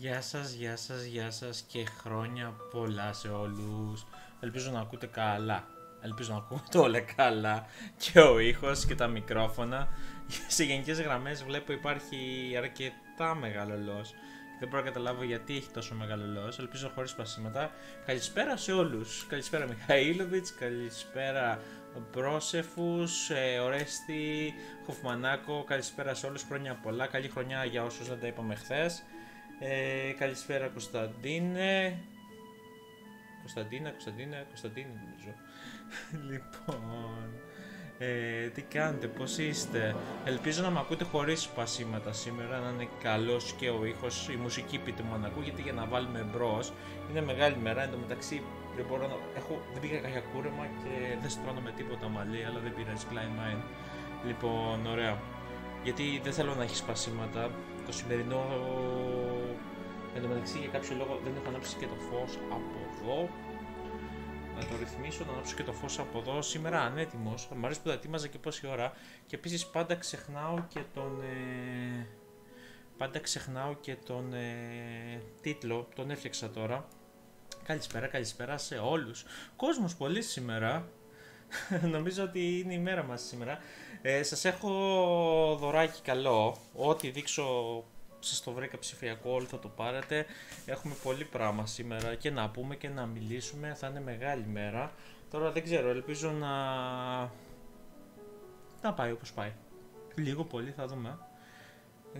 Γεια σας, γεια σας, γεια σας και χρόνια πολλά σε όλους. Ελπίζω να ακούτε καλά. Ελπίζω να ακούτε όλα καλά. Και ο ήχος και τα μικρόφωνα. Σε γενικές γραμμές βλέπω υπάρχει αρκετά μεγάλο λος. Δεν μπορώ να καταλάβω γιατί έχει τόσο μεγάλο λος. Ελπίζω χωρίς πασίματα. Καλησπέρα σε όλους. Καλησπέρα Μιχαήλοβιτς, καλησπέρα Πρόσεφους, Ορέστη, Χοφμανάκο. Καλησπέρα σε όλους, χρόνια πολλά. Καλή χρονιά για όσους δεν τα είπαμε χθες. Καλησπέρα Κωνσταντίνε, νομίζω. Λοιπόν, τι κάνετε, πώς είστε? Ελπίζω να με ακούτε χωρίς σπασίματα σήμερα, να είναι καλός και ο ήχος, η μουσική πείτε μου να ακούγεται για να βάλουμε μπρος. Είναι μεγάλη μέρα, εν τω μεταξύ δεν μπορώ να... δεν πήγα κάποια κούρεμα και δεν στρώνω με τίποτα μαλλί, αλλά δεν πειράζει, κλάιν. Λοιπόν, ωραία. Γιατί δεν θέλω να έχει σπασίματα, το σημερινό... Εν τω μεταξύ, για κάποιο λόγο δεν έχω ανάψει και το φως από εδώ. Να το ρυθμίσω, να ανάψω και το φως από εδώ. Σήμερα ανέτοιμος. Μ' αρέσει που τα ετοίμαζα και πόση ώρα. Και επίσης πάντα ξεχνάω και τον... τίτλο. Τον έφτιαξα τώρα. Καλησπέρα, καλησπέρα σε όλους. Κόσμος πολύ σήμερα. Νομίζω ότι είναι η μέρα μας σήμερα. Σας έχω δωράκι καλό. Ό,τι δείξω... Σας το βρήκα ψηφιακό, όλοι θα το πάρετε. Έχουμε πολύ πράγμα σήμερα και να πούμε και να μιλήσουμε. Θα είναι μεγάλη μέρα. Τώρα δεν ξέρω, ελπίζω να πάει όπως πάει. Λίγο πολύ θα δούμε.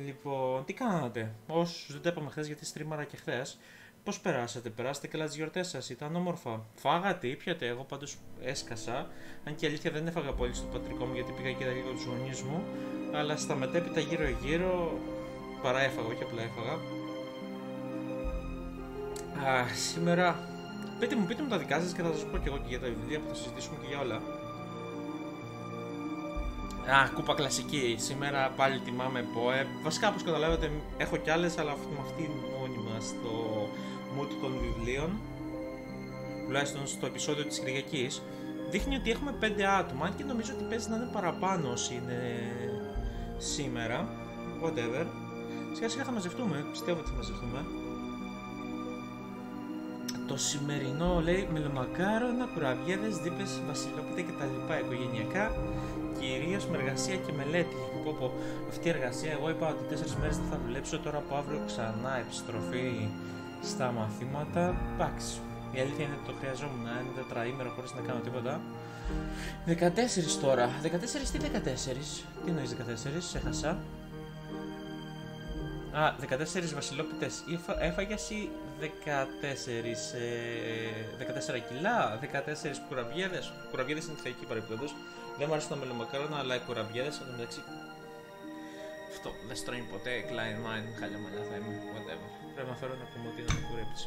Λοιπόν, τι κάνατε? Όσους δεν τα είπαμε χθες γιατί στρίμαρα και χθες. Πώς περάσατε? Περάσατε καλά τις γιορτές σας? Ήταν όμορφα? Φάγατε? Ήπιατε? Εγώ πάντως έσκασα. Αν και αλήθεια δεν έφαγα πολύ στο πατρικό μου γιατί πήγα και είδα λίγο τους γονείς μου. Αλλά στα μετέπειτα γύρω-γύρω... Παρά έφαγα, όχι απλά έφαγα. Σήμερα... Πείτε μου τα δικά σας και θα σας πω και εγώ και για τα βιβλία που θα συζητήσουμε και για όλα. Κούπα κλασική. Σήμερα πάλι τιμάμε ΠΟΕ. Βασικά, όπως καταλάβατε, έχω κι άλλες, αλλά με αυτή μόνιμα στο mood των βιβλίων, τουλάχιστον στο επεισόδιο της Κυριακής, δείχνει ότι έχουμε 5 άτομα, αν και νομίζω ότι παίζει να είναι παραπάνω είναι σήμερα. Whatever. Σιγά σιγά θα μαζευτούμε, πιστεύω ότι θα μαζευτούμε. Το σημερινό λέει μελομακάρονα, κουραβιέδες, δίπες, βασιλόπιτα και τα λοιπά οικογενειακά, κυρίως με εργασία και μελέτη. Πω, αυτή η εργασία, εγώ είπα ότι 4 μέρες δεν θα δουλέψω, τώρα από αύριο ξανά επιστροφή στα μαθήματα. Εντάξει, η αλήθεια είναι ότι το χρειαζόμουν, είναι 4 ημέρα χωρίς να κάνω τίποτα. 14 τώρα, 14 τι 14, τι εννοείς 14, έχασα. 14 βασιλόπιτες έφαγες ή 14 κιλά, 14 κουραμπιέδες. Κουραμπιέδες είναι θεϊκή παρεπιπτόντως. Δεν μου αρέσουν τα μελομακάρονα, αλλά οι κουραμπιέδες μεταξύ... Αυτό δεν στρώνει ποτέ, Klein Mine, χάλια μαλλιά θα είμαι, whatever. Πρέπει να φέρω ένα κομμωτή να με κουρέψει.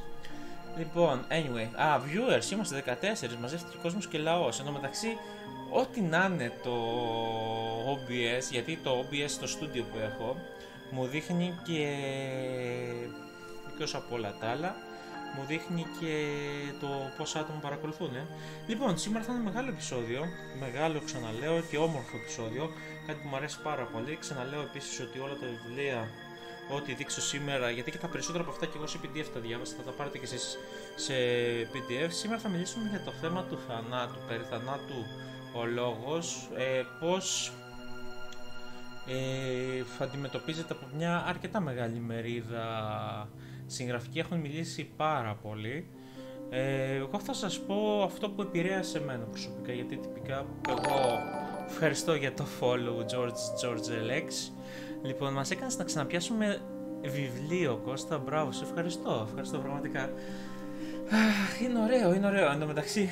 Λοιπόν, anyway, viewers, είμαστε 14, μαζεύτηκε ο κόσμος και λαός. Εν τω μεταξύ, ό,τι να είναι το OBS, γιατί το OBS στο στούντιο που έχω, μου δείχνει και εκτός από όλα τα άλλα Μου δείχνει και το πόσα άτομα παρακολουθούν. Λοιπόν, σήμερα θα είναι μεγάλο επεισόδιο. Μεγάλο, ξαναλέω, και όμορφο επεισόδιο. Κάτι που μου αρέσει πάρα πολύ. Ξαναλέω επίσης ότι όλα τα βιβλία, ό,τι δείξω σήμερα, γιατί και τα περισσότερα από αυτά και εγώ σε PDF τα διάβασα, θα τα πάρετε και εσείς σε PDF. Σήμερα θα μιλήσουμε για το θέμα του θανάτου. Περί θανάτου ο λόγος. Πώς θα αντιμετωπίζεται από μια αρκετά μεγάλη μερίδα συγγραφικοί, έχουν μιλήσει πάρα πολύ. Εγώ θα σας πω αυτό που επηρέασε εμένα προσωπικά, γιατί τυπικά εγώ ευχαριστώ για το follow George Alex. Λοιπόν, μας έκανες να ξαναπιάσουμε βιβλίο, Κώστα, μπράβο, σε ευχαριστώ, ευχαριστώ πραγματικά. Είναι ωραίο, είναι ωραίο. Εν τω μεταξύ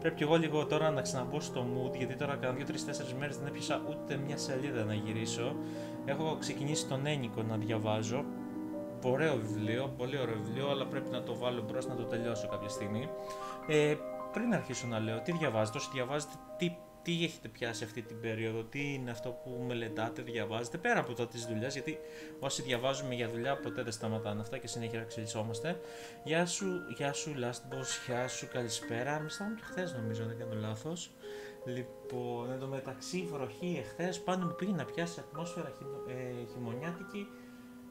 πρέπει και εγώ λίγο τώρα να ξαναμπω στο mood, γιατί τώρα κάνω 2-3-4 μέρες δεν έπιασα ούτε μια σελίδα να γυρίσω. Έχω ξεκινήσει τον Ένικο να διαβάζω. Ωραίο βιβλίο, πολύ ωραίο βιβλίο, αλλά πρέπει να το βάλω μπρος, να το τελειώσω κάποια στιγμή. Πριν αρχίσω να λέω, τι διαβάζετε, όσοι διαβάζετε, τι έχετε πιάσει αυτή την περίοδο, τι είναι αυτό που μελετάτε, διαβάζετε, πέρα από το της δουλειάς, γιατί όσοι διαβάζουμε για δουλειά ποτέ δεν σταματάνε αυτά και συνέχεια εξελισσόμαστε. Γεια σου, γεια σου Last Boss, γεια σου, καλησπέρα. Εμείς ήμασταν και χθες, νομίζω, δεν κάνω λάθος. Λοιπόν, εν τω μεταξύ βροχή εχθές, πάνω μου πήγε να πιάσει ατμόσφαιρα χειμωνιάτικη.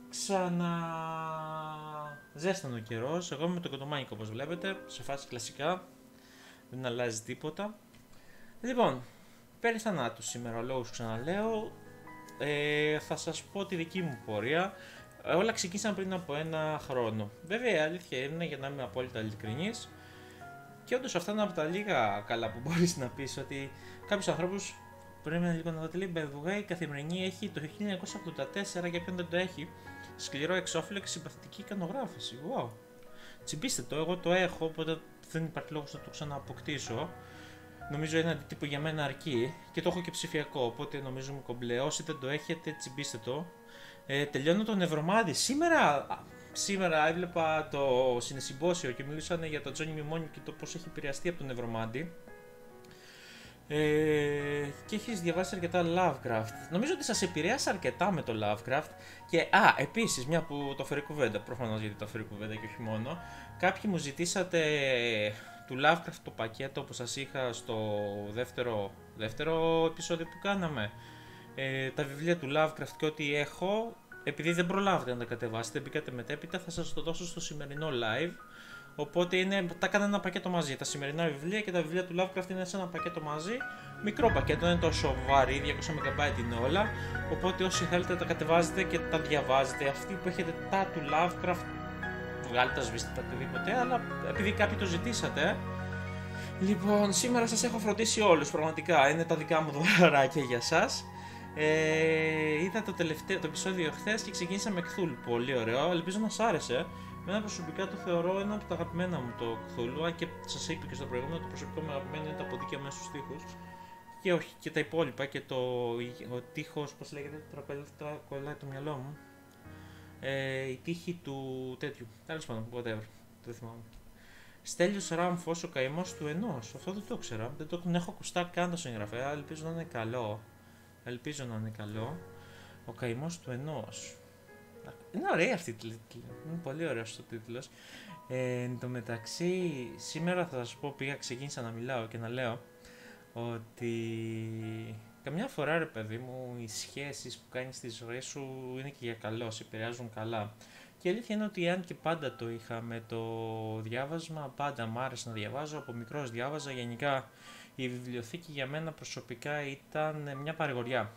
Ξαναζέστανε ο καιρός. Εγώ είμαι το κοντομάνικο, όπως βλέπετε, σε φάση κλασικά. Δεν αλλάζει τίποτα. Λοιπόν, περί θανάτου σήμερα ο λόγος, ξαναλέω. Θα σας πω τη δική μου πορεία. Όλα ξεκίνησαν πριν από ένα χρόνο. Βέβαια η αλήθεια είναι, για να είμαι απόλυτα ειλικρινής, και όντως αυτά είναι από τα λίγα καλά που μπορείς να πεις, ότι κάποιους ανθρώπους πρέπει να λίγο να τα τελειώνει. Η Καθημερινή έχει το 1984, για ποιον δεν το έχει, σκληρό εξόφλεξη, συμπαθητική εικονογράφηση. Wow. Τσιμπήστε το, εγώ το έχω, οπότε δεν υπάρχει λόγος να το ξανααποκτήσω. Νομίζω ένα αντίτυπο για μένα αρκεί, και το έχω και ψηφιακό, οπότε νομίζω μου κομπλέ. Όσοι δεν το έχετε, τσιμπήστε το. Τελειώνω τον Ευρωμάδη. Σήμερα έβλεπα το συνεσυμπόσιο και μιλούσαν για τον Τζόνι Μιμόνι και το πώς έχει επηρεαστεί από τον Ευρωμάδη. Και έχεις διαβάσει αρκετά Lovecraft. Νομίζω ότι σας επηρέασα αρκετά με το Lovecraft. Και επίσης, μια που το φέρει κουβέντα, προφανώς γιατί το φέρει κουβέντα και όχι μόνο, κάποιοι μου ζητήσατε του Lovecraft το πακέτο που σας είχα στο δεύτερο επεισόδιο που κάναμε, τα βιβλία του Lovecraft και ό,τι έχω. Επειδή δεν προλάβετε να τα κατεβάσετε, μπήκατε μετέπειτα, θα σας το δώσω στο σημερινό live. Οπότε τα έκανα ένα πακέτο μαζί. Τα σημερινά βιβλία και τα βιβλία του Lovecraft είναι σε ένα πακέτο μαζί. Μικρό πακέτο, δεν είναι τόσο βαρύ, 200 MB είναι όλα. Οπότε όσοι θέλετε τα κατεβάζετε και τα διαβάζετε. Αυτοί που έχετε τα του Lovecraft, βγάλετε τα, σβήστε τα, οτιδήποτε. Αλλά επειδή κάποιοι το ζητήσατε. Λοιπόν, σήμερα σας έχω φροντίσει όλους. Πραγματικά είναι τα δικά μου δωράκια για σας. Είδα το επεισόδιο χθες και ξεκίνησα με Cthulhu. Πολύ ωραίο, ελπίζω να σας άρεσε. Εμένα προσωπικά το θεωρώ ένα από τα αγαπημένα μου το Cthulhu, και σας είπα και στο προηγούμενο, το προσωπικό μου αγαπημένο είναι τα ποντίκια μέσα στους τοίχους. Και όχι, και τα υπόλοιπα, και ο τοίχος, πώς λέγεται, τώρα κολλάει το μυαλό μου. Η τύχη του τέτοιου, τέλος πάντων, whatever, το θυμάμαι. Στέλιος Ράμφος, ο καημός του ενός. Αυτό δεν το ήξερα, δεν το έχω ακουστά καν το συγγραφέα, ελπίζω να είναι καλό. Ελπίζω να είναι καλό. Ο καημός του ενός. Είναι ωραία αυτή η τίτλη. Είναι πολύ ωραίο ο τίτλος. Εν τω μεταξύ, σήμερα θα σας πω, ξεκίνησα να μιλάω και να λέω ότι καμιά φορά, ρε παιδί μου, οι σχέσεις που κάνεις στη ζωή σου είναι και για καλό, σε επηρεάζουν καλά. Και η αλήθεια είναι ότι αν και πάντα το είχα με το διάβασμα, πάντα μου άρεσε να διαβάζω, από μικρός διάβαζα, γενικά η βιβλιοθήκη για μένα προσωπικά ήταν μια παρηγοριά.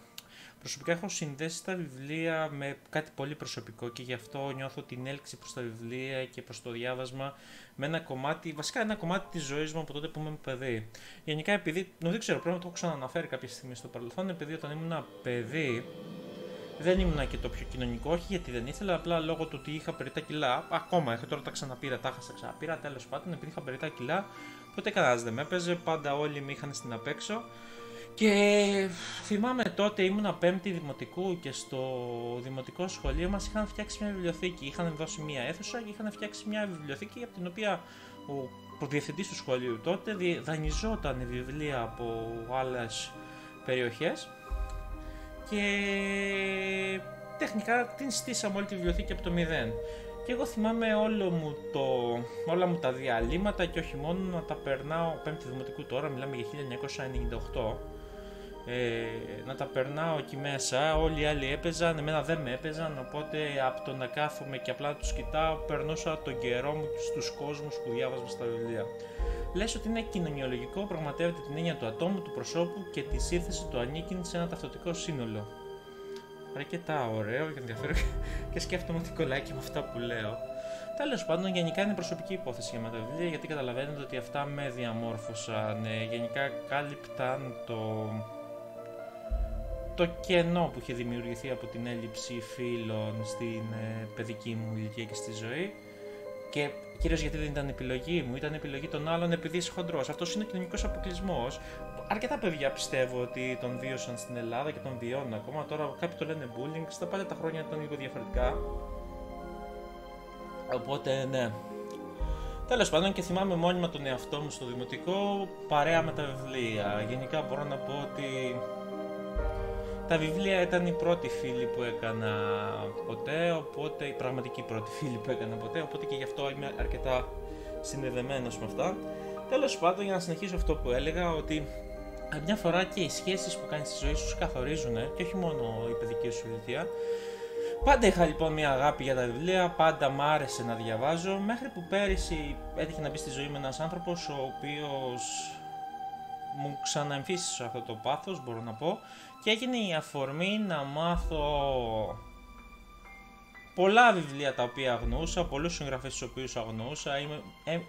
Προσωπικά έχω συνδέσει τα βιβλία με κάτι πολύ προσωπικό και γι' αυτό νιώθω την έλξη προς τα βιβλία και προς το διάβασμα με ένα κομμάτι, βασικά ένα κομμάτι της ζωής μου από τότε που είμαι παιδί. Γενικά επειδή, δεν ξέρω, πρέπει να το έχω ξανααναφέρει κάποια στιγμή στο παρελθόν, επειδή όταν ήμουν παιδί δεν ήμουν και το πιο κοινωνικό, όχι γιατί δεν ήθελα, απλά λόγω του ότι είχα περιτά κιλά, ακόμα έχω τώρα τα ξαναπήρα, τα χάσα ξαναπήρα, τέλος πάντων, επειδή είχα περιτά κιλά, ποτέ κανένας δεν με έπαιζε, πάντα όλοι με είχαν στην απέξω. Και θυμάμαι τότε ήμουνα 5η δημοτικού και στο δημοτικό σχολείο μας είχαν φτιάξει μια βιβλιοθήκη. Είχαν δώσει μια αίθουσα και είχαν φτιάξει μια βιβλιοθήκη από την οποία ο διευθυντής του σχολείου τότε δανειζόταν βιβλία από άλλες περιοχές. Και τεχνικά την στήσαμε όλη τη βιβλιοθήκη από το μηδέν. Και εγώ θυμάμαι όλα μου τα διαλύματα και όχι μόνο να τα περνάω, 5η Δημοτικού τώρα, μιλάμε για 1998, να τα περνάω εκεί μέσα, όλοι οι άλλοι έπαιζαν, εμένα δεν με έπαιζαν, οπότε από το να κάθομαι και απλά να τους κοιτάω, περνούσα τον καιρό μου στους κόσμους που διάβαζα στα βιβλία. Λες ότι είναι κοινωνιολογικό, πραγματεύεται την έννοια του ατόμου, του προσώπου και τη σύνθεση του ανήκειν σε ένα ταυτοτικό σύνολο. Αρκετά ωραίο και ενδιαφέρον και σκέφτομαι ότι κολλάκι με αυτά που λέω. Τέλος πάντων, γενικά είναι προσωπική υπόθεση για με τα βιβλία, γιατί καταλαβαίνετε ότι αυτά με διαμόρφωσαν. Γενικά κάλυπταν το κενό που είχε δημιουργηθεί από την έλλειψη φίλων στην παιδική μου ηλικία και στη ζωή. Και κυρίως γιατί δεν ήταν επιλογή μου, ήταν επιλογή των άλλων επειδή είσαι χοντρός. Αυτός είναι ο κοινωνικός αποκλεισμός. Αρκετά παιδιά πιστεύω ότι τον βίωσαν στην Ελλάδα και τον βιώνουν ακόμα. Τώρα κάποιοι το λένε bullying, στα πάντα τα χρόνια ήταν λίγο διαφορετικά. Οπότε ναι. Τέλος πάντων, και θυμάμαι μόνιμα τον εαυτό μου στο δημοτικό παρέα με τα βιβλία. Γενικά μπορώ να πω ότι τα βιβλία ήταν η πρώτη φίλη που έκανα ποτέ, οπότε η πραγματική πρώτη φίλη που έκανα ποτέ, οπότε και γι' αυτό είμαι αρκετά συνδεδεμένος με αυτά. Τέλος πάντων, για να συνεχίσω αυτό που έλεγα, ότι μια φορά και οι σχέσεις που κάνεις στη ζωή σου καθορίζουν και όχι μόνο η παιδική σου ηλικία. Πάντα είχα λοιπόν μια αγάπη για τα βιβλία, πάντα μ' άρεσε να διαβάζω, μέχρι που πέρυσι έτυχε να μπει στη ζωή μου ένας άνθρωπος ο οποίος μου ξαναεμφύσισε αυτό το πάθος, μπορώ να πω, και έγινε η αφορμή να μάθω πολλά βιβλία τα οποία αγνοούσα, πολλούς συγγραφείς τους οποίους αγνοούσα,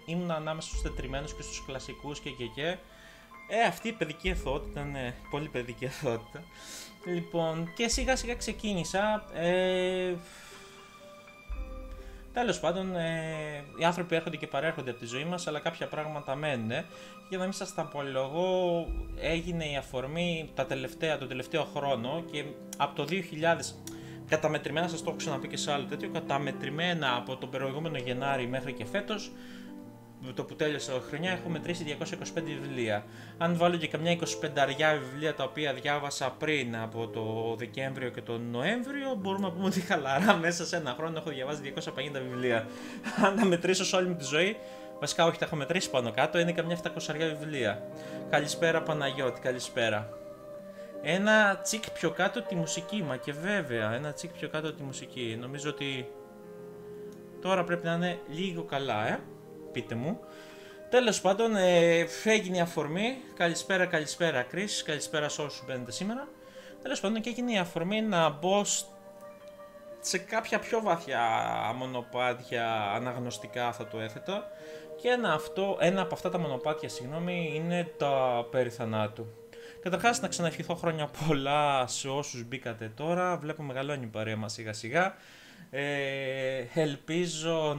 ήμουν ανάμεσα στους τετριμένους και στους κλασικούς και. Αυτή η παιδική εθότητα, ναι, πολύ παιδική εθότητα. Λοιπόν, και σιγά σιγά ξεκίνησα. Τέλος πάντων, οι άνθρωποι έρχονται και παρέρχονται από τη ζωή μας, αλλά κάποια πράγματα μένουν. Για να μην σας τα απολογώ, έγινε η αφορμή τον τελευταίο χρόνο και από το 2000, καταμετρημένα, σας το έχω ξαναπεί και σε άλλο τέτοιο, καταμετρημένα από τον προηγούμενο Γενάρη μέχρι και φέτος, το που τέλειωσε η χρονιά, έχω μετρήσει 225 βιβλία. Αν βάλω και καμιά 25 βιβλία τα οποία διάβασα πριν από το Δεκέμβριο και τον Νοέμβριο, μπορούμε να πούμε ότι χαλαρά μέσα σε ένα χρόνο έχω διαβάσει 250 βιβλία. Αν τα μετρήσω σε όλη μου τη ζωή, βασικά όχι, τα έχω μετρήσει πάνω κάτω, είναι καμιά 700 βιβλία. Καλησπέρα Παναγιώτη, καλησπέρα. Ένα τσικ πιο κάτω τη μουσική, μα και βέβαια, ένα τσικ πιο κάτω τη μουσική. Νομίζω ότι τώρα πρέπει να είναι λίγο καλά, πείτε μου. Τέλος πάντων, έγινε η αφορμή. Καλησπέρα Κρίση, καλησπέρα σε όσους μπαίνετε σήμερα. Τέλος πάντων, και έγινε η αφορμή να μπω σε κάποια πιο βαθιά μονοπάτια αναγνωστικά, θα το έθετα. Και ένα από αυτά τα μονοπάτια, συγγνώμη, είναι τα περί θανάτου. Καταρχάς, να ξαναευχηθώ χρόνια πολλά σε όσους μπήκατε τώρα. Βλέπω μεγαλώνει η παρέα μας σιγά σιγά. Ελπίζω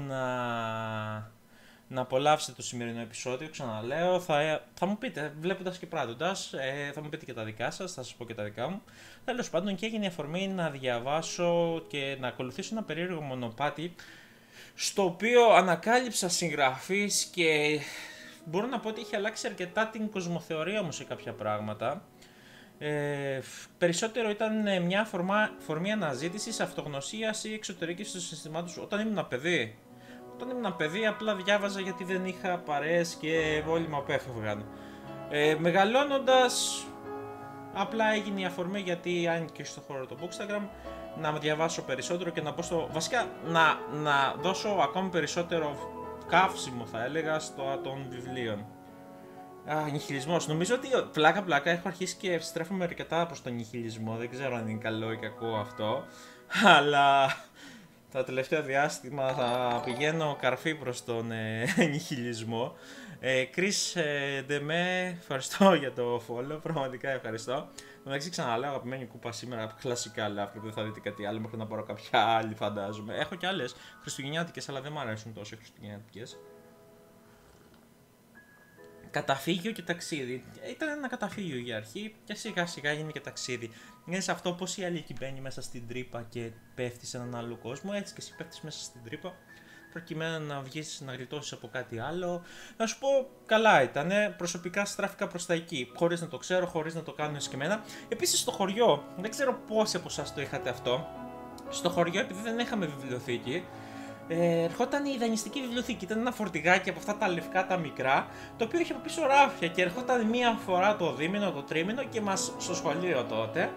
να απολαύσετε το σημερινό επεισόδιο, ξαναλέω, θα μου πείτε, βλέποντας και πράττοντας, θα μου πείτε και τα δικά σας, θα σας πω και τα δικά μου. Τέλος πάντων, και έγινε η αφορμή να διαβάσω και να ακολουθήσω ένα περίεργο μονοπάτι, στο οποίο ανακάλυψα συγγραφείς και μπορώ να πω ότι είχε αλλάξει αρκετά την κοσμοθεωρία μου σε κάποια πράγματα. Περισσότερο ήταν μια αφορμή αναζήτησης, αυτογνωσίας ή εξωτερικής του συστημάτους όταν ήμουν παιδί. Όταν ήμουν παιδί απλά διάβαζα γιατί δεν είχα παρέες και όλοι με απέφευγαν. Μεγαλώνοντας, απλά έγινε η αφορμή, γιατί αν και στο χώρο του Bookstagram, να διαβάσω περισσότερο και να πω βασικά να δώσω ακόμη περισσότερο καύσιμο, θα έλεγα, των βιβλίων. Νιχιλισμός. Νομίζω ότι πλάκα έχω αρχίσει και επιστρέφουμε αρκετά προς τον νιχιλισμό. Δεν ξέρω αν είναι καλό ή κακό αυτό, αλλά τα τελευταία διάστημα θα πηγαίνω καρφί προς τον νιχιλισμό. Chris Demé, ευχαριστώ για το follow, πραγματικά ευχαριστώ. Εντάξει, ξαναλέω, αγαπημένη κούπα σήμερα, κλασικά Lovecraft, δεν θα δείτε κάτι άλλο μέχρι να πάρω κάποια άλλη, φαντάζομαι. Έχω και άλλες χριστουγεννιάτικες, αλλά δεν μου αρέσουν τόσο χριστουγεννιάτικες. Καταφύγιο και ταξίδι. Ήταν ένα καταφύγιο για αρχή και σιγά σιγά γίνει και ταξίδι. Είναι σε αυτό πως η Αλίκη μπαίνει μέσα στην τρύπα και πέφτει σε έναν άλλο κόσμο, έτσι και εσύ πέφτεις μέσα στην τρύπα προκειμένου να βγεις να γλιτώσεις από κάτι άλλο. Να σου πω, καλά ήταν, προσωπικά στράφηκα προς τα εκεί, χωρίς να το ξέρω, χωρίς να το κάνω εσκεμένα. Επίσης στο χωριό, δεν ξέρω πόσοι από εσάς το είχατε αυτό, στο χωριό επειδή δεν είχαμε βιβλιοθήκη, ερχόταν η δανειστική βιβλιοθήκη. Ήταν ένα φορτηγάκι από αυτά τα λευκά τα μικρά, το οποίο είχε από πίσω ράφια και ερχόταν μία φορά το δίμηνο, το τρίμηνο και μας στο σχολείο τότε.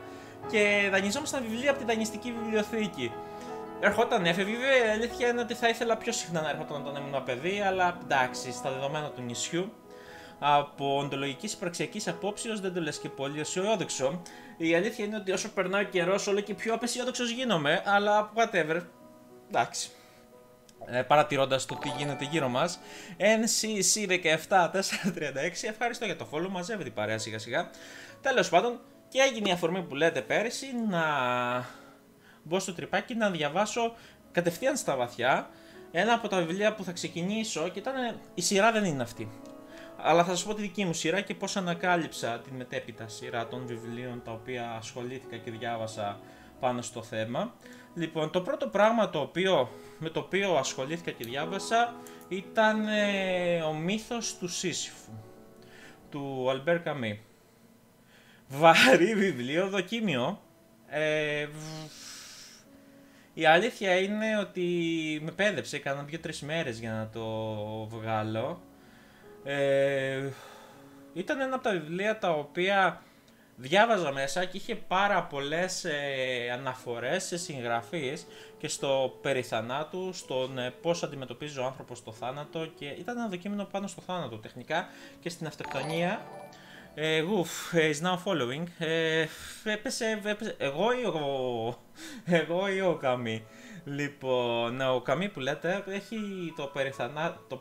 Και δανειζόμασταν βιβλία από τη δανειστική βιβλιοθήκη. Ερχόταν, έφευγε, βέβαια. Η αλήθεια είναι ότι θα ήθελα πιο συχνά να ερχόταν όταν ήμουν παιδί, αλλά εντάξει, στα δεδομένα του νησιού. Από οντολογικής πραξιακής απόψεως δεν το λες και πολύ αισιόδοξο. Η αλήθεια είναι ότι όσο περνάει ο καιρός, όλο και πιο απεσιόδοξος γίνομαι, αλλά whatever. Εντάξει. Παρατηρώντας το τι γίνεται γύρω μας. NCC17436, ευχαριστώ για το follow, μαζεύεται η παρέα σιγά σιγά. Τέλος πάντων, και έγινε η αφορμή που λέτε πέρυσι να μπω στο τρυπάκι να διαβάσω κατευθείαν στα βαθιά ένα από τα βιβλία που θα ξεκινήσω και ήταν. Η σειρά δεν είναι αυτή. Αλλά θα σας πω τη δική μου σειρά και πώς ανακάλυψα την μετέπειτα σειρά των βιβλίων τα οποία ασχολήθηκα και διάβασα πάνω στο θέμα. Λοιπόν, το πρώτο πράγμα με το οποίο ασχολήθηκα και διάβασα ήταν ο μύθος του Σύσυφου, του Albert Camus. Βαρύ βιβλίο, δοκίμιο. Η αλήθεια είναι ότι με πέδεψε, έκανα 2-3 μέρες για να το βγάλω. Ήταν ένα από τα βιβλία τα οποία διάβαζα μέσα και είχε πάρα πολλές αναφορές σε συγγραφείς και στο περιθανάτου, στον πώς αντιμετωπίζει ο άνθρωπος το θάνατο και ήταν ένα δοκίμενο πάνω στο θάνατο τεχνικά και στην αυτοκτονία. Woof, is now following. Έπεσε εγώ ή ο Καμί. Λοιπόν, ο Καμί που λέτε έχει το περιθανάτου.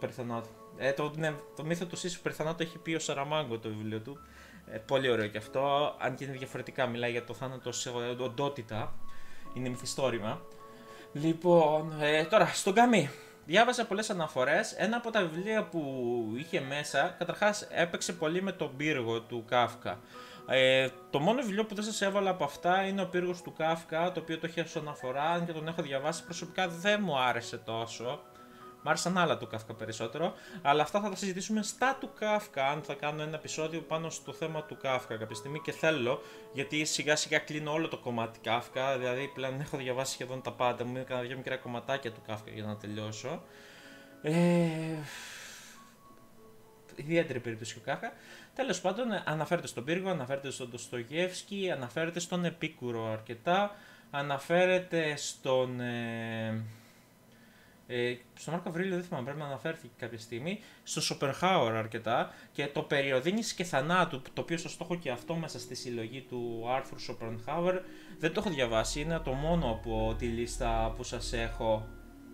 Το μύθο του Σύσυφου Περιθανάτου έχει πει ο Σαραμάγκο το βιβλίο του. Πολύ ωραίο και αυτό. Αν και είναι διαφορετικά, μιλάει για το θάνατο σε οντότητα. Είναι μυθιστόρημα. Λοιπόν, τώρα στον Καμί. Διάβασα πολλές αναφορές. Ένα από τα βιβλία που είχε μέσα, καταρχάς έπαιξε πολύ με τον πύργο του Κάφκα. Το μόνο βιβλίο που δεν σας έβαλα από αυτά είναι ο πύργος του Κάφκα, το οποίο το έχει ως αναφορά. Αν και τον έχω διαβάσει, προσωπικά δεν μου άρεσε τόσο. Μ' άρεσαν άλλα του Κάφκα περισσότερο, αλλά αυτά θα τα συζητήσουμε στα του Κάφκα, αν θα κάνω ένα επεισόδιο πάνω στο θέμα του Κάφκα κάποια στιγμή και θέλω, γιατί σιγά σιγά κλείνω όλο το κομμάτι Κάφκα, δηλαδή πλέον έχω διαβάσει σχεδόν τα πάντα, μου έκανα 2 μικρά κομματάκια του Κάφκα για να τελειώσω. Ιδιαίτερη περίπτωση του Κάφκα. Τέλος πάντων, αναφέρεται στον πύργο, αναφέρεται στον Ντοστογεύσκη, αναφέρεται στον Επίκουρο αρκετά, αναφέρεται στον... στον Μάρκο Αυρίλιο δεν θυμάμαι, πρέπει να αναφέρθηκε κάποια στιγμή, στο Schopenhauer αρκετά και το Περιοδίνης και Θανάτου, το οποίο σας το έχω και αυτό μέσα στη συλλογή του άρθρου Schopenhauer, δεν το έχω διαβάσει, είναι το μόνο από τη λίστα που σας έχω,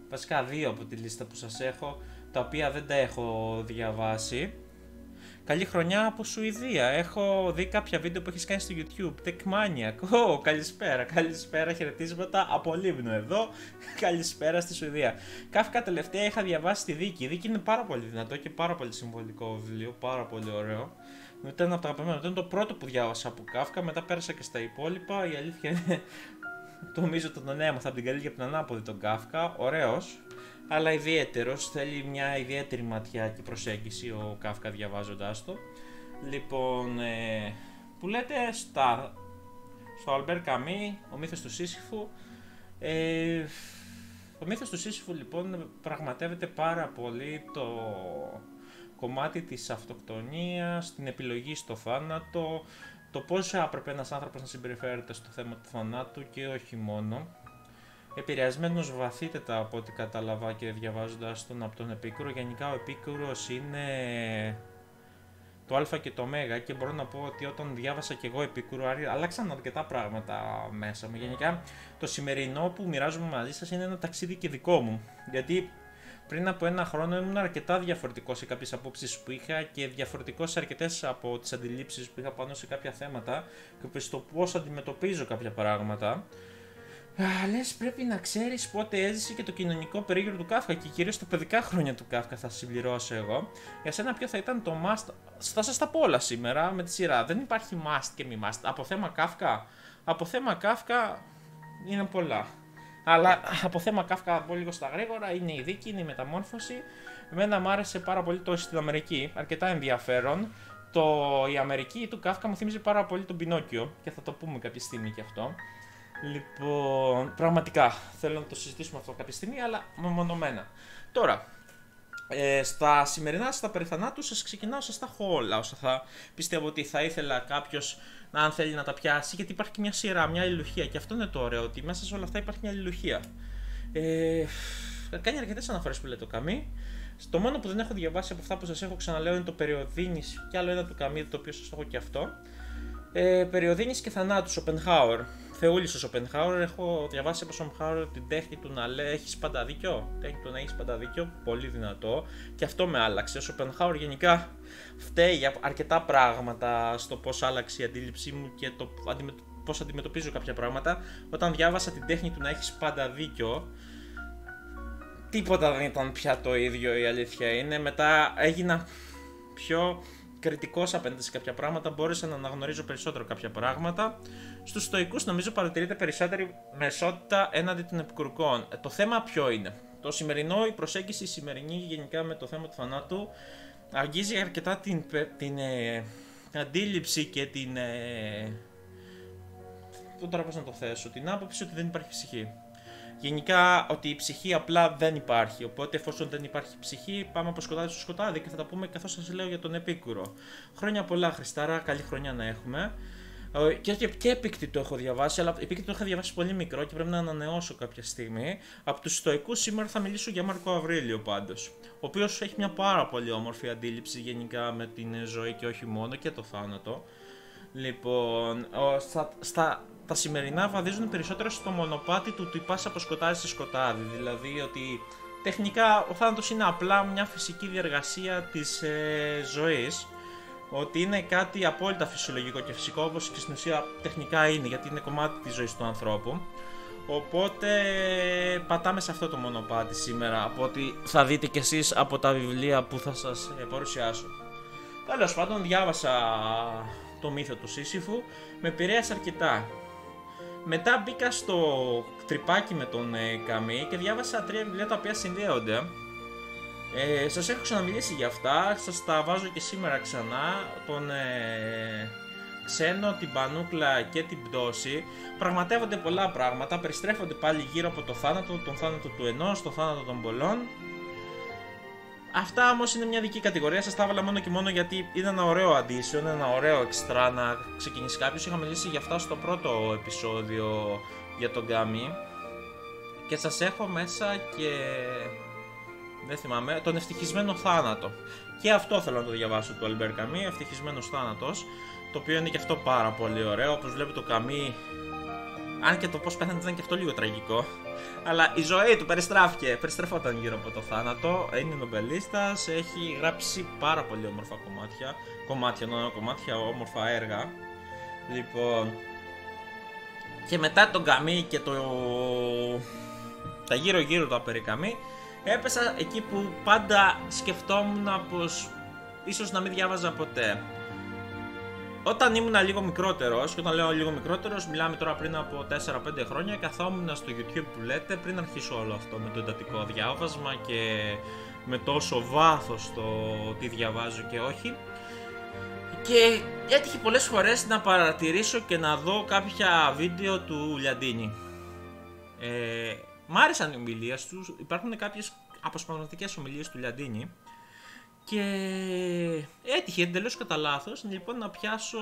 βασικά 2 από τη λίστα που σας έχω, τα οποία δεν τα έχω διαβάσει. Καλή χρονιά από Σουηδία, έχω δει κάποια βίντεο που έχεις κάνει στο YouTube, Techmaniac, καλησπέρα, καλησπέρα, χαιρετίσματα, από Λίβνο εδώ, καλησπέρα στη Σουηδία. Κάφκα τελευταία είχα διαβάσει τη Δίκη, η Δίκη είναι πάρα πολύ δυνατό και πάρα πολύ συμβολικό βιβλίο, πάρα πολύ ωραίο. Ήταν από τα αγαπημένα, ήταν το πρώτο που διάβασα από Κάφκα, μετά πέρασα και στα υπόλοιπα, η αλήθεια είναι, νομίζω τον νέα έμαθα από την καλή και από την ανάποδη τον Κάφκα, ωραίος. Αλλά ιδιαίτερος, θέλει μια ιδιαίτερη ματιά και προσέγγιση ο Κάφκα διαβάζοντάς το. Λοιπόν, που λέτε στο Αλμπέρ Καμί, ο μύθος του Σύσυφου. Ο μύθος του Σύσυφου λοιπόν πραγματεύεται πάρα πολύ το κομμάτι της αυτοκτονίας, την επιλογή στο θάνατο, το πώς έπρεπε ένας άνθρωπος να συμπεριφέρεται στο θέμα του θανάτου και όχι μόνο. Επηρεασμένος βαθύτερα από ό,τι κατάλαβα και διαβάζοντας τον από τον Επίκουρο. Γενικά ο Επίκουρος είναι το α και το ω και μπορώ να πω ότι όταν διάβασα και εγώ Επίκουρο αλλάξαν αρκετά πράγματα μέσα μου. Γενικά το σημερινό που μοιράζομαι μαζί σας είναι ένα ταξίδι και δικό μου. Γιατί πριν από 1 χρόνο ήμουν αρκετά διαφορετικός σε κάποιες απόψεις που είχα και διαφορετικός σε αρκετές από τις αντιλήψεις που είχα πάνω σε κάποια θέματα και στο πώς αντιμετωπίζω κάποια πράγματα. Λες πρέπει να ξέρεις πότε έζησε και το κοινωνικό περίγυρο του Κάφκα και κυρίως τα παιδικά χρόνια του Κάφκα θα συμπληρώσω εγώ. Για σένα ποιο θα ήταν το must, θα σας τα πω όλα σήμερα με τη σειρά, δεν υπάρχει must και μη must. Από θέμα Κάφκα, είναι πολλά. Αλλά από θέμα Κάφκα θα πω λίγο στα γρήγορα, είναι η Δίκη, είναι η Μεταμόρφωση. Εμένα μου άρεσε πάρα πολύ το στην Αμερική, αρκετά ενδιαφέρον. Η Αμερική του Κάφκα μου θύμιζε πάρα πολύ τον Πινόκιο και θα το πούμε κάποια στιγμή και αυτό. Λοιπόν, πραγματικά θέλω να το συζητήσουμε αυτό κάποια στιγμή, αλλά μεμονωμένα. Τώρα, στα σημερινά, στα περιθανάτου, σας ξεκινάω, σας τα έχω όλα. Όσα θα πιστεύω ότι θα ήθελα κάποιος, αν θέλει να τα πιάσει, γιατί υπάρχει και μια σειρά, μια αλληλουχία. Και αυτό είναι το ωραίο, ότι μέσα σε όλα αυτά υπάρχει μια αλληλουχία. Κάνει αρκετές αναφορές που λέει το Καμί. Το μόνο που δεν έχω διαβάσει από αυτά που σας έχω ξαναλέω είναι το Περιοδίνης και άλλο ένα του Καμί, το οποίο σας έχω και αυτό. Περιοδίνης και θανάτου, Schopenhauer. Θεούλης ο Schopenhauer. Έχω διαβάσει από Schopenhauer την τέχνη του να λέει έχεις πάντα δίκιο. Τέχνη του να έχεις πάντα δίκιο, πολύ δυνατό. Και αυτό με άλλαξε. Ο Schopenhauer γενικά φταίει για αρκετά πράγματα στο πώς άλλαξε η αντίληψή μου και το πώς αντιμετωπίζω κάποια πράγματα. Όταν διάβασα την τέχνη του να έχεις πάντα δίκιο, τίποτα δεν ήταν πια το ίδιο, η αλήθεια είναι. Μετά έγινα πιο κριτικός απέναντι σε κάποια πράγματα, μπόρεσα να αναγνωρίζω περισσότερο κάποια πράγματα. Στους Στοικούς νομίζω παρατηρείται περισσότερη μεσότητα έναντι των επικουρικών. Το θέμα ποιο είναι? Το σημερινό, η προσέγγιση η σημερινή γενικά με το θέμα του θανάτου αγγίζει αρκετά την αντίληψη και την... τώρα πώς να το θέσω, την άποψη ότι δεν υπάρχει ψυχή. Γενικά ότι η ψυχή απλά δεν υπάρχει, οπότε εφόσον δεν υπάρχει ψυχή πάμε από σκοτάδι στο σκοτάδι και θα τα πούμε καθώς σας λέω για τον Επίκουρο. Χρόνια πολλά Χριστάρα, καλή χρονιά να έχουμε. Και Επίκτητο έχω διαβάσει, αλλά Επίκτητο είχα διαβάσει πολύ μικρό και πρέπει να ανανεώσω κάποια στιγμή. Από τους Στοικούς σήμερα θα μιλήσω για Μάρκο Αვრίλιο πάντως, ο οποίος έχει μια πάρα πολύ όμορφη αντίληψη γενικά με την ζωή και όχι μόνο και το θάνατο. Λοιπόν, τα σημερινά βαδίζουν περισσότερο στο μονοπάτι του ότι πας από σκοτάδι σε σκοτάδι, δηλαδή ότι τεχνικά ο θάνατος είναι απλά μια φυσική διαργασία της ζωής, ότι είναι κάτι απόλυτα φυσιολογικό και φυσικό, όπως και στην ουσία τεχνικά είναι, γιατί είναι κομμάτι της ζωής του ανθρώπου. Οπότε πατάμε σε αυτό το μονοπάτι σήμερα, από ό,τι θα δείτε κι εσείς από τα βιβλία που θα σας παρουσιάσω. Τέλος πάντων, διάβασα το μύθο του Σύσυφου, με επηρέασε αρκετά. Μετά μπήκα στο τρυπάκι με τον Καμί και διάβασα τρία βιβλία τα οποία συνδέονται. Σας έχω ξαναμιλήσει για αυτά, σας τα βάζω και σήμερα ξανά. Τον Ξένο, την Πανούκλα και την Πτώση. Πραγματεύονται πολλά πράγματα, περιστρέφονται πάλι γύρω από το θάνατο, τον θάνατο του ενός, τον θάνατο των πολλών. Αυτά όμως είναι μια δική κατηγορία, σας τα έβαλα μόνο και μόνο γιατί είναι ένα ωραίο αντίσιο, είναι ένα ωραίο εξτρά να ξεκινήσει κάποιος. Είχα μιλήσει για αυτά στο πρώτο επεισόδιο για τον Γκάμι και σας έχω μέσα και... δεν θυμάμαι, τον Ευτυχισμένο Θάνατο. Και αυτό θέλω να το διαβάσω του Albert Camus, Ευτυχισμένος Θάνατος, το οποίο είναι και αυτό πάρα πολύ ωραίο, όπως βλέπετε το Camus. Αν και το πώς πέθανε ήταν και αυτό λίγο τραγικό, αλλά η ζωή του περιστράφηκε, περιστρεφόταν γύρω από το θάνατο, είναι νομπελίστας, έχει γράψει πάρα πολύ όμορφα κομμάτια, όμορφα έργα. Λοιπόν, και μετά τον Καμί και τα γύρω-γύρω τα περί Καμί, έπεσα εκεί που πάντα σκεφτόμουν πως ίσως να μην διάβαζα ποτέ. Όταν ήμουν λίγο μικρότερος, και όταν λέω λίγο μικρότερος, μιλάμε τώρα πριν από 4-5 χρόνια, καθόμουν στο YouTube που λέτε, πριν αρχίσω όλο αυτό με το εντατικό διάβασμα και με τόσο βάθος το τι διαβάζω και όχι. Και έτυχε πολλές φορές να παρατηρήσω και να δω κάποια βίντεο του Λιαντίνη. Μ' άρεσαν οι ομιλίες του, υπάρχουν κάποιες αποσπασματικές ομιλίες του Λιαντίνη. Και έτυχε εντελώς κατά λάθος, λοιπόν, να πιάσω,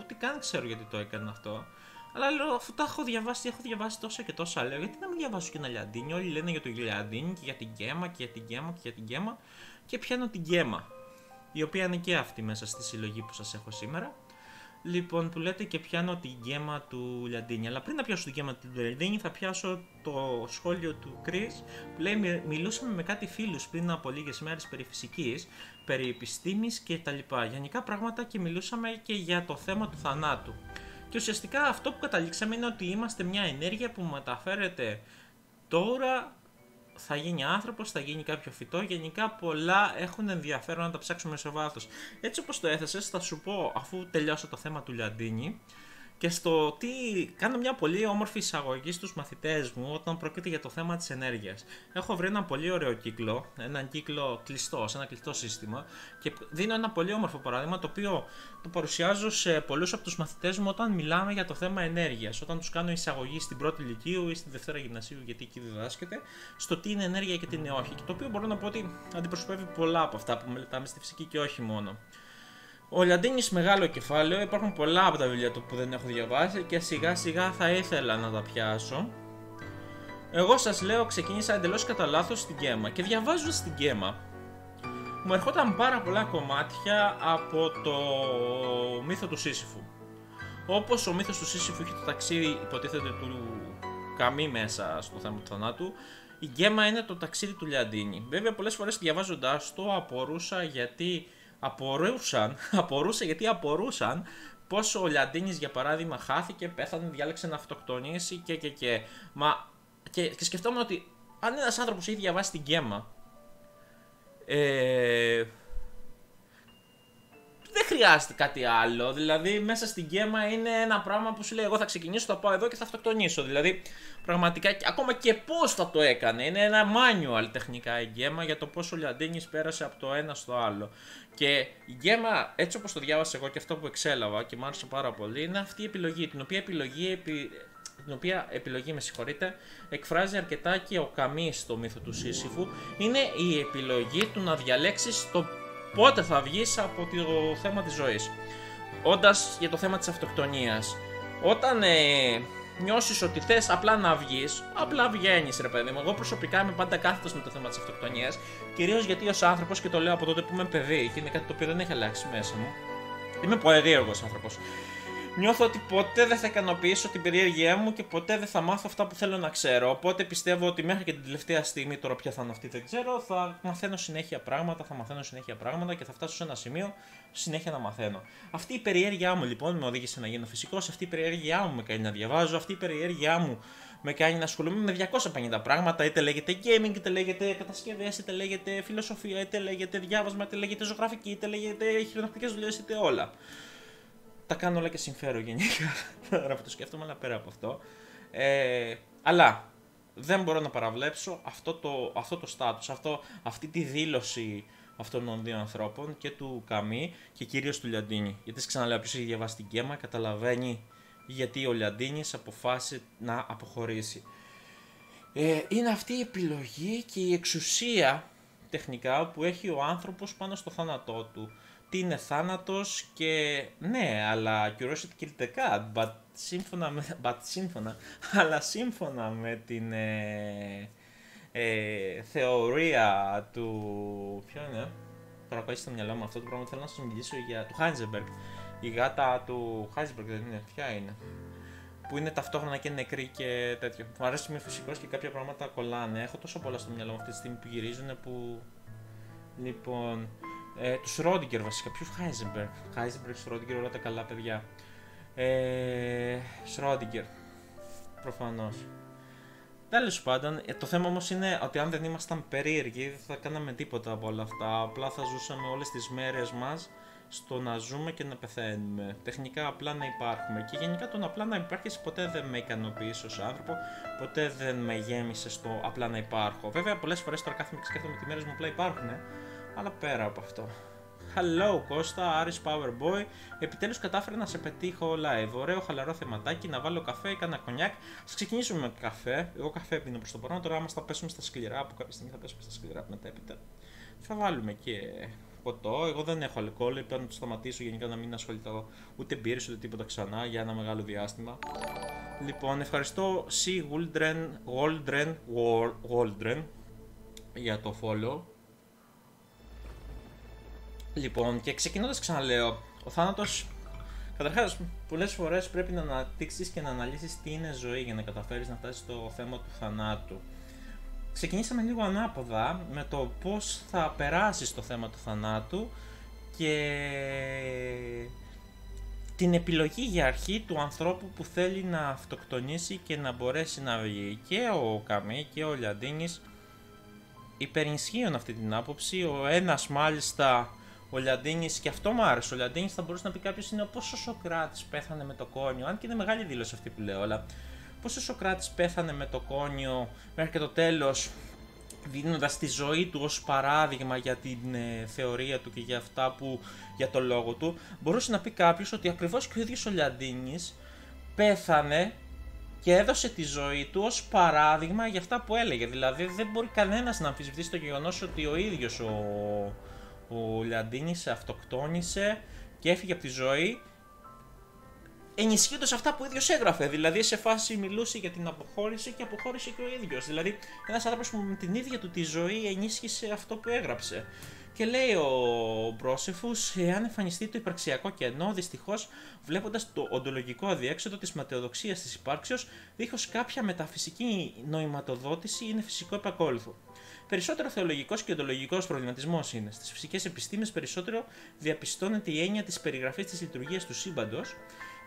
ούτε καν ξέρω γιατί το έκανα αυτό. Αλλά λέω, αφού τα έχω διαβάσει τόσα και τόσα, λέω, γιατί να μην διαβάσω και ένα Λιαντίνι. Όλοι λένε για τον Λιαντίνι και για την Γκέμμα και για την Γκέμμα και για την Γκέμμα. Και πιάνω την Γκέμμα, η οποία είναι και αυτή μέσα στη συλλογή που σας έχω σήμερα. Λοιπόν, που λέτε, και πιάνω την Γκέμμα του Λιαντίνι. Αλλά πριν να πιάσω την Γκέμμα του Λιαντίνι, θα πιάσω το σχόλιο του Chris που λέει: μιλούσαμε με κάτι φίλους πριν από λίγες μέρες περί φυσικής, περί επιστήμης κτλ. Γενικά πράγματα και μιλούσαμε και για το θέμα του θανάτου. Και ουσιαστικά αυτό που καταλήξαμε είναι ότι είμαστε μια ενέργεια που μεταφέρεται τώρα. Θα γίνει άνθρωπος, θα γίνει κάποιο φυτό. Γενικά πολλά έχουν ενδιαφέρον να τα ψάξουμε σε βάθος. Έτσι όπως το έθεσες, θα σου πω, αφού τελειώσω το θέμα του Λιαντίνη, και στο τι κάνω μια πολύ όμορφη εισαγωγή στους μαθητές μου όταν πρόκειται για το θέμα της ενέργειας. Έχω βρει έναν πολύ ωραίο κύκλο, έναν κύκλο κλειστό, σε ένα κλειστό σύστημα, και δίνω ένα πολύ όμορφο παράδειγμα το οποίο το παρουσιάζω σε πολλούς από τους μαθητές μου όταν μιλάμε για το θέμα ενέργειας, όταν τους κάνω εισαγωγή στην πρώτη λυκείου ή στην δευτέρα γυμνασίου, γιατί εκεί διδάσκεται, στο τι είναι ενέργεια και τι είναι όχι. Και το οποίο μπορώ να πω ότι αντιπροσωπεύει πολλά από αυτά που μελετάμε στη φυσική και όχι μόνο. Ο Λιαντίνης, μεγάλο κεφάλαιο, υπάρχουν πολλά από τα βιβλία του που δεν έχω διαβάσει και σιγά σιγά θα ήθελα να τα πιάσω. Εγώ σας λέω, ξεκίνησα εντελώς κατά λάθος στην Gemma και διαβάζοντας στην Gemma μου ερχόταν πάρα πολλά κομμάτια από το μύθο του Σύσυφου. Όπως ο μύθος του Σύσυφου είχε το ταξίδι, υποτίθεται, του Καμί μέσα στο θέμα του θανάτου, η Gemma είναι το ταξίδι του Λιαντίνη. Βέβαια πολλές φορές διαβάζοντάς το απορούσα γιατί απορούσαν πως ο Λιαντίνης, για παράδειγμα, χάθηκε, πέθανε, διάλεξε να αυτοκτονήσει και. Και σκεφτόμουν ότι αν ένας άνθρωπος είχε διαβάσει την Gemma, δεν χρειάζεται κάτι άλλο. Δηλαδή μέσα στην Gemma είναι ένα πράγμα που σου λέει εγώ θα ξεκινήσω, θα πάω εδώ και θα αυτοκτονήσω. Δηλαδή πραγματικά ακόμα και πώς θα το έκανε. Είναι ένα manual τεχνικά η Gemma για το πώς ο Λιαντίνης πέρασε από το ένα στο άλλο. Και η Gemma, έτσι όπως το διάβασα εγώ και αυτό που εξέλαβα και μ' άρεσε πάρα πολύ, είναι αυτή η επιλογή, την οποία επιλογή, με συγχωρείτε, εκφράζει αρκετά και ο Καμί στο μύθο του Σύσυφου. Είναι η επιλογή του να διαλέξεις το πότε θα βγεις από το θέμα της ζωής. Όντας για το θέμα της αυτοκτονίας, όταν νιώσεις ότι θες απλά να βγεις, απλά βγαίνεις, ρε παιδί μου. Εγώ προσωπικά είμαι πάντα κάθετος με το θέμα της αυτοκτονίας, κυρίως γιατί ως άνθρωπος, και το λέω από τότε που είμαι παιδί και είναι κάτι το οποίο δεν έχει αλλάξει μέσα μου, είμαι πολυδίωργος άνθρωπος. Νιώθω ότι ποτέ δεν θα ικανοποιήσω την περιέργειά μου και ποτέ δεν θα μάθω αυτά που θέλω να ξέρω. Οπότε πιστεύω ότι μέχρι και την τελευταία στιγμή, τώρα ποια θα είναι αυτή δεν ξέρω, θα μαθαίνω συνέχεια πράγματα, και θα φτάσω σε ένα σημείο συνέχεια να μαθαίνω. Αυτή η περιέργειά μου λοιπόν με οδήγησε να γίνω φυσικός, αυτή η περιέργειά μου με κάνει να διαβάζω, αυτή η περιέργειά μου με κάνει να ασχολούμαι με 250 πράγματα, είτε λέγεται gaming, είτε λέγεται κατασκευές, είτε λέγεται φιλοσοφία, είτε λέγεται διάβασμα, είτε λέγεται ζωγραφική, είτε λέγεται χειρονακτικές δουλειές, είτε όλα. Τα κάνω όλα και συμφέρω γενικά, τώρα που το σκέφτομαι, αλλά πέρα από αυτό. Αλλά δεν μπορώ να παραβλέψω αυτό το στάτους, αυτή τη δήλωση αυτών των δύο ανθρώπων, και του Καμί και κυρίως του Λιαντίνη. Γιατί ξαναλέω, όποιος έχει διαβάσει την Gemma καταλαβαίνει γιατί ο Λιαντίνης αποφάσισε να αποχωρήσει. Είναι αυτή η επιλογή και η εξουσία τεχνικά που έχει ο άνθρωπος πάνω στο θάνατό του. Τι είναι θάνατος, και ναι, αλλά curiosity killed the cat, σύμφωνα με την θεωρία του, ποιο είναι, τώρα πάει στο μυαλό μου αυτό το πράγμα, θέλω να σας μιλήσω για του Heisenberg, η γάτα του Heisenberg δεν είναι, ποια είναι, που είναι ταυτόχρονα και νεκρή και τέτοιο. Μου αρέσει είμαι φυσικός και κάποια πράγματα κολλάνε, έχω τόσο πολλά στο μυαλό μου αυτή τη στιγμή που γυρίζουν που, λοιπόν, του Schrödinger βασικά, ποιου Heisenberg, Schrödinger, όλα τα καλά παιδιά. Schrödinger, προφανώς. Τέλος πάντων, το θέμα όμως είναι ότι αν δεν ήμασταν περίεργοι δεν θα κάναμε τίποτα από όλα αυτά. Απλά θα ζούσαμε όλες τις μέρες μας στο να ζούμε και να πεθαίνουμε. Τεχνικά απλά να υπάρχουμε. Και γενικά τον απλά να υπάρχεις ποτέ δεν με ικανοποιείς ως άνθρωπο, ποτέ δεν με γέμισε στο απλά να υπάρχω. Βέβαια, πολλές φορές τώρα κάθομαι και σκέφτομαι ότι οι μέρες μου απλά υπάρχουν. Αλλά πέρα από αυτό. Hello Κώστα, Άρης Powerboy. Επιτέλους κατάφερα να σε πετύχω live. Ωραίο χαλαρό θεματάκι, να βάλω καφέ, κάνα κονιάκ. Ας ξεκινήσουμε με καφέ. Εγώ καφέ πίνω προς το παρόν. Τώρα, άμα θα πέσουμε στα σκληρά, που κάποια στιγμή θα πέσουμε στα σκληρά μετέπειτα, θα βάλουμε και ποτό. Εγώ δεν έχω αλκοόλ, είπα να το σταματήσω γενικά, να μην ασχοληθώ ούτε μπύρες ούτε τίποτα ξανά για ένα μεγάλο διάστημα. Λοιπόν, ευχαριστώ C. Waldren για το follow. Λοιπόν, και ξεκινώντας, ξαναλέω, ο θάνατος, καταρχάς, πολλές φορές πρέπει να αναπτύξεις και να αναλύσεις τι είναι ζωή για να καταφέρεις να φτάσεις στο θέμα του θανάτου. Ξεκινήσαμε λίγο ανάποδα με το πώς θα περάσεις το θέμα του θανάτου και την επιλογή για αρχή του ανθρώπου που θέλει να αυτοκτονήσει και να μπορέσει να βγει. Και ο Καμί και ο Λιαντίνης υπερινσχύουν αυτή την άποψη, ο ένας μάλιστα Ο Λιαντίνης, και αυτό μου άρεσε. Ο Λιαντίνης θα μπορούσε να πει κάποιος είναι πως ο Σοκράτης πέθανε με το κόνιο. Αν και είναι μεγάλη δήλωση αυτή που λέω, αλλά πως ο Σοκράτης πέθανε με το κόνιο μέχρι και το τέλος, δίνοντας τη ζωή του ως παράδειγμα για την θεωρία του και για αυτά που, για το λόγο του. Μπορούσε να πει κάποιος ότι ακριβώς και ο ίδιος ο Λιαντίνης πέθανε και έδωσε τη ζωή του ως παράδειγμα για αυτά που έλεγε. Δηλαδή δεν μπορεί κανένας να αμφισβητήσει το γεγονός ότι ο ίδιος ο Λιαντίνης αυτοκτόνησε και έφυγε από τη ζωή ενισχύοντας αυτά που ο ίδιος έγραφε. Δηλαδή σε φάση μιλούσε για την αποχώρηση και αποχώρησε και ο ίδιος. Δηλαδή ένας άνθρωπος που με την ίδια του τη ζωή ενίσχυσε αυτό που έγραψε. Και λέει ο Μπρόσεφους, εάν εμφανιστεί το υπαρξιακό κενό, δυστυχώς βλέποντας το οντολογικό αδιέξοδο της ματαιοδοξίας της υπάρξεως, δίχως κάποια μεταφυσική νοηματοδότηση, είναι φυσικό επακόλουθο. Περισσότερο θεολογικός και οντολογικός προβληματισμός είναι. Στις φυσικές επιστήμες περισσότερο διαπιστώνεται η έννοια της περιγραφής της λειτουργίας του σύμπαντος,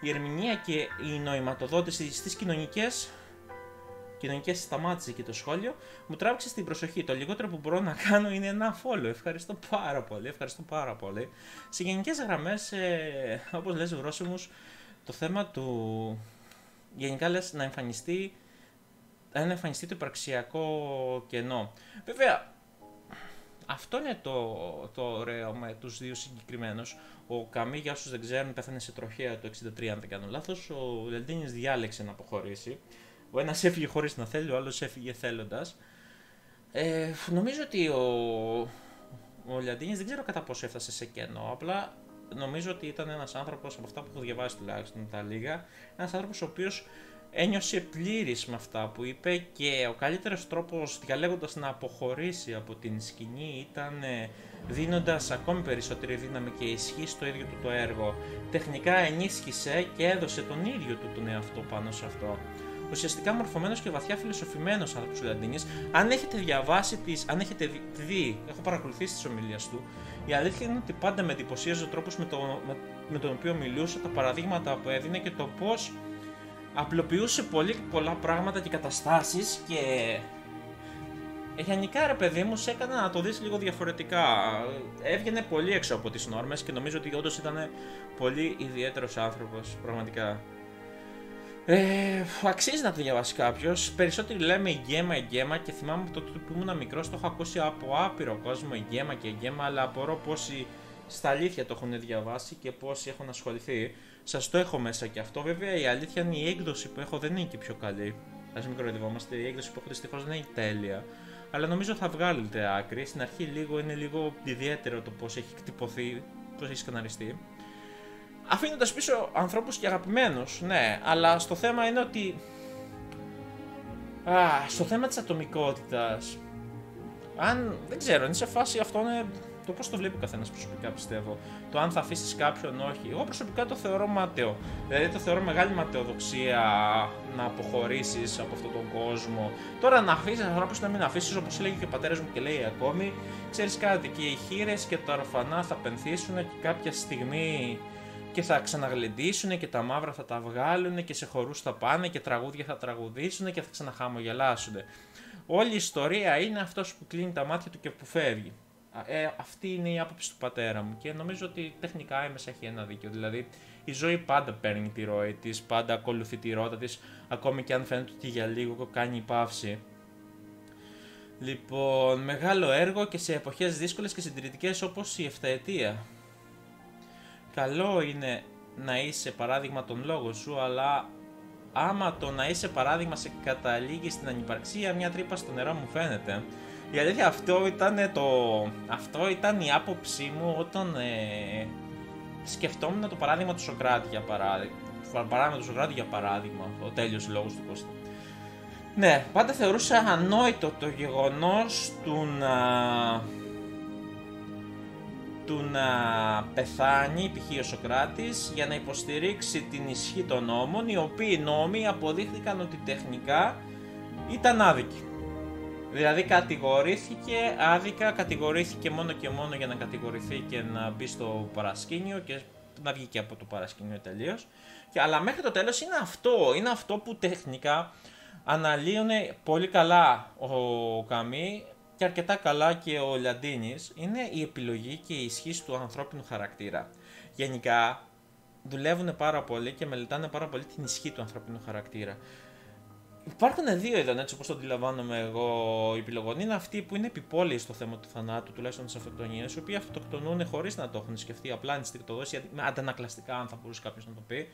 η ερμηνεία και η νοηματοδότηση. Στις κοινωνικές σταμάτησε και το σχόλιο, μου τράβηξε στην προσοχή. Το λιγότερο που μπορώ να κάνω είναι ένα follow. Ευχαριστώ πάρα πολύ, ευχαριστώ πάρα πολύ. Σε γενικές γραμμές, όπως λες Βρόσιμους, το θέμα του... Γενικά λες να εμφανιστεί, το υπαρξιακό κενό. Βέβαια, αυτό είναι το ωραίο με τους δύο συγκεκριμένους. Ο Καμί, για όσους δεν ξέρουν, πέθανε σε τροχέα το 1963, αν δεν κάνω λάθος. Ο Λιαντίνης διάλεξε να αποχωρήσει. Ο ένας έφυγε χωρίς να θέλει, ο άλλος έφυγε θέλοντας. Νομίζω ότι ο Λιαντίνης δεν ξέρω κατά πόσο έφτασε σε κενό, απλά νομίζω ότι ήταν ένας άνθρωπος, από αυτά που έχω διαβάσει τουλάχιστον τα λίγα, ένας άνθρωπος ο οποίος ένιωσε πλήρης με αυτά που είπε, και ο καλύτερος τρόπος διαλέγοντας να αποχωρήσει από την σκηνή ήταν δίνοντας ακόμη περισσότερη δύναμη και ισχύ στο ίδιο του το έργο. Τεχνικά ενίσχυσε και έδωσε τον ίδιο του τον εαυτό πάνω σε αυτό. Ουσιαστικά μορφωμένος και βαθιά φιλοσοφημένος άνθρωπος ο Λιαντίνης. Αν έχετε διαβάσει αν έχετε δει, έχω παρακολουθήσει τις ομιλίες του, η αλήθεια είναι ότι πάντα με εντυπωσίαζε ο τρόπος με τον οποίο μιλούσε, τα παραδείγματα που έδινε και το πώς απλοποιούσε πολλά πράγματα και καταστάσεις, και γενικά ρε παιδί μου σε έκανα να το δεις λίγο διαφορετικά. Έβγαινε πολύ έξω από τις νόρμες και νομίζω ότι όντως ήταν πολύ ιδιαίτερος άνθρωπος, πραγματικά. Αξίζει να το διαβάσει κάποιος. Περισσότεροι λέμε η Gemma, και θυμάμαι το τότε που ήμουν μικρός το έχω ακούσει από άπειρο κόσμο, η Gemma και η Gemma, αλλά απορώ πόσοι στα αλήθεια το έχουν διαβάσει και πόσοι έχουν ασχοληθεί. Σας το έχω μέσα και αυτό. Βέβαια η αλήθεια είναι η έκδοση που έχω δεν είναι και πιο καλή. Ας μην κοροϊδευόμαστε, η έκδοση που έχω δυστυχώς δεν είναι τέλεια. Αλλά νομίζω θα βγάλετε άκρη. Στην αρχή είναι λίγο ιδιαίτερο το πώς έχει κτυπωθεί, πώς έχει σκαναριστεί. Αφήνοντας πίσω ανθρώπους και αγαπημένους, ναι, αλλά στο θέμα είναι ότι... στο θέμα της ατομικότητας... Αν, δεν ξέρω, είναι σε φάση αυτό είναι το πώς το βλέπει ο καθένας προσωπικά, πιστεύω. Το αν θα αφήσεις κάποιον όχι. Εγώ προσωπικά το θεωρώ μάταιο. Δηλαδή το θεωρώ μεγάλη ματαιοδοξία να αποχωρήσεις από αυτόν τον κόσμο. Τώρα να αφήσεις ανθρώπους, να μην αφήσεις, όπως έλεγε και ο πατέρας μου και λέει ακόμη. Ξέρεις κάτι, και οι χείρες και τα ορφανά θα πενθήσουν και κάποια στιγμή... και θα ξαναγλεντήσουν και τα μαύρα θα τα βγάλουν και σε χορούς θα πάνε και τραγούδια θα τραγουδήσουν και θα ξαναχαμογελάσουν. Όλη η ιστορία είναι αυτός που κλείνει τα μάτια του και που φεύγει. Αυτή είναι η άποψη του πατέρα μου και νομίζω ότι τεχνικά έμεσα έχει ένα δίκιο. Δηλαδή η ζωή πάντα παίρνει τη ροή της, πάντα ακολουθεί τη ρότα της, ακόμη και αν φαίνεται ότι για λίγο κάνει παύση. Λοιπόν, μεγάλο έργο και σε εποχές δύσκολες και συντηρητικές όπως η Εφταετία. Καλό είναι να είσαι παράδειγμα τον λόγο σου, αλλά άμα το να είσαι παράδειγμα σε καταλήγει στην ανυπαρξία, μια τρύπα στο νερό μου φαίνεται. Η αλήθεια αυτό ήταν η άποψή μου όταν σκεφτόμουν το παράδειγμα του Σοκράτη για παράδειγμα. Ο τέλειος λόγος του Κώστα. Ναι, πάντα θεωρούσα ανόητο το γεγονός του να πεθάνει, π.χ. ο Σοκράτης, για να υποστηρίξει την ισχύ των νόμων, οι οποίοι νόμοι αποδείχθηκαν ότι τεχνικά ήταν άδικοι. Δηλαδή κατηγορήθηκε άδικα, κατηγορήθηκε μόνο και μόνο για να κατηγορηθεί και να μπει στο παρασκήνιο και να βγει και από το παρασκήνιο τελείως. Αλλά μέχρι το τέλος είναι αυτό που τεχνικά αναλύουν πολύ καλά ο Καμί. και αρκετά καλά και ο Λιαντίνης, είναι η επιλογή και η ισχύς του ανθρώπινου χαρακτήρα. Γενικά δουλεύουν πάρα πολύ και μελετάνε πάρα πολύ την ισχύ του ανθρώπινου χαρακτήρα. Υπάρχουν δύο ειδών, έτσι όπως το αντιλαμβάνομαι εγώ, οι πυλογονείς. Είναι αυτοί που είναι επιπόλαιοι στο θέμα του θανάτου, τουλάχιστον στις αυτοκτονίες, οι οποίοι αυτοκτονούν χωρίς να το έχουν σκεφτεί, απλά ενστικτωδώς, αντανακλαστικά, αν θα μπορούσε κάποιος να το πει.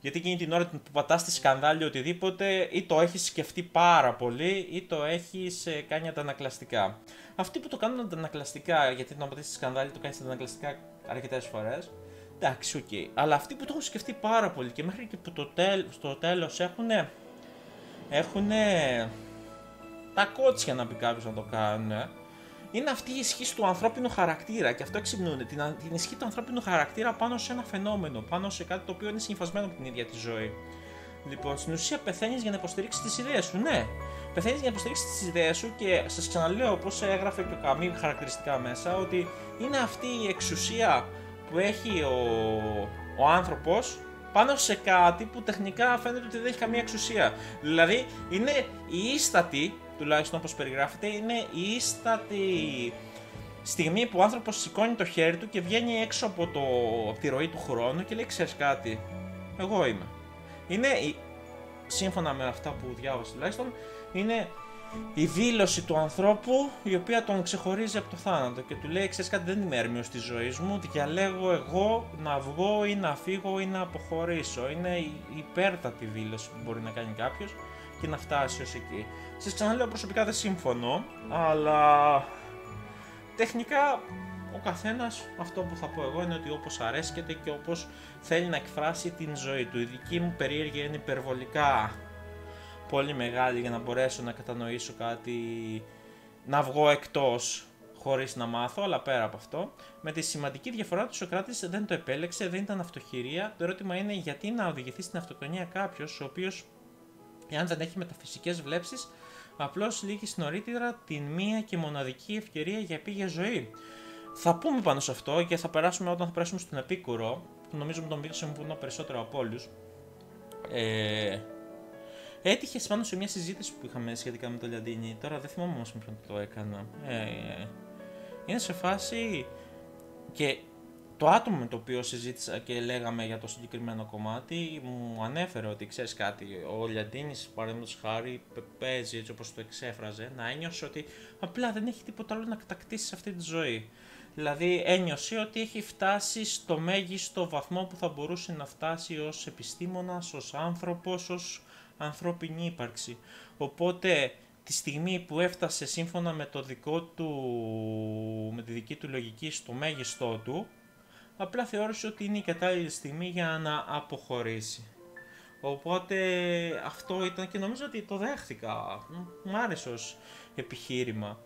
Γιατί εκείνη την ώρα που πατάς τη σκανδάλι οτιδήποτε, ή το έχεις σκεφτεί πάρα πολύ, ή το έχεις κάνει αντανακλαστικά. Αυτοί που το κάνουν αντανακλαστικά, γιατί να πατήσεις τη σκανδάλι το κάνεις αντανακλαστικά αρκετές φορές. Εντάξει, οκ. Αλλά αυτοί που το έχουν σκεφτεί πάρα πολύ και μέχρι και που στο τέλος έχουν τα κότσια, να πει κάποιος, να το κάνουν, είναι αυτή η ισχύ του ανθρώπινου χαρακτήρα και αυτό εξυπνούν. Την ισχύ του ανθρώπινου χαρακτήρα πάνω σε ένα φαινόμενο, πάνω σε κάτι το οποίο είναι συμφασμένο με την ίδια τη ζωή. Λοιπόν, στην ουσία πεθαίνεις για να υποστηρίξεις τις ιδέες σου, ναι. Πεθαίνεις για να υποστηρίξεις τις ιδέες σου και σας ξαναλέω, όπως έγραφε και ο Καμί χαρακτηριστικά μέσα, ότι είναι αυτή η εξουσία που έχει ο άνθρωπος πάνω σε κάτι που τεχνικά φαίνεται ότι δεν έχει καμία εξουσία. Δηλαδή είναι η ίστατη, τουλάχιστον όπως περιγράφεται, είναι η ίστατη στιγμή που ο άνθρωπος σηκώνει το χέρι του και βγαίνει έξω από τη ροή του χρόνου και λέει, ξέρεις κάτι, εγώ είμαι. Είναι, σύμφωνα με αυτά που διάβασα τουλάχιστον, είναι η δήλωση του ανθρώπου η οποία τον ξεχωρίζει από το θάνατο και του λέει, ξέρεις κάτι, δεν είμαι έρμειος της ζωής μου, διαλέγω εγώ να βγω ή να φύγω ή να αποχωρήσω. Είναι η υπέρτατη δήλωση που μπορεί να κάνει κάποιος και να φτάσει ως εκεί. Σας ξαναλέω, προσωπικά δεν συμφωνώ, αλλά τεχνικά ο καθένας, αυτό που θα πω εγώ είναι ότι όπως αρέσκεται και όπως θέλει να εκφράσει την ζωή του. Η δική μου περίεργεια είναι υπερβολικά πολύ μεγάλη για να μπορέσω να κατανοήσω κάτι, να βγω εκτός χωρίς να μάθω, αλλά πέρα από αυτό. Με τη σημαντική διαφορά ότι ο Σοκράτης δεν το επέλεξε, δεν ήταν αυτοχειρία. Το ερώτημα είναι γιατί να οδηγηθεί στην αυτοκτονία κάποιος ο οποίος, εάν δεν έχει μεταφυσικές βλέψεις, απλώς λύγει νωρίτερα την μία και μοναδική ευκαιρία για επίγεια ζωή. Θα πούμε πάνω σε αυτό και θα περάσουμε όταν θα περάσουμε στον Επίκουρο, που νομίζω με τον οποίο συμφωνώ περισσότερο από όλους. Έτυχε πάνω σε μια συζήτηση που είχαμε σχετικά με τον Λιαντίνη. Τώρα δεν θυμάμαι όμως με ποιον το έκανα. Είναι σε φάση και το άτομο με το οποίο συζήτησα και λέγαμε για το συγκεκριμένο κομμάτι μου ανέφερε ότι, ξέρεις κάτι, ο Λιαντίνης, παραδείγματος χάρη, παίζει έτσι όπως το εξέφραζε, να ένιωσε ότι απλά δεν έχει τίποτα άλλο να κατακτήσει σε αυτή τη ζωή. Δηλαδή ένιωσε ότι έχει φτάσει στο μέγιστο βαθμό που θα μπορούσε να φτάσει ως επιστήμονας, ως άνθρωπος, ως ανθρώπινη ύπαρξη. Οπότε τη στιγμή που έφτασε σύμφωνα με το δικό του, με τη δική του λογική στο μέγιστό του, απλά θεώρησε ότι είναι η κατάλληλη στιγμή για να αποχωρήσει. Οπότε αυτό ήταν και νομίζω ότι το δέχτηκα. Μ' άρεσε ως επιχείρημα.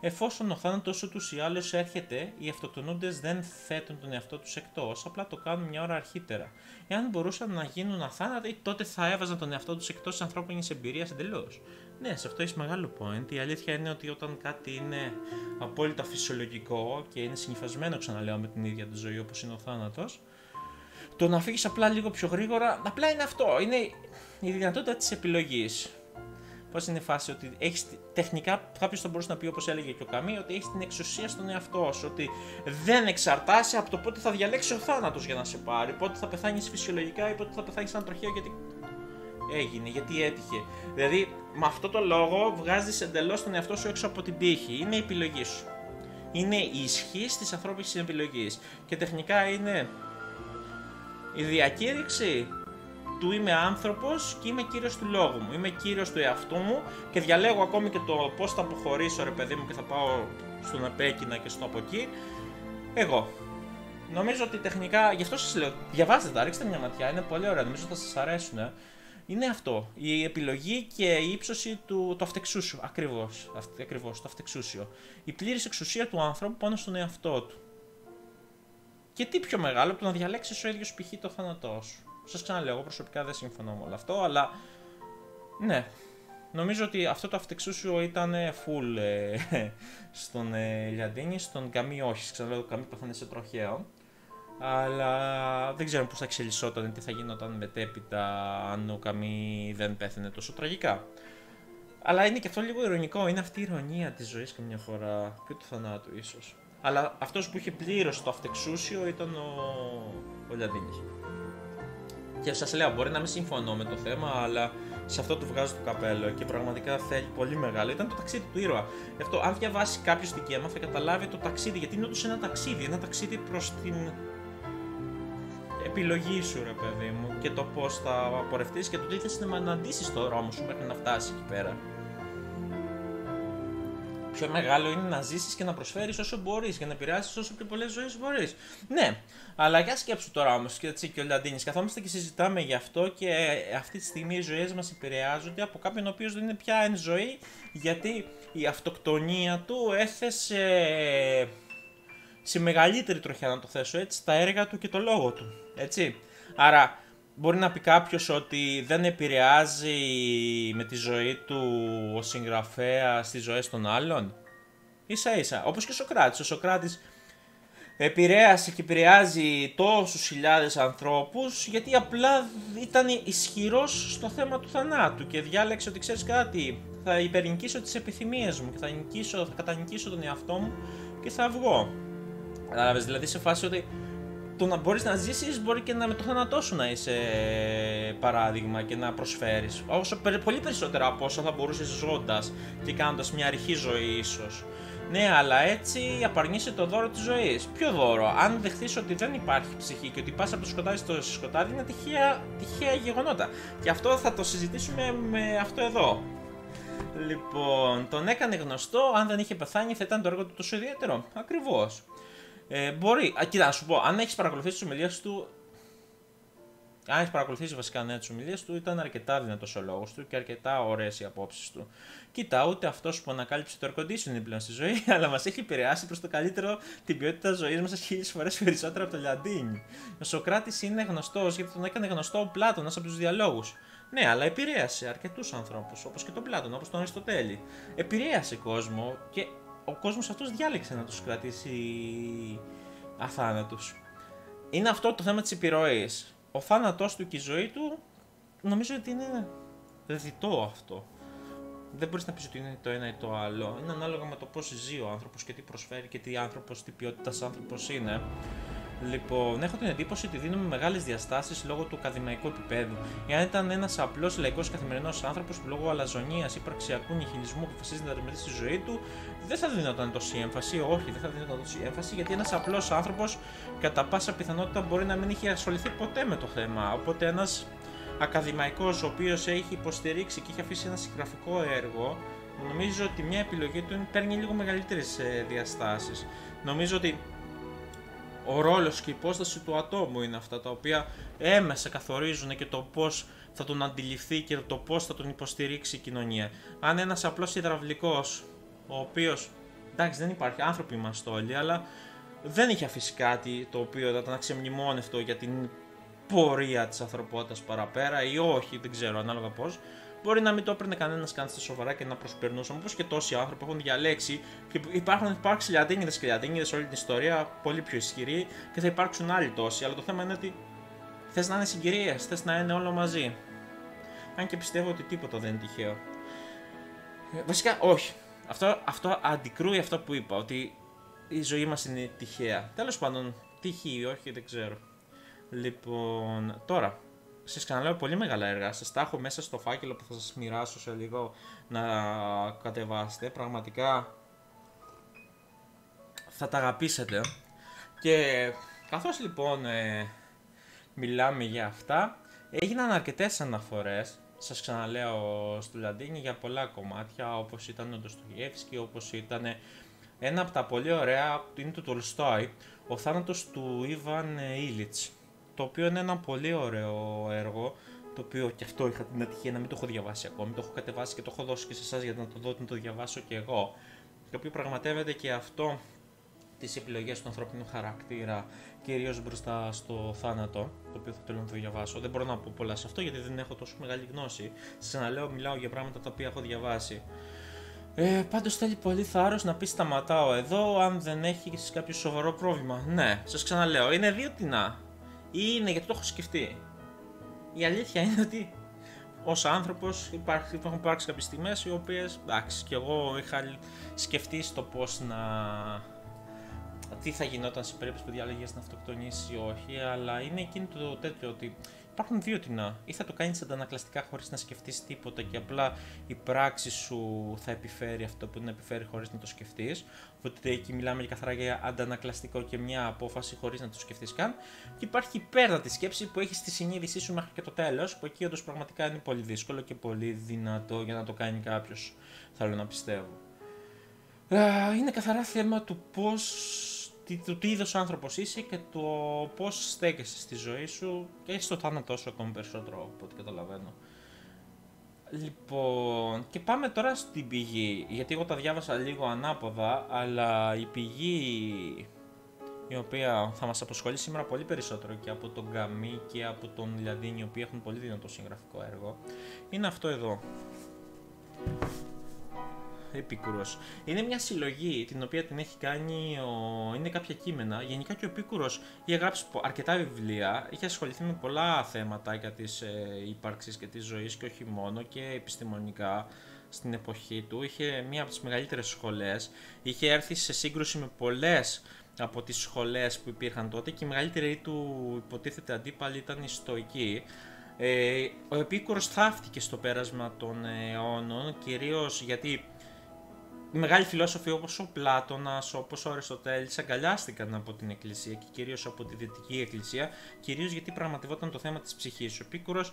Εφόσον ο θάνατος ούτως ή άλλως έρχεται, οι αυτοκτονούντες δεν θέτουν τον εαυτό τους εκτός, απλά το κάνουν μια ώρα αρχίτερα. Εάν μπορούσαν να γίνουν αθάνατοι, τότε θα έβαζαν τον εαυτό τους εκτός της ανθρώπινης εμπειρίας εντελώς. Ναι, σε αυτό έχεις μεγάλο point. Η αλήθεια είναι ότι όταν κάτι είναι απόλυτα φυσιολογικό και είναι συνυφασμένο, ξαναλέω, με την ίδια τη ζωή, όπως είναι ο θάνατος, το να φύγεις απλά λίγο πιο γρήγορα, απλά είναι αυτό. Είναι η δυνατότητα της επιλογής. Πώς είναι η φάση ότι έχεις, τεχνικά κάποιος θα μπορούσε να πει, όπως έλεγε και ο Καμί, ότι έχεις την εξουσία στον εαυτό σου, ότι δεν εξαρτάσαι από το πότε θα διαλέξει ο θάνατος για να σε πάρει, πότε θα πεθάνεις φυσιολογικά ή πότε θα πεθάνεις σαν τροχαίο γιατί έγινε, γιατί έτυχε. Δηλαδή με αυτό το λόγο βγάζεις εντελώς τον εαυτό σου έξω από την τύχη, είναι η επιλογή σου. Είναι η ισχύς της ανθρώπινης επιλογής και τεχνικά είναι η διακήρυξη του είμαι άνθρωπος και είμαι κύριος του λόγου μου, είμαι κύριος του εαυτού μου και διαλέγω ακόμη και το πώς θα αποχωρήσω, ρε παιδί μου, και θα πάω στον Απέκεινα και στο από εκεί, εγώ. Νομίζω ότι τεχνικά, γι' αυτό σας λέω, διαβάστε τα, ρίξτε μια ματιά, είναι πολύ ωραία, νομίζω θα σας αρέσουν. Είναι αυτό, η επιλογή και η ύψωση του αυτεξούσιου, ακριβώς, το αυτεξούσιο. Η πλήρης εξουσία του άνθρωπου πάνω στον εαυτό του. Και τι πιο μεγάλο από το να διαλέξεις ο ίδιος π.χ. το θάνατό σου. Σας ξαναλέω, εγώ προσωπικά δεν συμφωνώ με όλο αυτό, αλλά ναι, νομίζω ότι αυτό το αυτεξούσιο ήταν full στον Λιαντίνη, στον Καμί όχι, ξαναλέω, Καμί πέθανε σε τροχαίο, αλλά δεν ξέρω πώς θα εξελισσόταν, τι θα γινόταν μετέπειτα αν ο Καμί δεν πέθανε τόσο τραγικά. Αλλά είναι και αυτό λίγο ειρωνικό. Είναι αυτή η ειρωνία της ζωής καμιά φορά και του θανάτου ίσως. Αλλά αυτός που είχε πλήρως το αυτεξούσιο ήταν ο Λιανδίνης. Και σας λέω, μπορεί να μην συμφωνώ με το θέμα, αλλά σε αυτό του βγάζω το καπέλο και πραγματικά θέλει πολύ μεγάλο. Ήταν το ταξίδι του ήρωα. Γι' αυτό, αν διαβάσει κάποιος την Γκέμμα, θα καταλάβει το ταξίδι. Γιατί είναι όντως ένα ταξίδι. Ένα ταξίδι προς την επιλογή σου, ρε παιδί μου, και το πώς θα απορρευτείς και το τι θες να αναντήσεις το δρόμο σου μέχρι να φτάσεις εκεί πέρα. Πιο μεγάλο είναι να ζήσεις και να προσφέρεις όσο μπορείς και να επηρεάσεις όσο πιο πολλές ζωές μπορείς. Ναι, αλλά για σκέψου τώρα όμως, και ο Λιανδίνης, καθόμαστε και συζητάμε γι' αυτό και αυτή τη στιγμή οι ζωές μας επηρεάζονται από κάποιον ο οποίος δεν είναι πια εν ζωή, γιατί η αυτοκτονία του έθεσε σε μεγαλύτερη τροχιά, να το θέσω έτσι, τα έργα του και το λόγο του, έτσι. Άρα μπορεί να πει κάποιος ότι δεν επηρεάζει με τη ζωή του ο συγγραφέας τις ζωές των άλλων. Ίσα ίσα, όπως και ο Σοκράτης. Ο Σοκράτης επηρέασε και επηρεάζει τόσους χιλιάδες ανθρώπους γιατί απλά ήταν ισχυρός στο θέμα του θανάτου και διάλεξε ότι ξέρεις κάτι, θα υπερνικήσω τις επιθυμίες μου και θα κατανικήσω τον εαυτό μου και θα βγω. Κατάλαβες, δηλαδή σε φάση ότι το να μπορείς να ζήσεις μπορεί και με το θάνατό σου να είσαι παράδειγμα και να προσφέρεις όσο, πολύ περισσότερα από όσα θα μπορούσες ζώντας και κάνοντας μια αρχή ζωή ίσως. Ναι, αλλά έτσι απαρνείσαι το δώρο της ζωής. Ποιο δώρο? Αν δεχθείς ότι δεν υπάρχει ψυχή και ότι πας από το σκοτάδι στο σκοτάδι, είναι τυχαία γεγονότα. Και αυτό θα το συζητήσουμε με αυτό εδώ. Λοιπόν, τον έκανε γνωστό, αν δεν είχε πεθάνει θα ήταν το έργο του τόσο ιδιαίτερο. Ακριβώς. Μπορεί, κοίτα να σου πω, αν έχεις παρακολουθήσει τις ομιλίες του, αν έχεις παρακολουθήσει βασικά ναι, τις ομιλίες του, ήταν αρκετά δυνατός ο λόγος του και αρκετά ωραίες οι απόψεις του. Κοίτα, ούτε αυτός που ανακάλυψε το air conditioning πλέον στη ζωή, αλλά μας έχει επηρεάσει προς το καλύτερο την ποιότητα ζωής μας 1000 φορές περισσότερα από το Λιαντίνι. Ο Σοκράτης είναι γνωστός γιατί τον έκανε γνωστό ο Πλάτωνας από τους διαλόγους. Ναι, αλλά επηρέασε αρκετούς ανθρώπους, όπως και τον Πλάτωνα, όπως τον Αριστοτέλη. Επηρέασε κόσμο και ο κόσμος αυτός διάλεξε να τους κρατήσει αθάνατους. Είναι αυτό το θέμα της επιρροής. Ο θάνατός του και η ζωή του νομίζω ότι είναι διτό αυτό. Δεν μπορείς να πεις ότι είναι το ένα ή το άλλο. Είναι ανάλογα με το πώς ζει ο άνθρωπος και τι προσφέρει και τι άνθρωπος, τι ποιότητας άνθρωπος είναι. Λοιπόν, έχω την εντύπωση ότι δίνουμε μεγάλες διαστάσεις λόγω του ακαδημαϊκού επίπεδου. Εάν ήταν ένας απλός λαϊκός καθημερινός άνθρωπος που λόγω αλαζονίας ή πραξιακού νιχιλισμού αποφασίζει να τερματίσει τη ζωή του, δεν θα δίνονταν τόση έμφαση. Όχι, δεν θα δίνονταν τόση έμφαση, γιατί ένας απλός άνθρωπος κατά πάσα πιθανότητα μπορεί να μην είχε ασχοληθεί ποτέ με το θέμα. Οπότε ένας ακαδημαϊκός, ο οποίος έχει υποστηρίξει και έχει αφήσει ένα συγγραφικό έργο, νομίζω ότι μια επιλογή του παίρνει λίγο μεγαλύτερες διαστάσεις. Νομίζω ότι ο ρόλος και η υπόσταση του ατόμου είναι αυτά τα οποία έμεσα καθορίζουν και το πώς θα τον αντιληφθεί και το πώς θα τον υποστηρίξει η κοινωνία. Αν ένας απλός υδραυλικός, ο οποίος, εντάξει δεν υπάρχει, άνθρωποι είμαστε όλοι, αλλά δεν είχε αφήσει κάτι το οποίο θα ήταν αξιομνημόνευτο για την πορεία της ανθρωπότητας παραπέρα ή όχι, δεν ξέρω ανάλογα πώς. Μπορεί να μην το έπαιρνε κανένας καν στα σοβαρά και να προσπερνούσαν, όπως και τόσοι άνθρωποι έχουν διαλέξει και υπάρχουν Λιαντίνιδες και Λιαντίνιδες όλη την ιστορία, πολύ πιο ισχυροί και θα υπάρξουν άλλοι τόσοι, αλλά το θέμα είναι ότι θες να είναι συγκυρίες, θες να είναι όλο μαζί. Αν και πιστεύω ότι τίποτα δεν είναι τυχαίο. Βασικά όχι. Αυτό αντικρούει αυτό που είπα, ότι η ζωή μας είναι τυχαία. Τέλος πάντων, τύχη ή όχι, δεν ξέρω. Λοιπόν, τώρα. Σας ξαναλέω πολύ μεγάλα έργα, σας τα έχω μέσα στο φάκελο που θα σας μοιράσω σε λίγο να κατεβάσετε, πραγματικά θα τα αγαπήσετε. Και καθώς λοιπόν μιλάμε για αυτά, έγιναν αρκετές αναφορές, σας ξαναλέω, στο Λιαντίνι για πολλά κομμάτια, όπως ήταν ο Ντοστογεύσκη, όπως ήταν ένα από τα πολύ ωραία, είναι το Τολστόι, ο θάνατος του Ιβαν Ήλιτς, το οποίο είναι ένα πολύ ωραίο έργο, το οποίο και αυτό είχα την ατυχία να μην το έχω διαβάσει ακόμη, το έχω κατεβάσει και το έχω δώσει και σε εσάς για να το δω, να το διαβάσω και εγώ, το οποίο πραγματεύεται και αυτό τις επιλογές του ανθρώπινου χαρακτήρα, κυρίως μπροστά στο θάνατο, το οποίο θα θέλω να το διαβάσω. Δεν μπορώ να πω πολλά σε αυτό γιατί δεν έχω τόσο μεγάλη γνώση, σας ξαναλέω, μιλάω για πράγματα τα οποία έχω διαβάσει. Πάντως θέλει πολύ θάρρος να πει σταματάω εδώ αν δεν έχεις κάποιο σοβαρό πρόβλημα. Ναι, σας ξαναλέω, είναι δύο τινά. Είναι γιατί το έχω σκεφτεί. Η αλήθεια είναι ότι ως άνθρωπος υπάρχουν υπάρξει κάποιες στιγμές οι οποίες, εντάξει, και εγώ είχα σκεφτεί στο πώς να... τι θα γινόταν σε περίπτωση που διάλεγες να αυτοκτονήσεις ή όχι, αλλά είναι εκείνο το τέτοιο ότι υπάρχουν δύο τεινά. Ή θα το κάνεις αντανακλαστικά χωρίς να σκεφτείς τίποτα και απλά η πράξη σου θα επιφέρει αυτό που την επιφέρει χωρίς να το σκεφτείς. Οπότε εκεί μιλάμε για καθαρά για αντανακλαστικό και μια απόφαση χωρίς να το σκεφτείς καν. Και υπάρχει η υπέρτατη σκέψη που έχεις στη συνείδησή σου μέχρι και το τέλος, που εκεί όντως πραγματικά είναι πολύ δύσκολο και πολύ δυνατό για να το κάνει κάποιος, θέλω να πιστεύω. Είναι καθαρά θέμα του πώς. Τι είδος άνθρωπος είσαι και το πώς στέκεσαι στη ζωή σου και στο θάνατό σου ακόμη περισσότερο από ό,τι καταλαβαίνω. Λοιπόν, και πάμε τώρα στην πηγή, γιατί εγώ τα διάβασα λίγο ανάποδα, αλλά η πηγή η οποία θα μας απασχολεί σήμερα πολύ περισσότερο και από τον Καμί και από τον Λιανδίνη, οι οποίοι έχουν πολύ δυνατό συγγραφικό έργο, είναι αυτό εδώ. Επικουρός. Είναι μια συλλογή την οποία την έχει κάνει, είναι κάποια κείμενα. Γενικά και ο Επίκουρος είχε γράψει αρκετά βιβλία, είχε ασχοληθεί με πολλά θέματα για τις ύπαρξης και της ζωής και όχι μόνο, και επιστημονικά στην εποχή του. Είχε μια από τις μεγαλύτερες σχολές, είχε έρθει σε σύγκρουση με πολλές από τις σχολές που υπήρχαν τότε και η μεγαλύτερη του υποτίθεται αντίπαλη ήταν η Στοική. Ο Επίκουρος θαύτηκε στο πέρασμα των αιώνων, κυρίως γιατί οι μεγάλοι φιλόσοφοι όπως ο Πλάτωνας, όπως ο Αριστοτέλης αγκαλιάστηκαν από την Εκκλησία και κυρίως από τη Δυτική Εκκλησία, κυρίως γιατί πραγματιβόταν το θέμα της ψυχής. Ο Επίκουρος,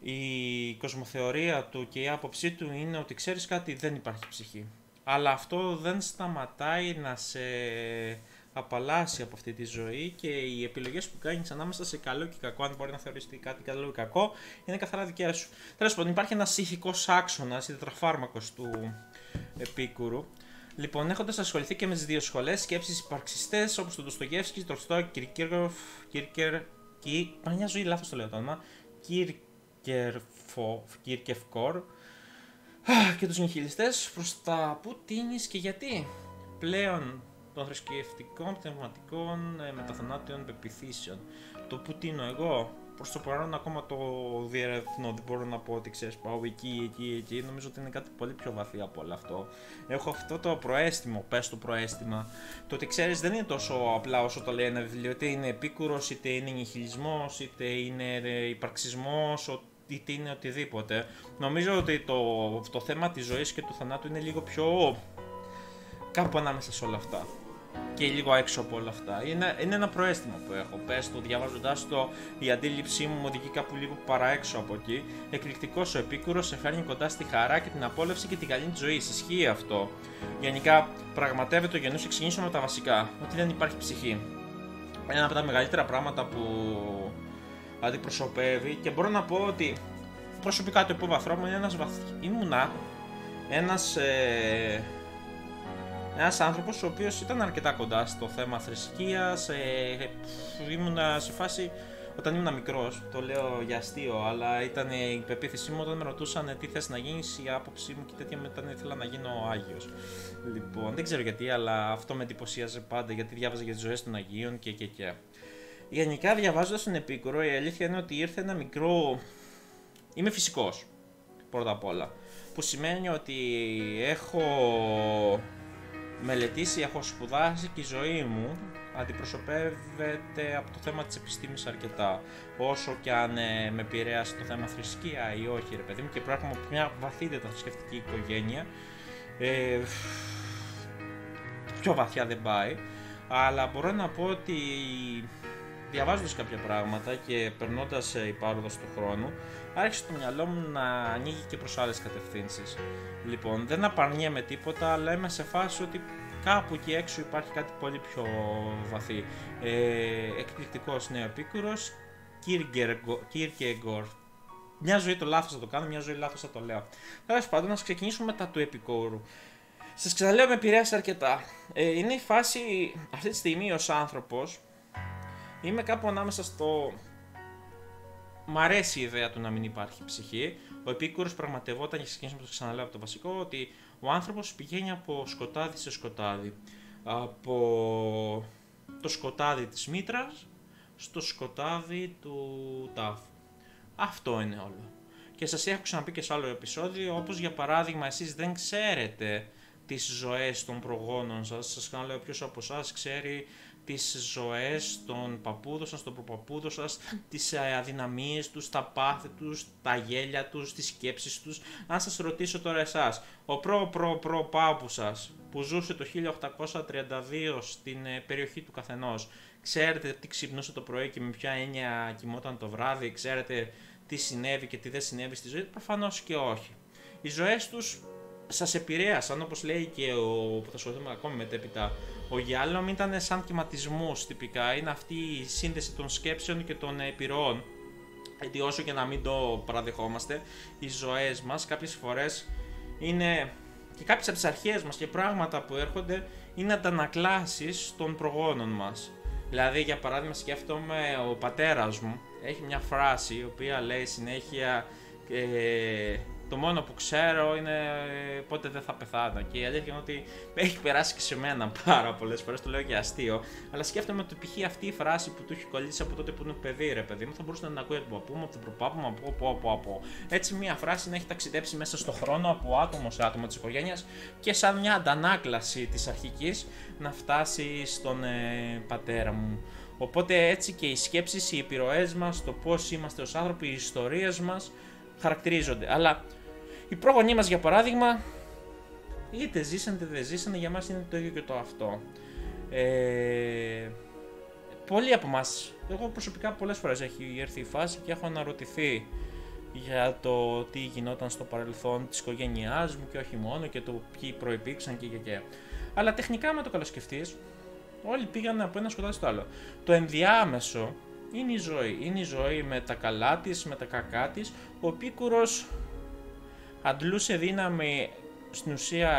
η κοσμοθεωρία του και η άποψή του είναι ότι ξέρεις κάτι, δεν υπάρχει ψυχή. Αλλά αυτό δεν σταματάει να σε απαλλάσσει από αυτή τη ζωή και οι επιλογές που κάνεις ανάμεσα σε καλό και κακό, αν μπορεί να θεωρηθεί κάτι καλό ή κακό, είναι καθαρά δικιά σου. Τέλος πάντων, υπάρχει ένας ηθικός άξονας, η τετραφάρμακος του Επίκουρου. Λοιπόν, έχοντας ασχοληθεί και με τις δύο σχολές, σκέψεις υπαρξιστές όπως τον Ντοστογεύσκη, τον Στόκ, Κίρκερκορ και τους νιχιλιστές, προς τα που τίνεις και γιατί πλέον των θρησκευτικών, πνευματικών, μεταθανάτιων πεπιθήσεων. Το που τίνω εγώ, προς το παρόν ακόμα το διερευνώ, δεν μπορώ να πω ότι ξέρεις πάω εκεί, νομίζω ότι είναι κάτι πολύ πιο βαθύ από όλο αυτό. Έχω αυτό το προαίσθημα, πες το προαίσθημα, το ότι ξέρεις δεν είναι τόσο απλά όσο το λέει ένα βιβλίο, είτε είναι επίκουρος, είτε είναι νιχιλισμός, είτε είναι υπαρξισμός, είτε είναι οτιδήποτε. Νομίζω ότι το θέμα της ζωής και του θανάτου είναι λίγο πιο κάπου ανάμεσα σε όλα αυτά και λίγο έξω από όλα αυτά. Είναι ένα προαίσθημα που έχω. Πες το, διαβάζοντάς το, η αντίληψή μου οδηγεί κάπου λίγο παραέξω από εκεί. Εκπληκτικός ο Επίκουρος, σε φέρνει κοντά στη χαρά και την απόλαυση και την καλή τη ζωή. Ισχύει αυτό. Γενικά, πραγματεύεται ο γεννούς, ξεκινήσω με τα βασικά. Ότι δεν υπάρχει ψυχή. Ένα από τα μεγαλύτερα πράγματα που αντιπροσωπεύει και μπορώ να πω ότι προσωπικά το υπόβαθρό μου είναι ένας άνθρωπος ο οποίος ήταν αρκετά κοντά στο θέμα θρησκείας, ήμουνα σε φάση όταν ήμουν μικρός, το λέω για αστείο, αλλά ήταν η πεποίθησή μου όταν με ρωτούσαν τι θες να γίνεις, η άποψή μου και τέτοια, μετά ήθελα να γίνω Άγιος. Λοιπόν, δεν ξέρω γιατί, αλλά αυτό με εντυπωσίαζε πάντα, γιατί διάβαζα για τις ζωές των Αγίων και. Γενικά διαβάζοντας τον Επίκουρο, η αλήθεια είναι ότι ήρθε ένα μικρό... Είμαι φυσικός, πρώτα απ' όλα, που σημαίνει ότι έχω... μελετήσει, έχω σπουδάσει και η ζωή μου αντιπροσωπεύεται από το θέμα της επιστήμης αρκετά, όσο και αν με επηρέασε το θέμα θρησκεία ή όχι, ρε παιδί μου, και προέρχομαι από μια βαθύτερα θρησκευτική οικογένεια, πιο βαθιά δεν πάει, αλλά μπορώ να πω ότι διαβάζοντας κάποια πράγματα και περνώντας η πάροδος του χρόνου, άρχισε το μυαλό μου να ανοίγει και προς άλλες κατευθύνσεις. Λοιπόν, δεν απαρνιέμαι τίποτα, αλλά είμαι σε φάση ότι κάπου εκεί έξω υπάρχει κάτι πολύ πιο βαθύ. Εκπληκτικός νέο Επίκουρος, Κίρκεγκορ. Μια ζωή το λάθος θα το κάνω, μια ζωή λάθος θα το λέω. Τέλος πάντων, να ξεκινήσουμε με τα του Επικούρου. Σας ξαναλέω, με επηρέασε αρκετά. Είναι η φάση, αυτή τη στιγμή ως άνθρωπος, είμαι κάπου ανάμεσα στο... Μ' αρέσει η ιδέα του να μην υπάρχει ψυχή. Ο Επίκουρος πραγματευόταν, και ξεκινήσαμε να το ξαναλέω από το βασικό, ότι ο άνθρωπος πηγαίνει από σκοτάδι σε σκοτάδι. Από το σκοτάδι της μήτρας στο σκοτάδι του τάφου. Αυτό είναι όλο. και σας έχω ξαναπεί και σε άλλο επεισόδιο, όπως για παράδειγμα εσείς δεν ξέρετε τις ζωές των προγόνων σας, σας ξαναλέω ποιος από εσάς ξέρει τις ζωές των παππούδων σας, των προπαππούδων σας, τις αδυναμίες τους, τα πάθη τους, τα γέλια τους, τις σκέψεις τους. Αν σας ρωτήσω τώρα εσάς, ο πάππου σας που ζούσε το 1832 στην περιοχή του καθενός, ξέρετε τι ξυπνούσε το πρωί και με ποια έννοια κοιμόταν το βράδυ, ξέρετε τι συνέβη και τι δεν συνέβη στη ζωή του? Προφανώς και όχι. Οι ζωές τους σας επηρέασαν, όπως λέει και ο, που θα σχοληθούμε ακόμη μετέπειτα, ο Γιάλομ, ήταν σαν κυματισμούς τυπικά, είναι αυτή η σύνδεση των σκέψεων και των επιρροών, γιατί όσο και να μην το παραδεχόμαστε, οι ζωές μας κάποιες φορές είναι, και κάποιες από τις αρχές μας και πράγματα που έρχονται, είναι αντανακλάσεις των προγόνων μας. Δηλαδή, για παράδειγμα, σκέφτομαι, ο πατέρας μου έχει μια φράση η οποία λέει συνέχεια το μόνο που ξέρω είναι πότε δεν θα πεθάνω, και η αλήθεια είναι ότι έχει περάσει και σε μένα πάρα πολλές φορές, το λέω και αστείο, αλλά σκέφτομαι ότι π.χ. αυτή η φράση που του έχει κολλήσει από τότε που είναι παιδί, ρε παιδί μου, θα μπορούσε να την ακούει από τον παππού μου, από τον προπάππου μου, από. Έτσι, μια φράση να έχει ταξιδέψει μέσα στον χρόνο από άτομο σε άτομο της οικογένειας και σαν μια αντανάκλαση της αρχικής να φτάσει στον πατέρα μου. Οπότε έτσι και οι σκέψεις, οι επιρροές μας, το πώς είμαστε ως άνθρωποι, οι ιστορίες μας χαρακτηρίζονται. Αλλά οι πρόγονοί μας, για παράδειγμα, είτε ζήσανε είτε δεν ζήσανε, για μας είναι το ίδιο και το αυτό. Πολλοί από μας, εγώ προσωπικά πολλές φορές έχει έρθει η φάση και έχω αναρωτηθεί για το τι γινόταν στο παρελθόν της οικογένειάς μου και όχι μόνο, και το ποιοι προϋπήξαν και. Αλλά τεχνικά, με το καλοσκεφτείς, όλοι πήγαν από ένα σκοτάδι στο άλλο. Το ενδιάμεσο είναι η ζωή. Είναι η ζωή με τα καλά της, με τα κακά της. Ο Επίκουρος αντλούσε δύναμη, στην ουσία,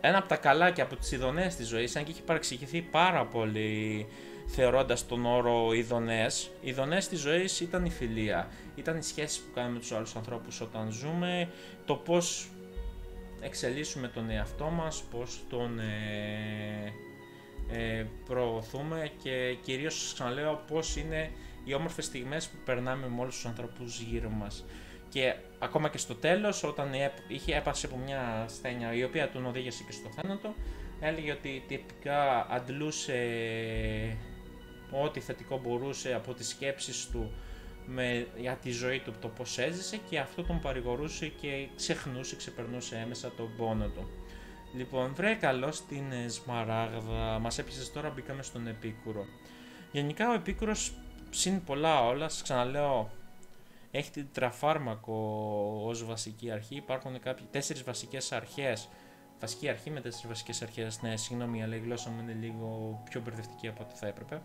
ένα από τα καλά και από τις ειδονές της ζωής, αν και είχε παρεξηγηθεί πάρα πολύ θεωρώντας τον όρο ειδονές. Οι ειδονές της ζωής ήταν η φιλία, ήταν οι σχέσεις που κάνουμε με τους άλλους ανθρώπους όταν ζούμε, το πώς εξελίσσουμε τον εαυτό μας, πώς τον προωθούμε, και κυρίως, σας ξαναλέω, πώς είναι οι όμορφες στιγμές που περνάμε με όλους τους ανθρώπους γύρω μας. Και ακόμα και στο τέλος, όταν είχε έπασει από μια ασθένεια η οποία τον οδήγησε και στο θάνατο, έλεγε ότι τυπικά αντλούσε ό,τι θετικό μπορούσε από τις σκέψεις του για τη ζωή του, το πώς έζησε, και αυτό τον παρηγορούσε και ξεπερνούσε έμεσα τον πόνο του. Λοιπόν, βρε καλώ την Σμαράγδα, μας έπιασες τώρα, μπήκαμε στον Επίκουρο. Γενικά ο Επίκουρος, συν πολλά όλα, σας ξαναλέω, έχει την τραφάρμακο ως βασική αρχή. Υπάρχουν κάποιοι τέσσερις βασικές αρχές, βασική αρχή με τέσσερις βασικές αρχές, ναι, συγγνώμη, αλλά η γλώσσα μου είναι λίγο πιο μπερδευτική από ό,τι θα έπρεπε.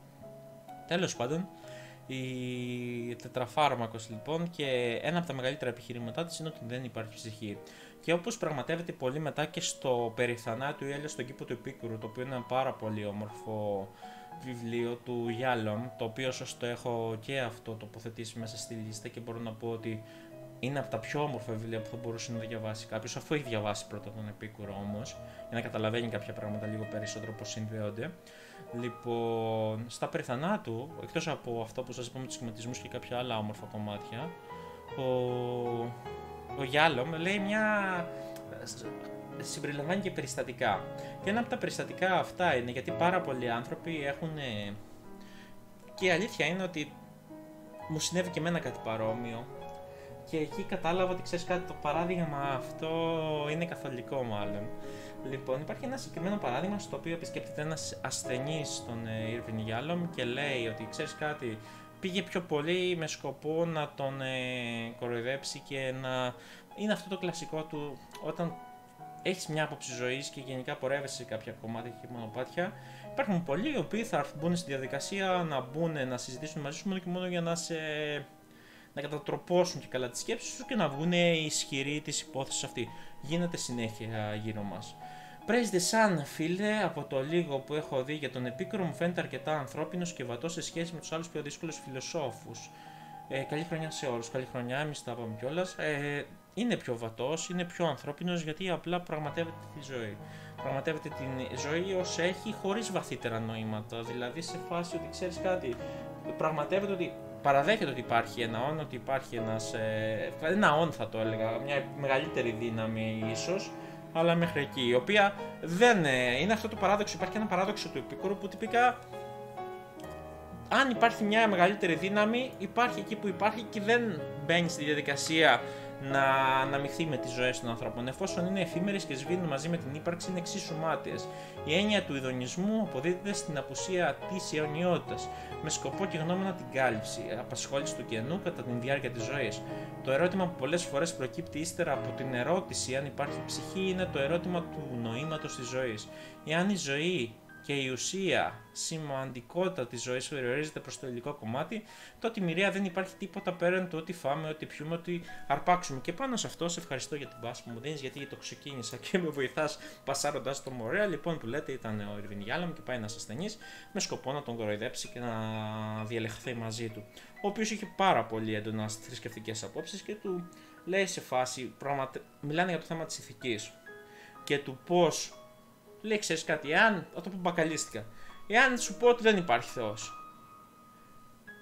Τέλος πάντων, η τετραφάρμακος λοιπόν, και ένα από τα μεγαλύτερα επιχειρήματά της είναι ότι δεν υπάρχει ψυχή. Και όπως πραγματεύεται πολύ μετά και στο Περιθανάτιο ή άλλως στον Κήπο του Επίκουρου, το οποίο είναι ένα πάρα πολύ όμορφο βιβλίο του Yalom, το οποίο σωστό έχω και αυτό τοποθετήσει μέσα στη λίστα και μπορώ να πω ότι είναι από τα πιο όμορφα βιβλία που θα μπορούσε να διαβάσει κάποιος, αφού έχει διαβάσει πρώτα τον Επίκουρο όμως, για να καταλαβαίνει κάποια πράγματα λίγο περισσότερο πώς συνδέονται. Λοιπόν, στα Περιθανάτου, εκτός από αυτό που σας είπα με τους σχηματισμούς και κάποια άλλα όμορφα κομμάτια, ο Yalom λέει συμπεριλαμβάνει και περιστατικά. Και ένα από τα περιστατικά αυτά είναι, γιατί πάρα πολλοί άνθρωποι έχουν, και η αλήθεια είναι ότι μου συνέβη και εμένα κάτι παρόμοιο, και εκεί κατάλαβα ότι, ξέρεις κάτι, το παράδειγμα αυτό είναι καθολικό μάλλον. Λοιπόν, υπάρχει ένα συγκεκριμένο παράδειγμα στο οποίο επισκέπτεται ένας ασθενής στον Irvin Yalom και λέει ότι, ξέρεις κάτι, πήγε πιο πολύ με σκοπό να τον κοροϊδέψει και να... Είναι αυτό το κλασικό του, όταν έχεις μια άποψη ζωής και γενικά πορεύεσαι σε κάποια κομμάτια και μονοπάτια, υπάρχουν πολλοί οι οποίοι θα μπουν στη διαδικασία να μπουν να συζητήσουν μαζί σου μόνο και μόνο για να κατατροπώσουν και καλά τις σκέψεις σου και να βγουν ισχυροί της υπόθεσης αυτή. Γίνεται συνέχεια γύρω μας. Praise the sun, φίλε, από το λίγο που έχω δει για τον Επίκουρο μου φαίνεται αρκετά ανθρώπινος και βατός σε σχέση με τους άλλους πιο δύσκολους φιλοσόφους. Καλή χρονιά σε όλους, καλή χρονιά, εμείς τα πάμε κιόλας. Είναι πιο βατός, είναι πιο ανθρώπινος, γιατί απλά πραγματεύεται τη ζωή. Πραγματεύεται τη ζωή ως έχει, χωρίς βαθύτερα νοήματα. Δηλαδή σε φάση ότι, ξέρεις κάτι, πραγματεύεται ότι παραδέχεται ότι υπάρχει ένα όν, ότι υπάρχει ένα όν θα το έλεγα, μια μεγαλύτερη δύναμη ίσως, αλλά μέχρι εκεί, η οποία δεν είναι αυτό το παράδοξο, υπάρχει ένα παράδοξο του Επικούρου που τυπικά αν υπάρχει μια μεγαλύτερη δύναμη, υπάρχει εκεί που υπάρχει και δεν μπαίνει στη διαδικασία να αναμειχθεί με τις ζωές των ανθρώπων. Εφόσον είναι εφήμερες και σβήνουν μαζί με την ύπαρξη, είναι εξίσου μάταιες. Η έννοια του ειδονισμού αποδίδεται στην απουσία της αιωνιότητας, με σκοπό και γνώμονα την κάλυψη, απασχόληση του κενού κατά τη διάρκεια της ζωής. Το ερώτημα που πολλές φορές προκύπτει ύστερα από την ερώτηση αν υπάρχει ψυχή είναι το ερώτημα του νοήματος της ζωής. Εάν η ζωή και η ουσία, σημαντικότητα της ζωής περιορίζεται προς το υλικό κομμάτι, τότε η μοιραία δεν υπάρχει τίποτα πέραν του ότι φάμε, ότι πιούμε, ότι αρπάξουμε. Και πάνω σε αυτό, σε ευχαριστώ για την πάση που μου δίνεις, γιατί το ξεκίνησα και με βοηθάς πασάροντας το μωρέα. Λοιπόν, που λέτε ήταν ο Ιρβιν Γιάλομ και πάει ένας ασθενής με σκοπό να τον κοροϊδέψει και να διαλεχθεί μαζί του. Ο οποίος είχε πάρα πολύ έντονα θρησκευτικές απόψεις και του λέει σε φάση, μιλάνε για το θέμα της ηθικής και του πώς. Λέει, ξέρεις κάτι, εάν, θα το πω μπακαλίστηκα, εάν σου πω ότι δεν υπάρχει Θεός,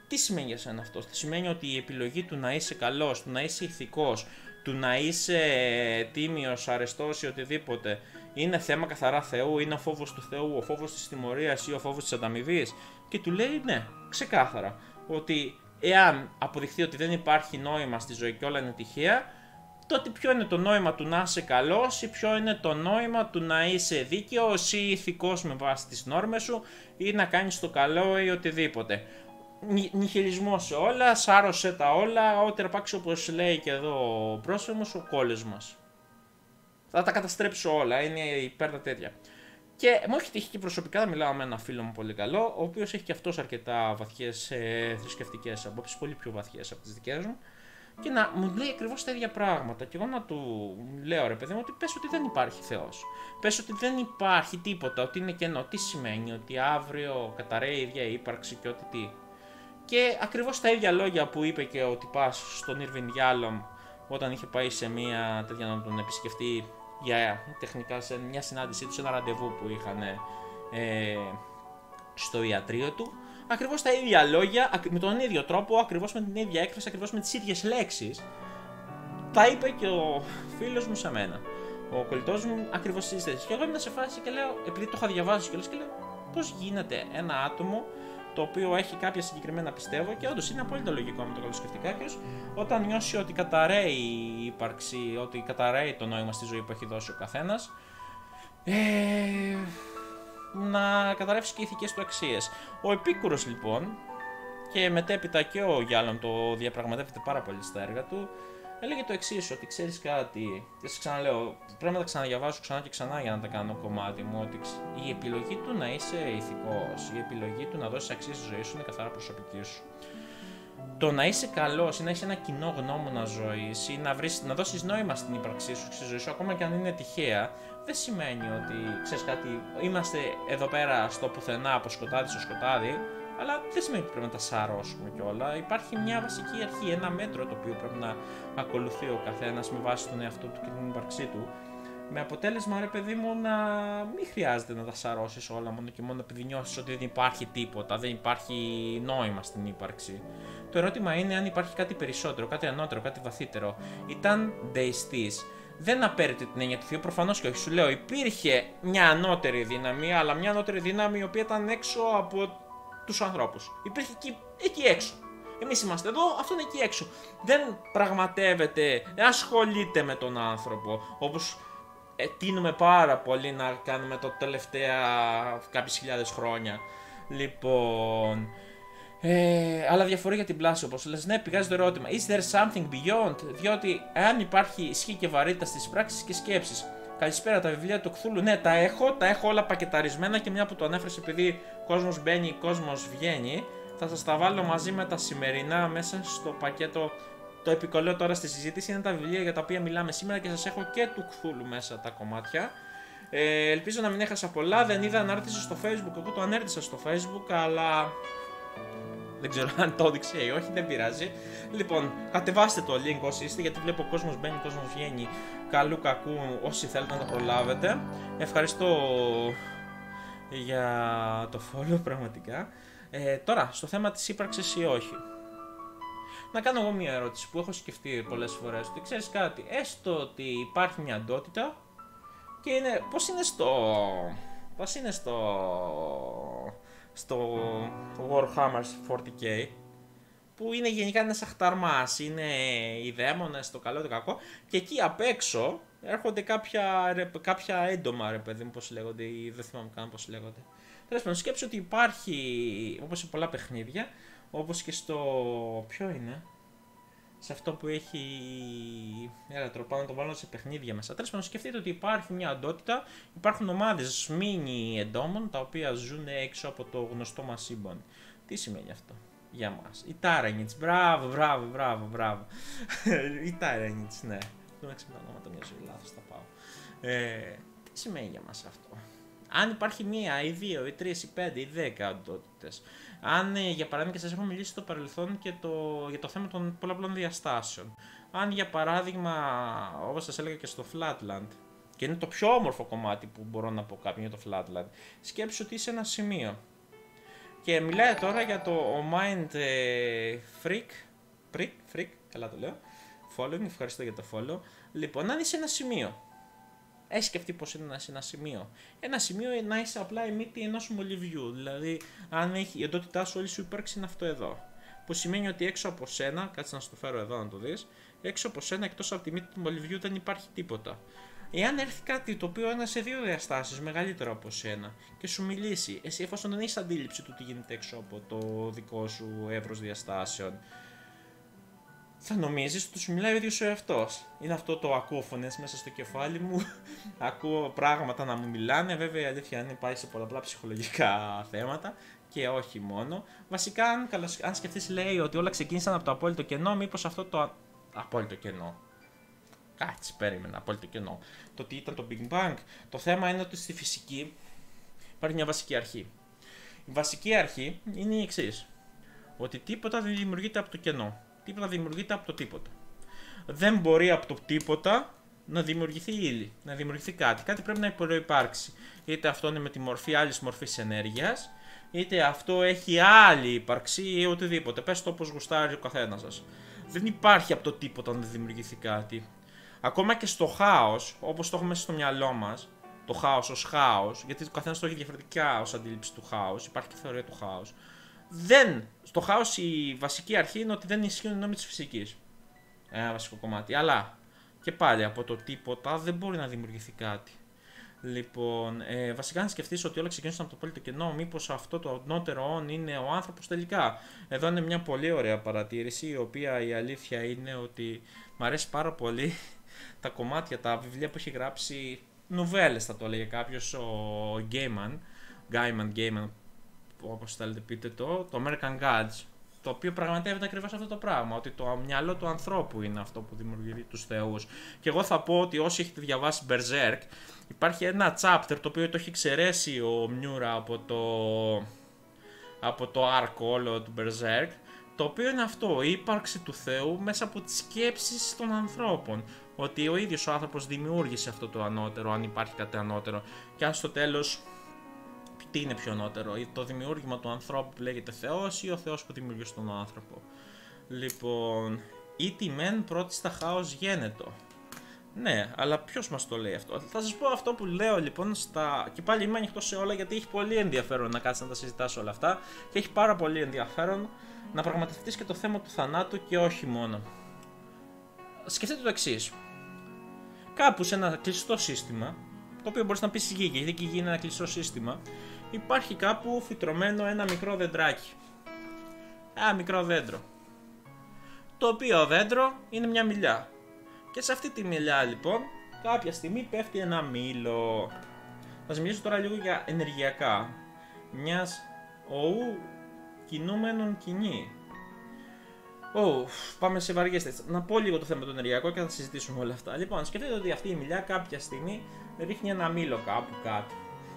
τι σημαίνει για σένα αυτό? Τι σημαίνει ότι η επιλογή του να είσαι καλός, του να είσαι ηθικός, του να είσαι τίμιος, αρεστός ή οτιδήποτε, είναι θέμα καθαρά Θεού, είναι ο φόβος του Θεού, ο φόβος της τιμωρίας ή ο φόβος της ανταμοιβής? Και του λέει ναι, ξεκάθαρα, ότι εάν αποδειχθεί ότι δεν υπάρχει νόημα στη ζωή και όλα είναι τυχαία, τότε ποιο είναι το νόημα του να είσαι καλός ή ποιο είναι το νόημα του να είσαι δίκαιος ή ηθικός με βάση τις νόρμες σου ή να κάνεις το καλό ή οτιδήποτε. Νιχιλισμός σε όλα, σάρωσε τα όλα, ό,τι αρπάξει, όπως λέει και εδώ ο πρόσφυγος, ο κόλλος μας. Θα τα καταστρέψω όλα, είναι υπέρ τα τέτοια. Και μου έχει τύχει και προσωπικά, μιλάω με ένα φίλο μου πολύ καλό, ο οποίος έχει και αυτός αρκετά βαθιές θρησκευτικές απόψεις, πολύ πιο βαθιές από τις δικές μου. Και να μου λέει ακριβώς τα ίδια πράγματα. Και εγώ να του λέω, ρε παιδί μου, ότι πες ότι δεν υπάρχει Θεός. Πες ότι δεν υπάρχει τίποτα, ότι είναι κενό. Τι σημαίνει, ότι αύριο καταραίει η ίδια η ύπαρξη και ό,τι τι. Και ακριβώς τα ίδια λόγια που είπε και ο τυπάς στον Ιρβιν Γιάλομ όταν είχε πάει σε μία τέτοια να τον επισκεφτεί για τεχνικά σε μια συνάντησή του, σε ένα ραντεβού που είχαν στο ιατρείο του. Ακριβώς τα ίδια λόγια, με τον ίδιο τρόπο, ακριβώς με την ίδια έκφραση, ακριβώς με τις ίδιες λέξεις, τα είπε και ο φίλος μου σε μένα. Ο κολλητός μου ακριβώς στις θέσεις. Και εγώ ήμουν σε φάση και λέω, επειδή το είχα διαβάσει κιόλας, και λέω πώς γίνεται ένα άτομο το οποίο έχει κάποια συγκεκριμένα πιστεύω, και όντως είναι απόλυτα λογικό με το καλοσκεφτεί κάποιος, όταν νιώσει ότι καταραίει η ύπαρξη, ότι καταραίει το νόημα στη ζωή που έχει δώσει ο καθένας, να καταρρεύσει και οι ηθικές του αξίες. Ο Επίκουρος λοιπόν, και μετέπειτα και ο Γιάλομ το διαπραγματεύεται πάρα πολύ στα έργα του, έλεγε το εξής, ότι ξέρεις κάτι, ξαναλέω, πρέπει να τα ξαναδιαβάσω ξανά και ξανά για να τα κάνω κομμάτι μου, ότι η επιλογή του να είσαι ηθικός, η επιλογή του να δώσεις αξίες στη ζωή σου είναι καθαρά προσωπική σου. Το να είσαι καλός ή να είσαι ένα κοινό γνώμονα ζωής ή να δώσεις νόημα στην ύπαρξή σου και στη ζωή σου, ακόμα και αν είναι τυχαία, δεν σημαίνει ότι, ξέρεις κάτι, είμαστε εδώ πέρα στο πουθενά, από σκοτάδι στο σκοτάδι, αλλά δεν σημαίνει ότι πρέπει να τα σαρώσουμε κιόλα. Υπάρχει μια βασική αρχή, ένα μέτρο το οποίο πρέπει να ακολουθεί ο καθένας με βάση τον εαυτό του και την ύπαρξή του. Με αποτέλεσμα, ρε παιδί μου, να μην χρειάζεται να τα σαρώσεις όλα μόνο και μόνο επειδή νιώσεις ότι δεν υπάρχει τίποτα, δεν υπάρχει νόημα στην ύπαρξη. Το ερώτημα είναι αν υπάρχει κάτι περισσότερο, κάτι ανώτερο, κάτι βαθύτερο. Ήταν δεϊστής. Δεν απέρριπτε την έννοια του Θεού, προφανώς και όχι. Σου λέω, υπήρχε μια ανώτερη δύναμη, αλλά μια ανώτερη δύναμη η οποία ήταν έξω από τους ανθρώπους. Υπήρχε εκεί έξω. Εμείς είμαστε εδώ, αυτό είναι εκεί έξω. Δεν πραγματεύεται, δεν ασχολείται με τον άνθρωπο, όπως τείνουμε πάρα πολύ να κάνουμε τα τελευταία κάποιες χιλιάδες χρόνια. Λοιπόν, αλλά διαφορεί για την πλάση, όπως λες. Ναι, πηγάζει το ερώτημα. Is there something beyond? Διότι αν υπάρχει ισχύ και βαρύτητα στις πράξεις και σκέψεις. Καλησπέρα, τα βιβλία του Κθούλου. Ναι, τα έχω όλα πακεταρισμένα και μια που το ανέφερες, επειδή κόσμος μπαίνει, κόσμος βγαίνει, θα σας τα βάλω μαζί με τα σημερινά μέσα στο πακέτο. Το επικολλείο τώρα στη συζήτηση είναι τα βιβλία για τα οποία μιλάμε σήμερα και σας έχω και του Κθούλου μέσα τα κομμάτια. Ελπίζω να μην έχασα πολλά. Δεν είδα ανάρτηση στο Facebook. Εγώ το ανέρτησα στο Facebook, αλλά δεν ξέρω αν το έδειξε ή όχι, δεν πειράζει. Λοιπόν, κατεβάστε το link όσοι είστε, γιατί βλέπω ο κόσμος μπαίνει, ο κόσμος βγαίνει. Καλού κακού, όσοι θέλετε να το προλάβετε. Ευχαριστώ για το follow, πραγματικά. Τώρα, στο θέμα της ύπαρξης ή όχι. να κάνω εγώ μια ερώτηση που έχω σκεφτεί πολλές φορές. Ότι ξέρεις κάτι, έστω ότι υπάρχει μια αντότητα και είναι, πώς είναι στο Warhammer 40k, που είναι γενικά ένας αχταρμάς, είναι οι δαίμονες, το καλό, το κακό, και εκεί απ' έξω έρχονται κάποια έντομα, ρε παιδί μου, πώς λέγονται, ή δεν θυμάμαι καν πώς λέγονται. Τέλος πάντων, σκέψου ότι υπάρχει, όπως σε πολλά παιχνίδια, όπως και στο... ποιο είναι? Σε αυτό που έχει... Έλα, τροπάω να το βάλω σε παιχνίδια μέσα. Τέλος πάντων, σκεφτείτε ότι υπάρχει μια αντότητα, υπάρχουν ομάδες μίνι εντόμων, τα οποία ζουν έξω από το γνωστό μας σύμπαν. Τι σημαίνει αυτό για μας? Η Τάρανιτς, μπράβο. Η Τάρανιτς, ναι. Δεν με ξεχνάω ονόματα, μια ζωή, λάθος τα πάω. Τι σημαίνει για μας αυτό? Αν υπάρχει μία, ή δύο, ή τρεις, ή πέντε, ή δέκα αντότητες. Αν, για παράδειγμα, και σας έχω μιλήσει στο παρελθόν και για το θέμα των πολλαπλών διαστάσεων. Αν, για παράδειγμα, όπως σας έλεγα και στο Flatland, και είναι το πιο όμορφο κομμάτι που μπορώ να πω κάποιον για το Flatland, σκέψου ότι είσαι ένα σημείο. Και μιλάει τώρα για το Mind Freak, καλά το λέω, following, ευχαριστώ για το follow. Λοιπόν, αν είσαι ένα σημείο, έχει σκεφτεί πως είναι να είσαι ένα σημείο. Ένα σημείο να είσαι απλά η μύτη ενός μολυβιού. Δηλαδή, αν έχει η εντότητά σου, όλη σου υπάρξη είναι αυτό εδώ. Που σημαίνει ότι έξω από σένα, κάτσε να σου το φέρω εδώ να το δεις, έξω από σένα, εκτός από τη μύτη του μολυβιού, δεν υπάρχει τίποτα. Εάν έρθει κάτι το οποίο είναι σε δύο διαστάσεις, μεγαλύτερο από σένα, και σου μιλήσει, εσύ εφόσον δεν έχεις αντίληψη του τι γίνεται έξω από το δικό σου εύρος διαστάσεων, θα νομίζεις ότι σου μιλάει ο ίδιος ο εαυτός. Είναι αυτό το ακούω φωνές μέσα στο κεφάλι μου, ακούω πράγματα να μου μιλάνε, βέβαια η αλήθεια είναι πάει σε πολλαπλά ψυχολογικά θέματα και όχι μόνο. Βασικά αν σκεφτείς λέει ότι όλα ξεκίνησαν από το απόλυτο κενό, μήπως αυτό το απόλυτο κενό. Κάτσε, περίμενα, απόλυτο κενό. Το τι ήταν το Big Bang. Το θέμα είναι ότι στη φυσική υπάρχει μια βασική αρχή. Η βασική αρχή είναι η εξής. Ότι τίποτα δεν δημιουργείται από το κενό. Τίποτα δημιουργείται από το τίποτα. Δεν μπορεί από το τίποτα να δημιουργηθεί ύλη, να δημιουργηθεί κάτι. Κάτι πρέπει να προϋπάρξει. Είτε αυτό είναι με τη μορφή άλλη μορφή ενέργεια, είτε αυτό έχει άλλη ύπαρξη ή οτιδήποτε. Πες το όπως γουστάρει ο καθένας σας. Δεν υπάρχει από το τίποτα να δημιουργηθεί κάτι. Ακόμα και στο χάος, όπως το έχουμε μέσα στο μυαλό μας, το χάος ως χάος, γιατί ο καθένας το έχει διαφορετικά ως αντίληψη του χάος, υπάρχει και θεωρία του χάος. Στο χάος η βασική αρχή είναι ότι δεν ισχύουν οι νόμοι της φυσικής. Ένα βασικό κομμάτι. Αλλά και πάλι από το τίποτα δεν μπορεί να δημιουργηθεί κάτι. Λοιπόν, βασικά αν σκεφτείς ότι όλα ξεκίνησαν από το απόλυτο κενό, μήπως αυτό το ανώτερο όν είναι ο άνθρωπος τελικά. Εδώ είναι μια πολύ ωραία παρατήρηση, η οποία η αλήθεια είναι ότι μου αρέσει πάρα πολύ τα κομμάτια, τα βιβλία που έχει γράψει, νουβέλες θα το έλεγε κάποιος, ο Gaiman, όπως θέλετε πείτε το American Gods, το οποίο πραγματεύεται ακριβώς αυτό το πράγμα, ότι το μυαλό του ανθρώπου είναι αυτό που δημιουργεί τους θεούς. Και εγώ θα πω ότι όσοι έχετε διαβάσει Berserk, υπάρχει ένα chapter το οποίο το έχει εξαιρέσει ο Μιούρα από το άρκο όλο του Berserk, το οποίο είναι αυτό, η ύπαρξη του Θεού μέσα από τις σκέψεις των ανθρώπων. Ότι ο ίδιος ο άνθρωπος δημιούργησε αυτό το ανώτερο, αν υπάρχει κάτι ανώτερο. Και αν στο τέλος, τι είναι πιο ανώτερο, το δημιούργημα του ανθρώπου που λέγεται Θεός ή ο Θεός που δημιούργησε τον άνθρωπο. Λοιπόν, ήτι μεν πρώτη στα χάος γένετο. Ναι, αλλά ποιος μας το λέει αυτό? Θα σας πω αυτό που λέω λοιπόν και πάλι είμαι ανοιχτός σε όλα, γιατί έχει πολύ ενδιαφέρον να κάτσεις να τα συζητάς όλα αυτά και έχει πάρα πολύ ενδιαφέρον να πραγματευτείς και το θέμα του θανάτου και όχι μόνο. Σκεφτείτε το εξής. Κάπου σε ένα κλειστό σύστημα, το οποίο μπορείς να πεις γη, γιατί και η γη είναι ένα κλειστό σύστημα, υπάρχει κάπου φυτρωμένο ένα μικρό δεντράκι. Ένα μικρό δέντρο. Το οποίο δέντρο είναι μια μιλιά. Και σε αυτή τη μιλιά λοιπόν, κάποια στιγμή πέφτει ένα μήλο. Θα σας μιλήσω τώρα λίγο για ενεργειακά. Μιας οου κινούμενον κοινή. Πάμε σε βαριές θέσεις. Να πω λίγο το θέμα του ενεργειακού και θα συζητήσουμε όλα αυτά. Λοιπόν, σκεφτείτε ότι αυτή η μιλιά κάποια στιγμή ρίχνει ένα μήλο κάπου κάτω.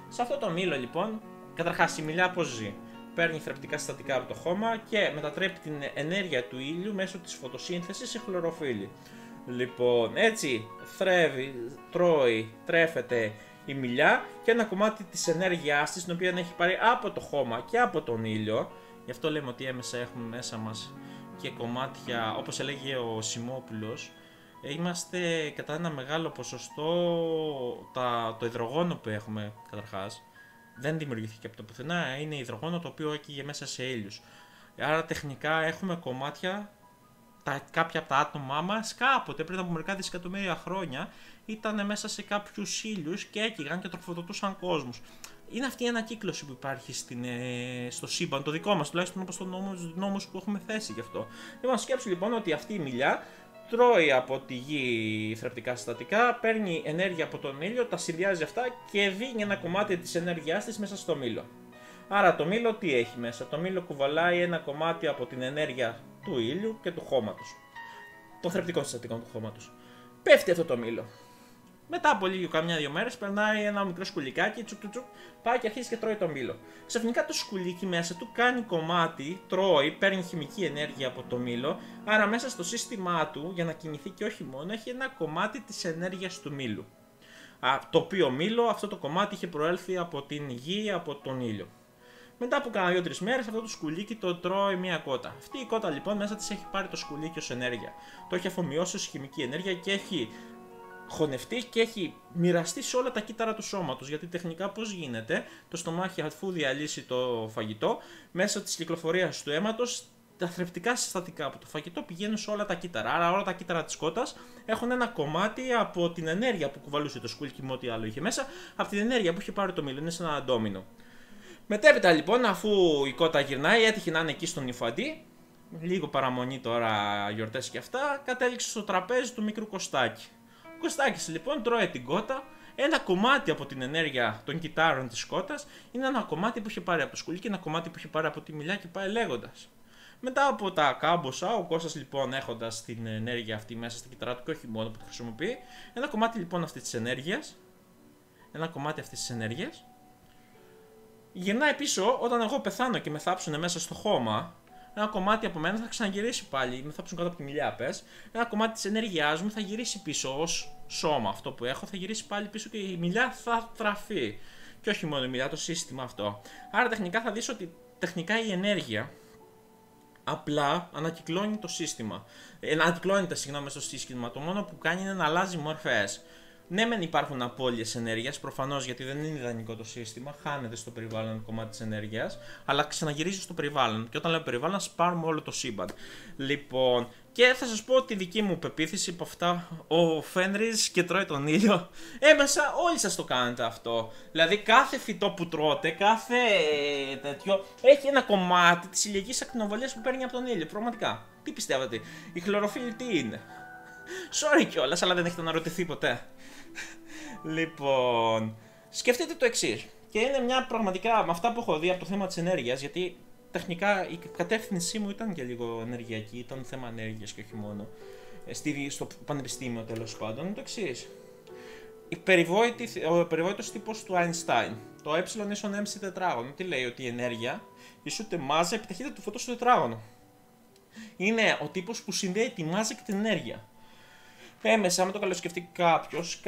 Σε αυτό το μήλο λοιπόν, καταρχάς η μιλιά πώς ζει? Παίρνει θρεπτικά συστατικά από το χώμα και μετατρέπει την ενέργεια του ήλιου μέσω της φωτοσύνθεσης σε χλωροφύλλη. Λοιπόν, έτσι θρεύει, τρώει, τρέφεται η μιλιά και ένα κομμάτι της ενέργειάς της, την οποία έχει πάρει από το χώμα και από τον ήλιο. Γι' αυτό λέμε ότι έμεσα έχουμε μέσα μας και κομμάτια, όπως έλεγε ο Σιμόπουλος, είμαστε κατά ένα μεγάλο ποσοστό το υδρογόνο που έχουμε καταρχάς. Δεν δημιουργήθηκε από το πουθενά, είναι υδρογόνο το οποίο έκυγε μέσα σε ήλιους. Άρα τεχνικά έχουμε κομμάτια, κάποια από τα άτομά μας κάποτε πριν από μερικά δισεκατομμύρια χρόνια ήταν μέσα σε κάποιους ήλιους και έκυγαν και τροφοδοτούσαν κόσμους. Είναι αυτή η ανακύκλωση που υπάρχει στο σύμπαν, το δικό μας, τουλάχιστον όπως τον νόμους που έχουμε θέσει γι' αυτό. Λοιπόν, σκέψου λοιπόν ότι αυτή η μιλιά τρώει από τη γη θρεπτικά συστατικά, παίρνει ενέργεια από τον ήλιο, τα συνδυάζει αυτά και δίνει ένα κομμάτι της ενέργειάς της μέσα στο μήλο. Άρα το μήλο τι έχει μέσα? Το μήλο κουβαλάει ένα κομμάτι από την ενέργεια του ήλιου και του χώματος, των θρεπτικών συστατικών του χώματος. Πέφτει αυτό το μήλο. Μετά από λίγο, καμιά-δύο μέρες, περνάει ένα μικρό σκουλικάκι, τσουκ, πάει και αρχίζει και τρώει το μήλο. Ξαφνικά το σκουλίκι μέσα του κάνει κομμάτι, τρώει, παίρνει χημική ενέργεια από το μήλο, άρα μέσα στο σύστημά του, για να κινηθεί και όχι μόνο, έχει ένα κομμάτι της ενέργειας του μήλου. Το οποίο μήλο, αυτό το κομμάτι είχε προέλθει από την γη, από τον ήλιο. Μετά από κάνα 2-3 μέρες, αυτό το σκουλίκι το τρώει μια κότα. Αυτή η κότα λοιπόν μέσα της έχει πάρει το σκουλίκι ως ενέργεια. Το έχει αφομοιώσει ως χημική ενέργεια και έχει χωνευτεί και έχει μοιραστεί σε όλα τα κύτταρα του σώματος. Γιατί τεχνικά πώς γίνεται? Το στομάχι, αφού διαλύσει το φαγητό, μέσω της κυκλοφορίας του αίματος, τα θρεπτικά συστατικά από το φαγητό πηγαίνουν σε όλα τα κύτταρα. Άρα όλα τα κύτταρα της κότας έχουν ένα κομμάτι από την ενέργεια που κουβαλούσε το σκουλίκι με ό,τι άλλο είχε μέσα, από την ενέργεια που είχε πάρει το μήλο. Είναι σαν ένα ντόμινο. Μετέπειτα λοιπόν, αφού η κότα γυρνάει, έτυχε να είναι εκεί στον Ιφαντή, λίγο παραμονή τώρα γιορτές και αυτά, κατέληξε στο τραπέζι του μικρού Κωστάκη. Ο Κωστάκης λοιπόν τρώει την κότα, ένα κομμάτι από την ενέργεια των κυττάρων της κότας, είναι ένα κομμάτι που είχε πάρει από το σκουλίκι, ένα κομμάτι που είχε πάρει από τη μιλιά και πάει λέγοντας. Μετά από τα κάμποσα, ο Κώστας λοιπόν έχοντας την ενέργεια αυτή μέσα στην κυτταρά του και όχι μόνο που τη χρησιμοποιεί, ένα κομμάτι λοιπόν αυτής της ενέργειας, γυρνάει πίσω. Όταν εγώ πεθάνω και με θάψουν μέσα στο χώμα, ένα κομμάτι από μένα θα ξαναγυρίσει πάλι, με θάψουν κάτω από τη μιλιά, πες. Ένα κομμάτι της ενέργειάς μου θα γυρίσει πίσω ως σώμα, αυτό που έχω, θα γυρίσει πάλι πίσω και η μιλιά θα τραφεί. Και όχι μόνο η μιλιά, το σύστημα αυτό. Άρα τεχνικά θα δεις ότι τεχνικά η ενέργεια απλά ανακυκλώνει το σύστημα. Ανακυκλώνεται, συγγνώμη, στο σύστημα. Το μόνο που κάνει είναι να αλλάζει μορφές. Ναι, μεν υπάρχουν απώλειες ενέργειας, προφανώς, γιατί δεν είναι ιδανικό το σύστημα, χάνεται στο περιβάλλον κομμάτι της ενέργειας, αλλά ξαναγυρίζει στο περιβάλλον. Και όταν λέω περιβάλλον, σπάρουμε όλο το σύμπαν. Λοιπόν, και θα σας πω τη δική μου πεποίθηση από αυτά. Ο Φένρις και τρώει τον ήλιο. Έμεσα όλοι σας το κάνετε αυτό. Δηλαδή, κάθε φυτό που τρώτε, κάθε τέτοιο, έχει ένα κομμάτι της ηλιακής ακτινοβολίας που παίρνει από τον ήλιο. Πραγματικά. Τι πιστεύετε? Η χλωροφύλλη τι είναι? Sorry κιόλας, αλλά δεν έχετε αναρωτηθεί ποτέ. Λοιπόν, σκεφτείτε το εξής. Και είναι μια πραγματικά, με αυτά που έχω δει από το θέμα της ενέργειας, γιατί τεχνικά η κατεύθυνσή μου ήταν και λίγο ενεργειακή, ήταν θέμα ενέργειας και όχι μόνο. Στο πανεπιστήμιο τέλος πάντων, είναι το εξής. Ο περιβόητος τύπος του Einstein. Το ε ίσον MC τετράγωνο. Τι λέει? Ότι η ενέργεια ισούται μάζα επί ταχύτητα του φωτός στο τετράγωνο. Είναι ο τύπος που συνδέει τη μάζα και την ενέργεια. Έμεσα, άμα το καλοσκεφτεί κάποιος,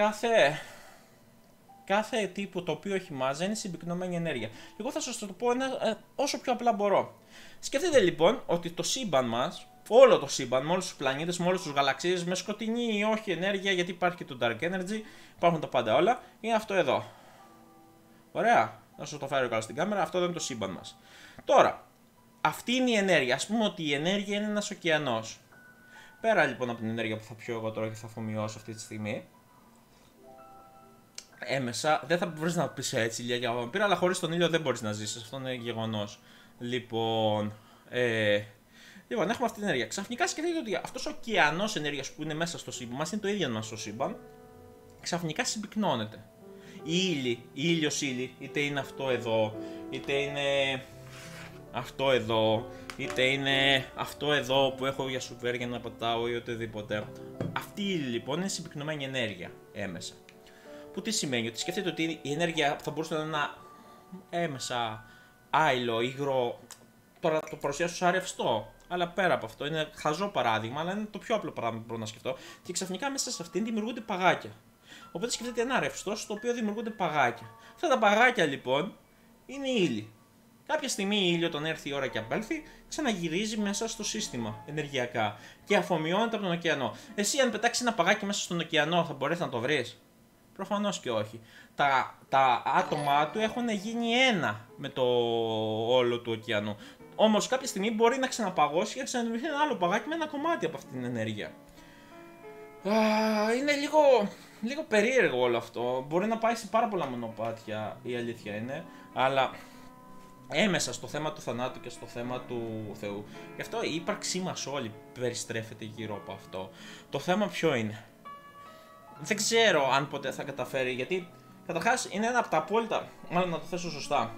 κάθε τύπο το οποίο έχει μάζα είναι συμπυκνωμένη ενέργεια. Εγώ θα σας το πω όσο πιο απλά μπορώ. Σκεφτείτε λοιπόν ότι το σύμπαν μας, όλο το σύμπαν, με όλους τους πλανήτες, με όλους τους γαλαξίες, με σκοτεινή ή όχι ενέργεια, γιατί υπάρχει και το dark energy, υπάρχουν τα πάντα όλα, είναι αυτό εδώ. Ωραία, να σας το φέρω καλά στην κάμερα, αυτό εδώ είναι το σύμπαν μας. Τώρα, αυτή είναι η ενέργεια. Ας πούμε ότι η ενέργεια είναι ένας ωκεανός. Πέρα λοιπόν από την ενέργεια που θα πιω εγώ τώρα και θα αφομοιώσω αυτή τη στιγμή, έμεσα δεν θα μπορείς να πεις έτσι ηλιά για βαμπύρα, αλλά χωρίς τον ήλιο δεν μπορείς να ζήσεις. Αυτό είναι γεγονός. Λοιπόν, έχουμε αυτή την ενέργεια. Ξαφνικά σκεφτείτε ότι αυτός ο ωκεανός ενέργειας που είναι μέσα στο σύμπαν μας, είναι το ίδιο μας το σύμπαν, ξαφνικά συμπυκνώνεται. Η ήλιος ύλη, είτε είναι αυτό εδώ, είτε είναι αυτό εδώ, είτε είναι αυτό εδώ που έχω για σουβέρ για να πατάω ή οτιδήποτε. Αυτή λοιπόν είναι συμπυκνωμένη ενέργεια έμεσα. Που τι σημαίνει? Ότι σκεφτείτε ότι η ενέργεια θα μπορούσε να είναι ένα έμεσα άειλο, υγρό, τώρα το παρουσιάσω σαν ρευστό. Αλλά πέρα από αυτό, είναι χαζό παράδειγμα, αλλά είναι το πιο απλό παράδειγμα που μπορώ να σκεφτώ. Και ξαφνικά μέσα σε αυτήν δημιουργούνται παγάκια. Οπότε σκεφτείτε ένα ρευστό στο οποίο δημιουργούνται παγάκια. Αυτά τα παγάκια λοιπόν είναι η ύλη. Κάποια στιγμή η ήλιο τον έρθει η ώρα και απέλθει, ξαναγυρίζει μέσα στο σύστημα ενεργειακά και αφομοιώνεται από τον ωκεανό. Εσύ, αν πετάξει ένα παγάκι μέσα στον ωκεανό, θα μπορέσει να το βρει? Προφανώς και όχι. Τα άτομα του έχουν γίνει ένα με το όλο του ωκεανού. Όμως κάποια στιγμή μπορεί να ξαναπαγώσει και να ξαναδημιουργεί ένα άλλο παγάκι με ένα κομμάτι από αυτή την ενέργεια. Είναι λίγο περίεργο όλο αυτό. Μπορεί να πάει σε πάρα πολλά μονοπάτια, η αλήθεια είναι, αλλά έμεσα στο θέμα του θανάτου και στο θέμα του Θεού. Γι' αυτό η ύπαρξή μας όλη περιστρέφεται γύρω από αυτό. Το θέμα ποιο είναι? Δεν ξέρω αν ποτέ θα καταφέρει, γιατί καταρχάς είναι ένα από τα απόλυτα, μάλλον να το θέσω σωστά.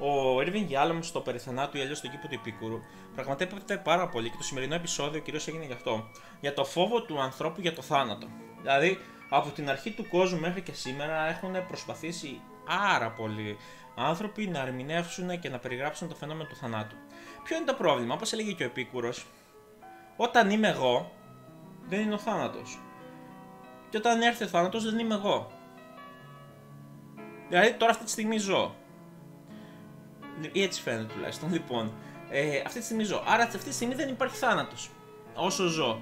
Ο Irvin Yalom στο Περιθανάτου ή αλλιώς στον Κήπο του Επίκουρου πραγματεύεται πάρα πολύ και το σημερινό επεισόδιο κυρίως έγινε γι' αυτό. Για το φόβο του ανθρώπου για το θάνατο. Δηλαδή, από την αρχή του κόσμου μέχρι και σήμερα έχουν προσπαθήσει πάρα πολλοί άνθρωποι να ερμηνεύσουν και να περιγράψουν το φαινόμενο του θανάτου. Ποιο είναι το πρόβλημα? Όπως έλεγε και ο Επίκουρος, όταν είμαι εγώ, δεν είναι ο θάνατος. Και όταν έρθει ο θάνατος, δεν είμαι εγώ. Δηλαδή, τώρα αυτή τη στιγμή ζω. Ή έτσι φαίνεται τουλάχιστον. Λοιπόν, αυτή τη στιγμή ζω. Άρα, αυτή τη στιγμή δεν υπάρχει θάνατος. Όσο ζω.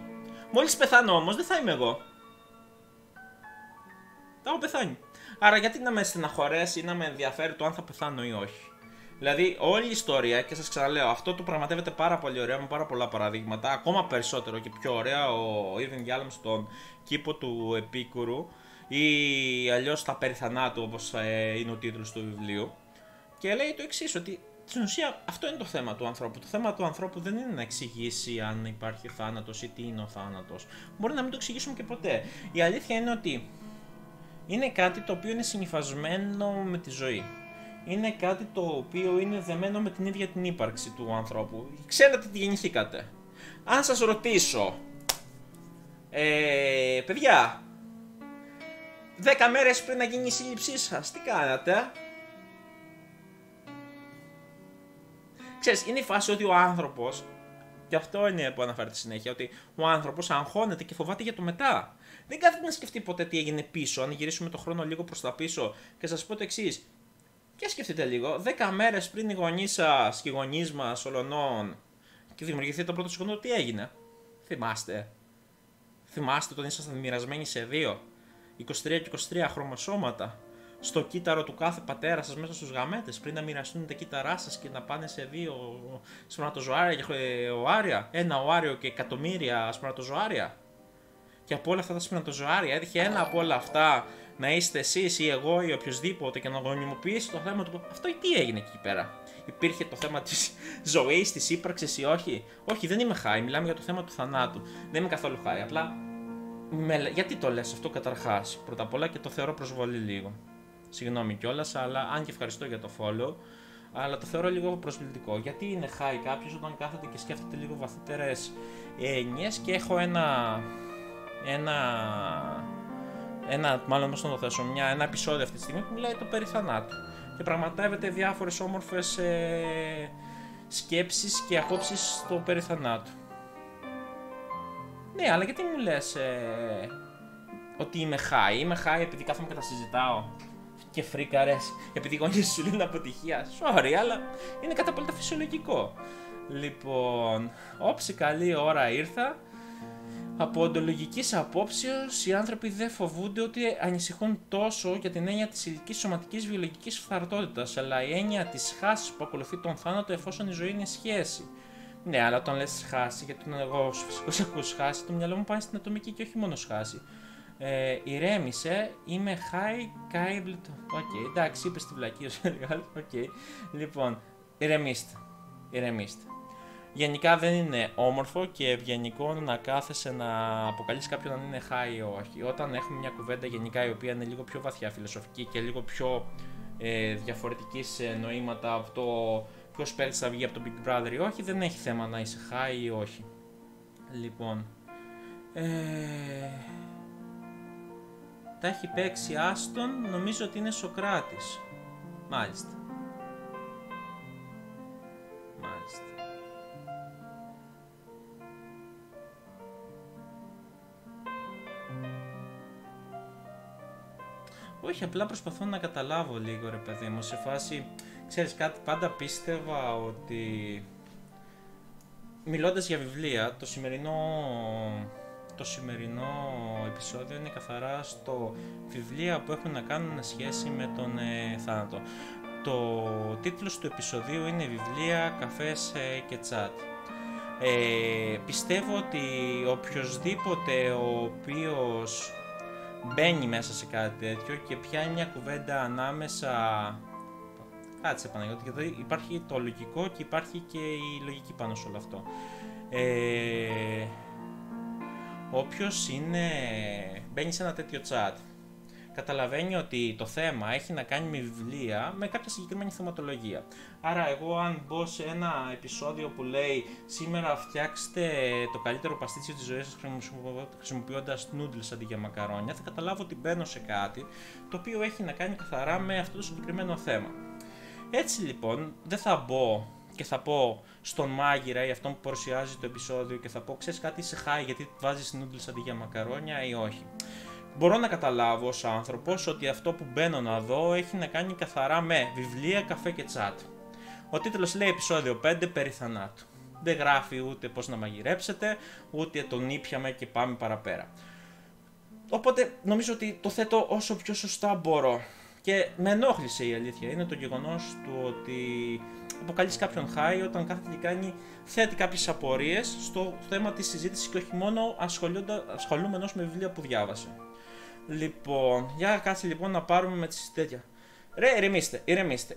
Μόλις πεθάνω όμως, δεν θα είμαι εγώ. Θα έχω πεθάνει. Άρα, γιατί να με στεναχωρέσει ή να με ενδιαφέρει το αν θα πεθάνω ή όχι? Δηλαδή, όλη η ιστορία, και σας ξαναλέω, αυτό το πραγματεύεται πάρα πολύ ωραία με πάρα πολλά παραδείγματα. Ακόμα περισσότερο και πιο ωραία ο Irvin Yalom στον Κήπο του Επίκουρου ή αλλιώς τα Περιθανάτου, όπως είναι ο τίτλος του βιβλίου. Και λέει το εξής, ότι στην ουσία αυτό είναι το θέμα του ανθρώπου. Το θέμα του ανθρώπου δεν είναι να εξηγήσει αν υπάρχει θάνατος ή τι είναι ο θάνατος. Μπορεί να μην το εξηγήσουμε και ποτέ. Η αλήθεια είναι ότι είναι κάτι το οποίο είναι συνυφασμένο με τη ζωή. Είναι κάτι το οποίο είναι δεμένο με την ίδια την ύπαρξη του ανθρώπου. Ξέρετε τι γεννηθήκατε. Αν σας ρωτήσω, παιδιά, 10 μέρες πριν να γίνει η σύλληψή σας, τι κάνατε? Ξέρεις, είναι η φάση ότι ο άνθρωπος, και αυτό είναι που αναφέρεται συνέχεια, ότι ο άνθρωπος αγχώνεται και φοβάται για το μετά. Δεν κάθεται να σκεφτεί ποτέ τι έγινε πίσω, αν γυρίσουμε το χρόνο λίγο προς τα πίσω και σας πω το εξής. Και σκεφτείτε λίγο, 10 μέρες πριν οι γονείς σας και οι γονείς μας ολονών και δημιουργηθεί το πρώτο σηκώνο, τι έγινε? Θυμάστε? Θυμάστε όταν ήσασταν μοιρασμένοι σε 2, 23 και 23 χρωμοσώματα, στο κύτταρο του κάθε πατέρα σας μέσα στους γαμέτες, πριν να μοιραστούν τα κύτταρά σας και να πάνε σε 2 σπερματοζωάρια και οάρια, ένα οάριο και εκατομμύρια σπερματοζωάρια. Και από όλα αυτά τα σπερματοζωάρια έτυχε ένα από όλα αυτά να είστε εσείς ή εγώ ή οποιοδήποτε και να γονιμοποιήσει το θέμα του. Αυτό τι έγινε εκεί πέρα? Υπήρχε το θέμα της ζωής, της ύπαρξης ή όχι? Όχι, δεν είμαι high, μιλάμε για το θέμα του θανάτου. Δεν είμαι καθόλου high, απλά γιατί το λες αυτό καταρχάς? Πρώτα απ' όλα και το θεωρώ προσβολή λίγο. Συγγνώμη κιόλας, αλλά αν και ευχαριστώ για το follow, αλλά το θεωρώ λίγο προσβλητικό. Γιατί είναι high κάποιος όταν κάθεται και σκέφτεται λίγο βαθύτερες έννοιες και έχω μάλλον πώς να το θέσω, ένα επεισόδιο αυτή τη στιγμή που μιλάει το περί θανάτου και πραγματεύεται διάφορες όμορφες σκέψεις και απόψεις στο περί θανάτου. Ναι, αλλά γιατί μου λες ότι είμαι high? Είμαι high επειδή κάθομαι και τα συζητάω και φρίκαρες, επειδή οι γονείς σου λένε αποτυχία. Sorry, αλλά είναι κατά πολύ φυσιολογικό. Λοιπόν, όψη καλή ώρα ήρθα. Από οντολογικής απόψεως, οι άνθρωποι δεν φοβούνται ότι ανησυχούν τόσο για την έννοια της ηλικής σωματικής βιολογικής φθαρτότητας, αλλά η έννοια της χάσης που ακολουθεί τον θάνατο εφόσον η ζωή είναι σχέση. Ναι, αλλά όταν λες χάση, γιατί εγώ φυσικώς ακούς χάση, το μυαλό μου πάει στην ατομική και όχι μόνο χάση. Ηρέμησε, είμαι high, kaibled. Οκ, εντάξει, είπες τη βλακία σου, οκ. Λοιπόν, ηρεμήστε. Γενικά δεν είναι όμορφο και ευγενικό να κάθεσαι να αποκαλείς κάποιον αν είναι high ή όχι. Όταν έχουμε μια κουβέντα γενικά η οποία είναι λίγο πιο βαθιά φιλοσοφική και λίγο πιο διαφορετική σε νοήματα από το ποιος παίρνεις θα βγει από το Big Brother ή όχι, δεν έχει θέμα να είσαι high ή όχι. Λοιπόν, τα έχει παίξει Άστον, νομίζω ότι είναι Σοκράτης. Μάλιστα. Όχι, απλά προσπαθώ να καταλάβω λίγο, ρε παιδί μου, σε φάση Ξέρεις κάτι, πάντα πίστευα ότι μιλώντας για βιβλία, το σημερινό επεισόδιο είναι καθαρά στο βιβλία που έχουν να κάνουν σχέση με τον θάνατο. Το τίτλος του επεισοδίου είναι «Βιβλία, καφές και τσάτ». Πιστεύω ότι οποιοσδήποτε ο οποίος μπαίνει μέσα σε κάτι τέτοιο και πιάνει μια κουβέντα ανάμεσα... Κάτσε Παναγιώτη, γιατί υπάρχει το λογικό και υπάρχει και η λογική πάνω σε όλο αυτό. Όποιος μπαίνει σε ένα τέτοιο chat, καταλαβαίνει ότι το θέμα έχει να κάνει με βιβλία με κάποια συγκεκριμένη θεματολογία. Άρα εγώ αν μπω σε ένα επεισόδιο που λέει σήμερα φτιάξτε το καλύτερο παστίτσιο της ζωής σας χρησιμοποιώντας noodles αντί για μακαρόνια, θα καταλάβω ότι μπαίνω σε κάτι το οποίο έχει να κάνει καθαρά με αυτό το συγκεκριμένο θέμα. Έτσι λοιπόν δεν θα μπω και θα πω στον μάγειρα ή αυτόν που παρουσιάζει το επεισόδιο και θα πω ξέρεις κάτι σε χάει γιατί βάζεις noodles αντί για μακαρόνια ή όχι. Μπορώ να καταλάβω ως άνθρωπος ότι αυτό που μπαίνω να δω έχει να κάνει καθαρά με βιβλία, καφέ και τσάτ. Ο τίτλος λέει επεισόδιο 5 περί θανάτου. Δεν γράφει ούτε πώς να μαγειρέψετε, ούτε τον ήπιαμε και πάμε παραπέρα. Οπότε νομίζω ότι το θέτω όσο πιο σωστά μπορώ. Και με ενόχλησε η αλήθεια, είναι το γεγονός του ότι αποκαλείς κάποιον χάι όταν κάθεται και θέτει κάποιες απορίες στο θέμα της συζήτησης και όχι μόνο ασχολούμενος με βιβλία που διάβασε. Λοιπόν, για κάτσε λοιπόν να πάρουμε με τις τέτοια. Ρε, ηρεμήστε.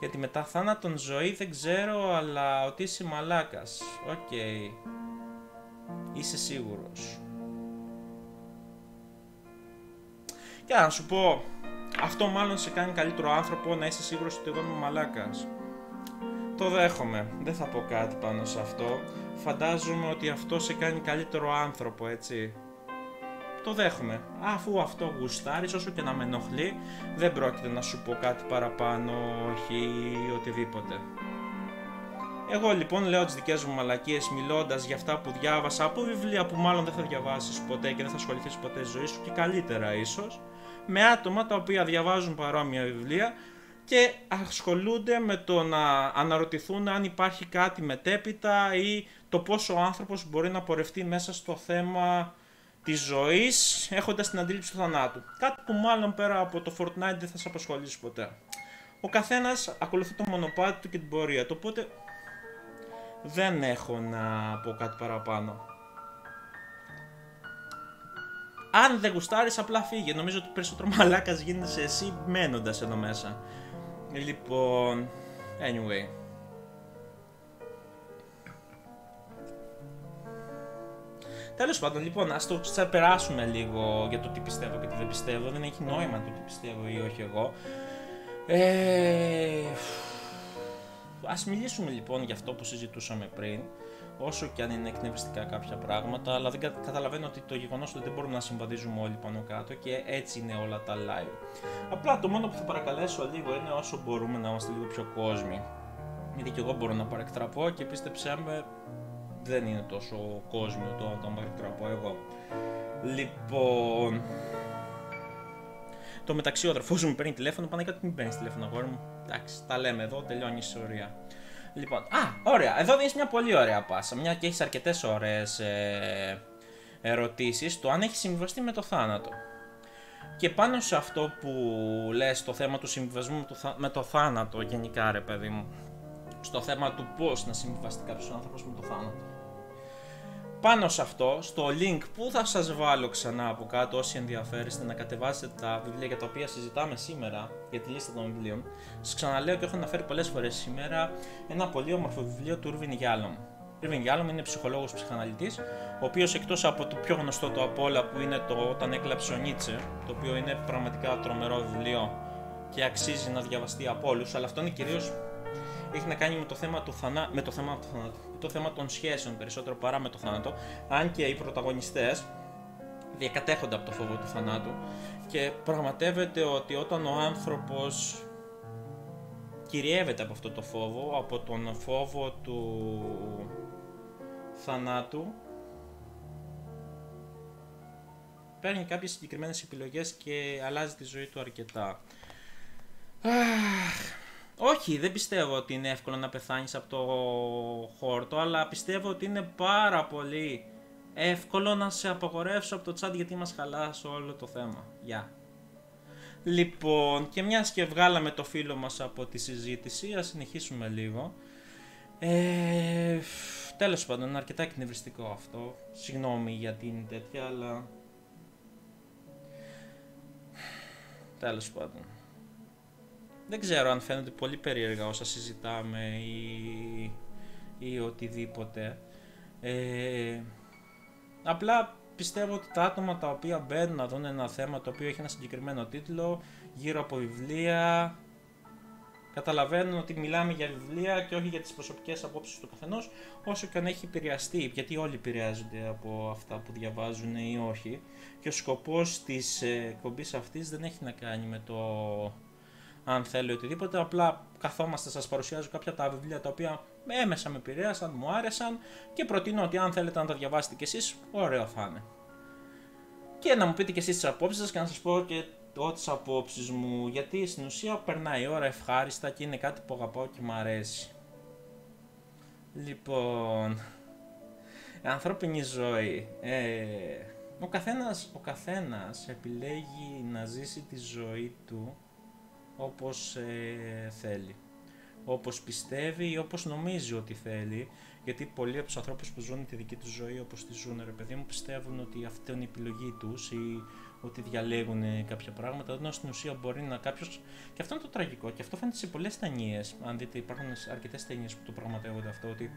Γιατί μετά θάνατον ζωή δεν ξέρω, αλλά ότι είσαι μαλάκας. Οκ. Είσαι σίγουρος. Και να σου πω, αυτό μάλλον σε κάνει καλύτερο άνθρωπο να είσαι σίγουρος ότι εγώ είμαι μαλάκας. Το δέχομαι. Δεν θα πω κάτι πάνω σε αυτό. Φαντάζομαι ότι αυτό σε κάνει καλύτερο άνθρωπο, έτσι. Το δέχομαι. Αφού αυτό γουστάρεις, όσο και να με ενοχλεί, δεν πρόκειται να σου πω κάτι παραπάνω, όχι οτιδήποτε. Εγώ λοιπόν λέω τις δικές μου μαλακίες μιλώντας για αυτά που διάβασα από βιβλία που μάλλον δεν θα διαβάσεις ποτέ και δεν θα ασχοληθείς ποτέ στη ζωή σου και καλύτερα ίσως, με άτομα τα οποία διαβάζουν παρόμοια βιβλία και ασχολούνται με το να αναρωτηθούν αν υπάρχει κάτι μετέπειτα ή το πόσο ο άνθρωπος μπορεί να πορευτεί μέσα στο θέμα της ζωής έχοντας την αντίληψη του θανάτου. Κάτι που μάλλον πέρα από το Fortnite δεν θα σε απασχολήσει ποτέ. Ο καθένας ακολουθεί το μονοπάτι του και την πορεία του, οπότε δεν έχω να πω κάτι παραπάνω. Αν δεν γουστάρεις απλά φύγε, νομίζω ότι περισσότερο μαλάκας γίνεσαι εσύ μένοντας εδώ μέσα. Λοιπόν, anyway. Τέλος πάντων, λοιπόν, ας το ξεπεράσουμε λίγο για το τι πιστεύω και τι δεν πιστεύω. Δεν έχει νόημα το τι πιστεύω ή όχι εγώ. Ας μιλήσουμε λοιπόν για αυτό που συζητούσαμε πριν, όσο και αν είναι εκνευριστικά κάποια πράγματα, αλλά δεν καταλαβαίνω ότι το γεγονός ότι δεν μπορούμε να συμβαδίζουμε όλοι πάνω κάτω και έτσι είναι όλα τα live. Απλά το μόνο που θα παρακαλέσω λίγο είναι όσο μπορούμε να είμαστε λίγο πιο κόσμοι. Γιατί και εγώ μπορώ να παρεκτραπώ και πίστεψέ με, δεν είναι τόσο κόσμιο το να το παρεκτραπώ εγώ. Λοιπόν... Το μεταξύ ο αδερφός μου παίρνει τηλέφωνο, πάνε κάτι μην παίρνεις τηλέφωνο αγόρι μου. Εντάξει, τα λέμε εδώ, τελειώνει η ιστορία. Λοιπόν, ωραία, εδώ δίνεις μια πολύ ωραία πάσα, μια και έχεις αρκετές ωραίες ερωτήσεις, το αν έχει συμβιβαστεί με το θάνατο. Και πάνω σε αυτό που λες, το θέμα του συμβιβασμού με το θάνατο γενικά ρε παιδί μου, στο θέμα του πώς να συμβιβαστεί κάποιος άνθρωπος με το θάνατο. Πάνω σε αυτό, στο link που θα σας βάλω ξανά από κάτω όσοι ενδιαφέρεστε να κατεβάσετε τα βιβλία για τα οποία συζητάμε σήμερα, για τη λίστα των βιβλίων, σας ξαναλέω και έχω αναφέρει πολλές φορές σήμερα ένα πολύ όμορφο βιβλίο του Irvin Yalom. Irvin Yalom είναι ψυχολόγος ψυχαναλυτής, ο οποίος εκτός από το πιο γνωστό του απ' όλα που είναι το «Όταν έκλαψε ο Νίτσε», το οποίο είναι πραγματικά τρομερό βιβλίο και αξίζει να διαβαστεί από όλους, αλλά αυτό είναι κυρίως έχει να κάνει με το θέμα του θανάτου, το θέμα των σχέσεων περισσότερο παρά με το θάνατο, αν και οι πρωταγωνιστές διακατέχονται από το φόβο του θανάτου και πραγματεύεται ότι όταν ο άνθρωπος κυριεύεται από αυτό το φόβο, από τον φόβο του θανάτου, παίρνει κάποιες συγκεκριμένες επιλογές και αλλάζει τη ζωή του αρκετά. Όχι, δεν πιστεύω ότι είναι εύκολο να πεθάνεις από το χόρτο, αλλά πιστεύω ότι είναι πάρα πολύ εύκολο να σε απαγορεύσω από το chat γιατί μας χαλάσει όλο το θέμα. Γεια. Λοιπόν, και μιας και βγάλαμε το φίλο μας από τη συζήτηση, ας συνεχίσουμε λίγο. Τέλος πάντων, είναι αρκετά εκνευριστικό αυτό. Συγγνώμη γιατί είναι τέτοια, αλλά... τέλος πάντων. Δεν ξέρω αν φαίνονται πολύ περίεργα όσα συζητάμε ή οτιδήποτε. Απλά πιστεύω ότι τα άτομα τα οποία μπαίνουν να δουν ένα θέμα το οποίο έχει ένα συγκεκριμένο τίτλο γύρω από βιβλία, καταλαβαίνουν ότι μιλάμε για βιβλία και όχι για τις προσωπικές απόψεις του καθενός, όσο και αν έχει επηρεαστεί, γιατί όλοι επηρεάζονται από αυτά που διαβάζουν ή όχι, και ο σκοπός της εκπομπής αυτής δεν έχει να κάνει με το αν θέλει οτιδήποτε, απλά καθόμαστε, σας παρουσιάζω κάποια τα βιβλία τα οποία έμεσα με επηρέασαν, μου άρεσαν και προτείνω ότι αν θέλετε να τα διαβάσετε κι εσείς, ωραίο θα είναι. Και να μου πείτε κι εσείς τις απόψεις σας και να σας πω και τις απόψεις μου, γιατί στην ουσία περνάει η ώρα ευχάριστα και είναι κάτι που αγαπάω και μου αρέσει. Λοιπόν, ανθρώπινη ζωή. Ο καθένας επιλέγει να ζήσει τη ζωή του όπως θέλει, όπως πιστεύει ή όπως νομίζει ότι θέλει, γιατί πολλοί από τους ανθρώπους που ζουν τη δική τους ζωή όπως τη ζουν, ρε παιδί μου, πιστεύουν ότι αυτή είναι η επιλογή τους ή ότι διαλέγουν κάποια πράγματα, ενώ στην ουσία μπορεί να κάποιος, και αυτό είναι το τραγικό και αυτό φαίνεται σε πολλές ταινίες, αν δείτε υπάρχουν αρκετές ταινίες που το πραγματεύονται αυτό, ότι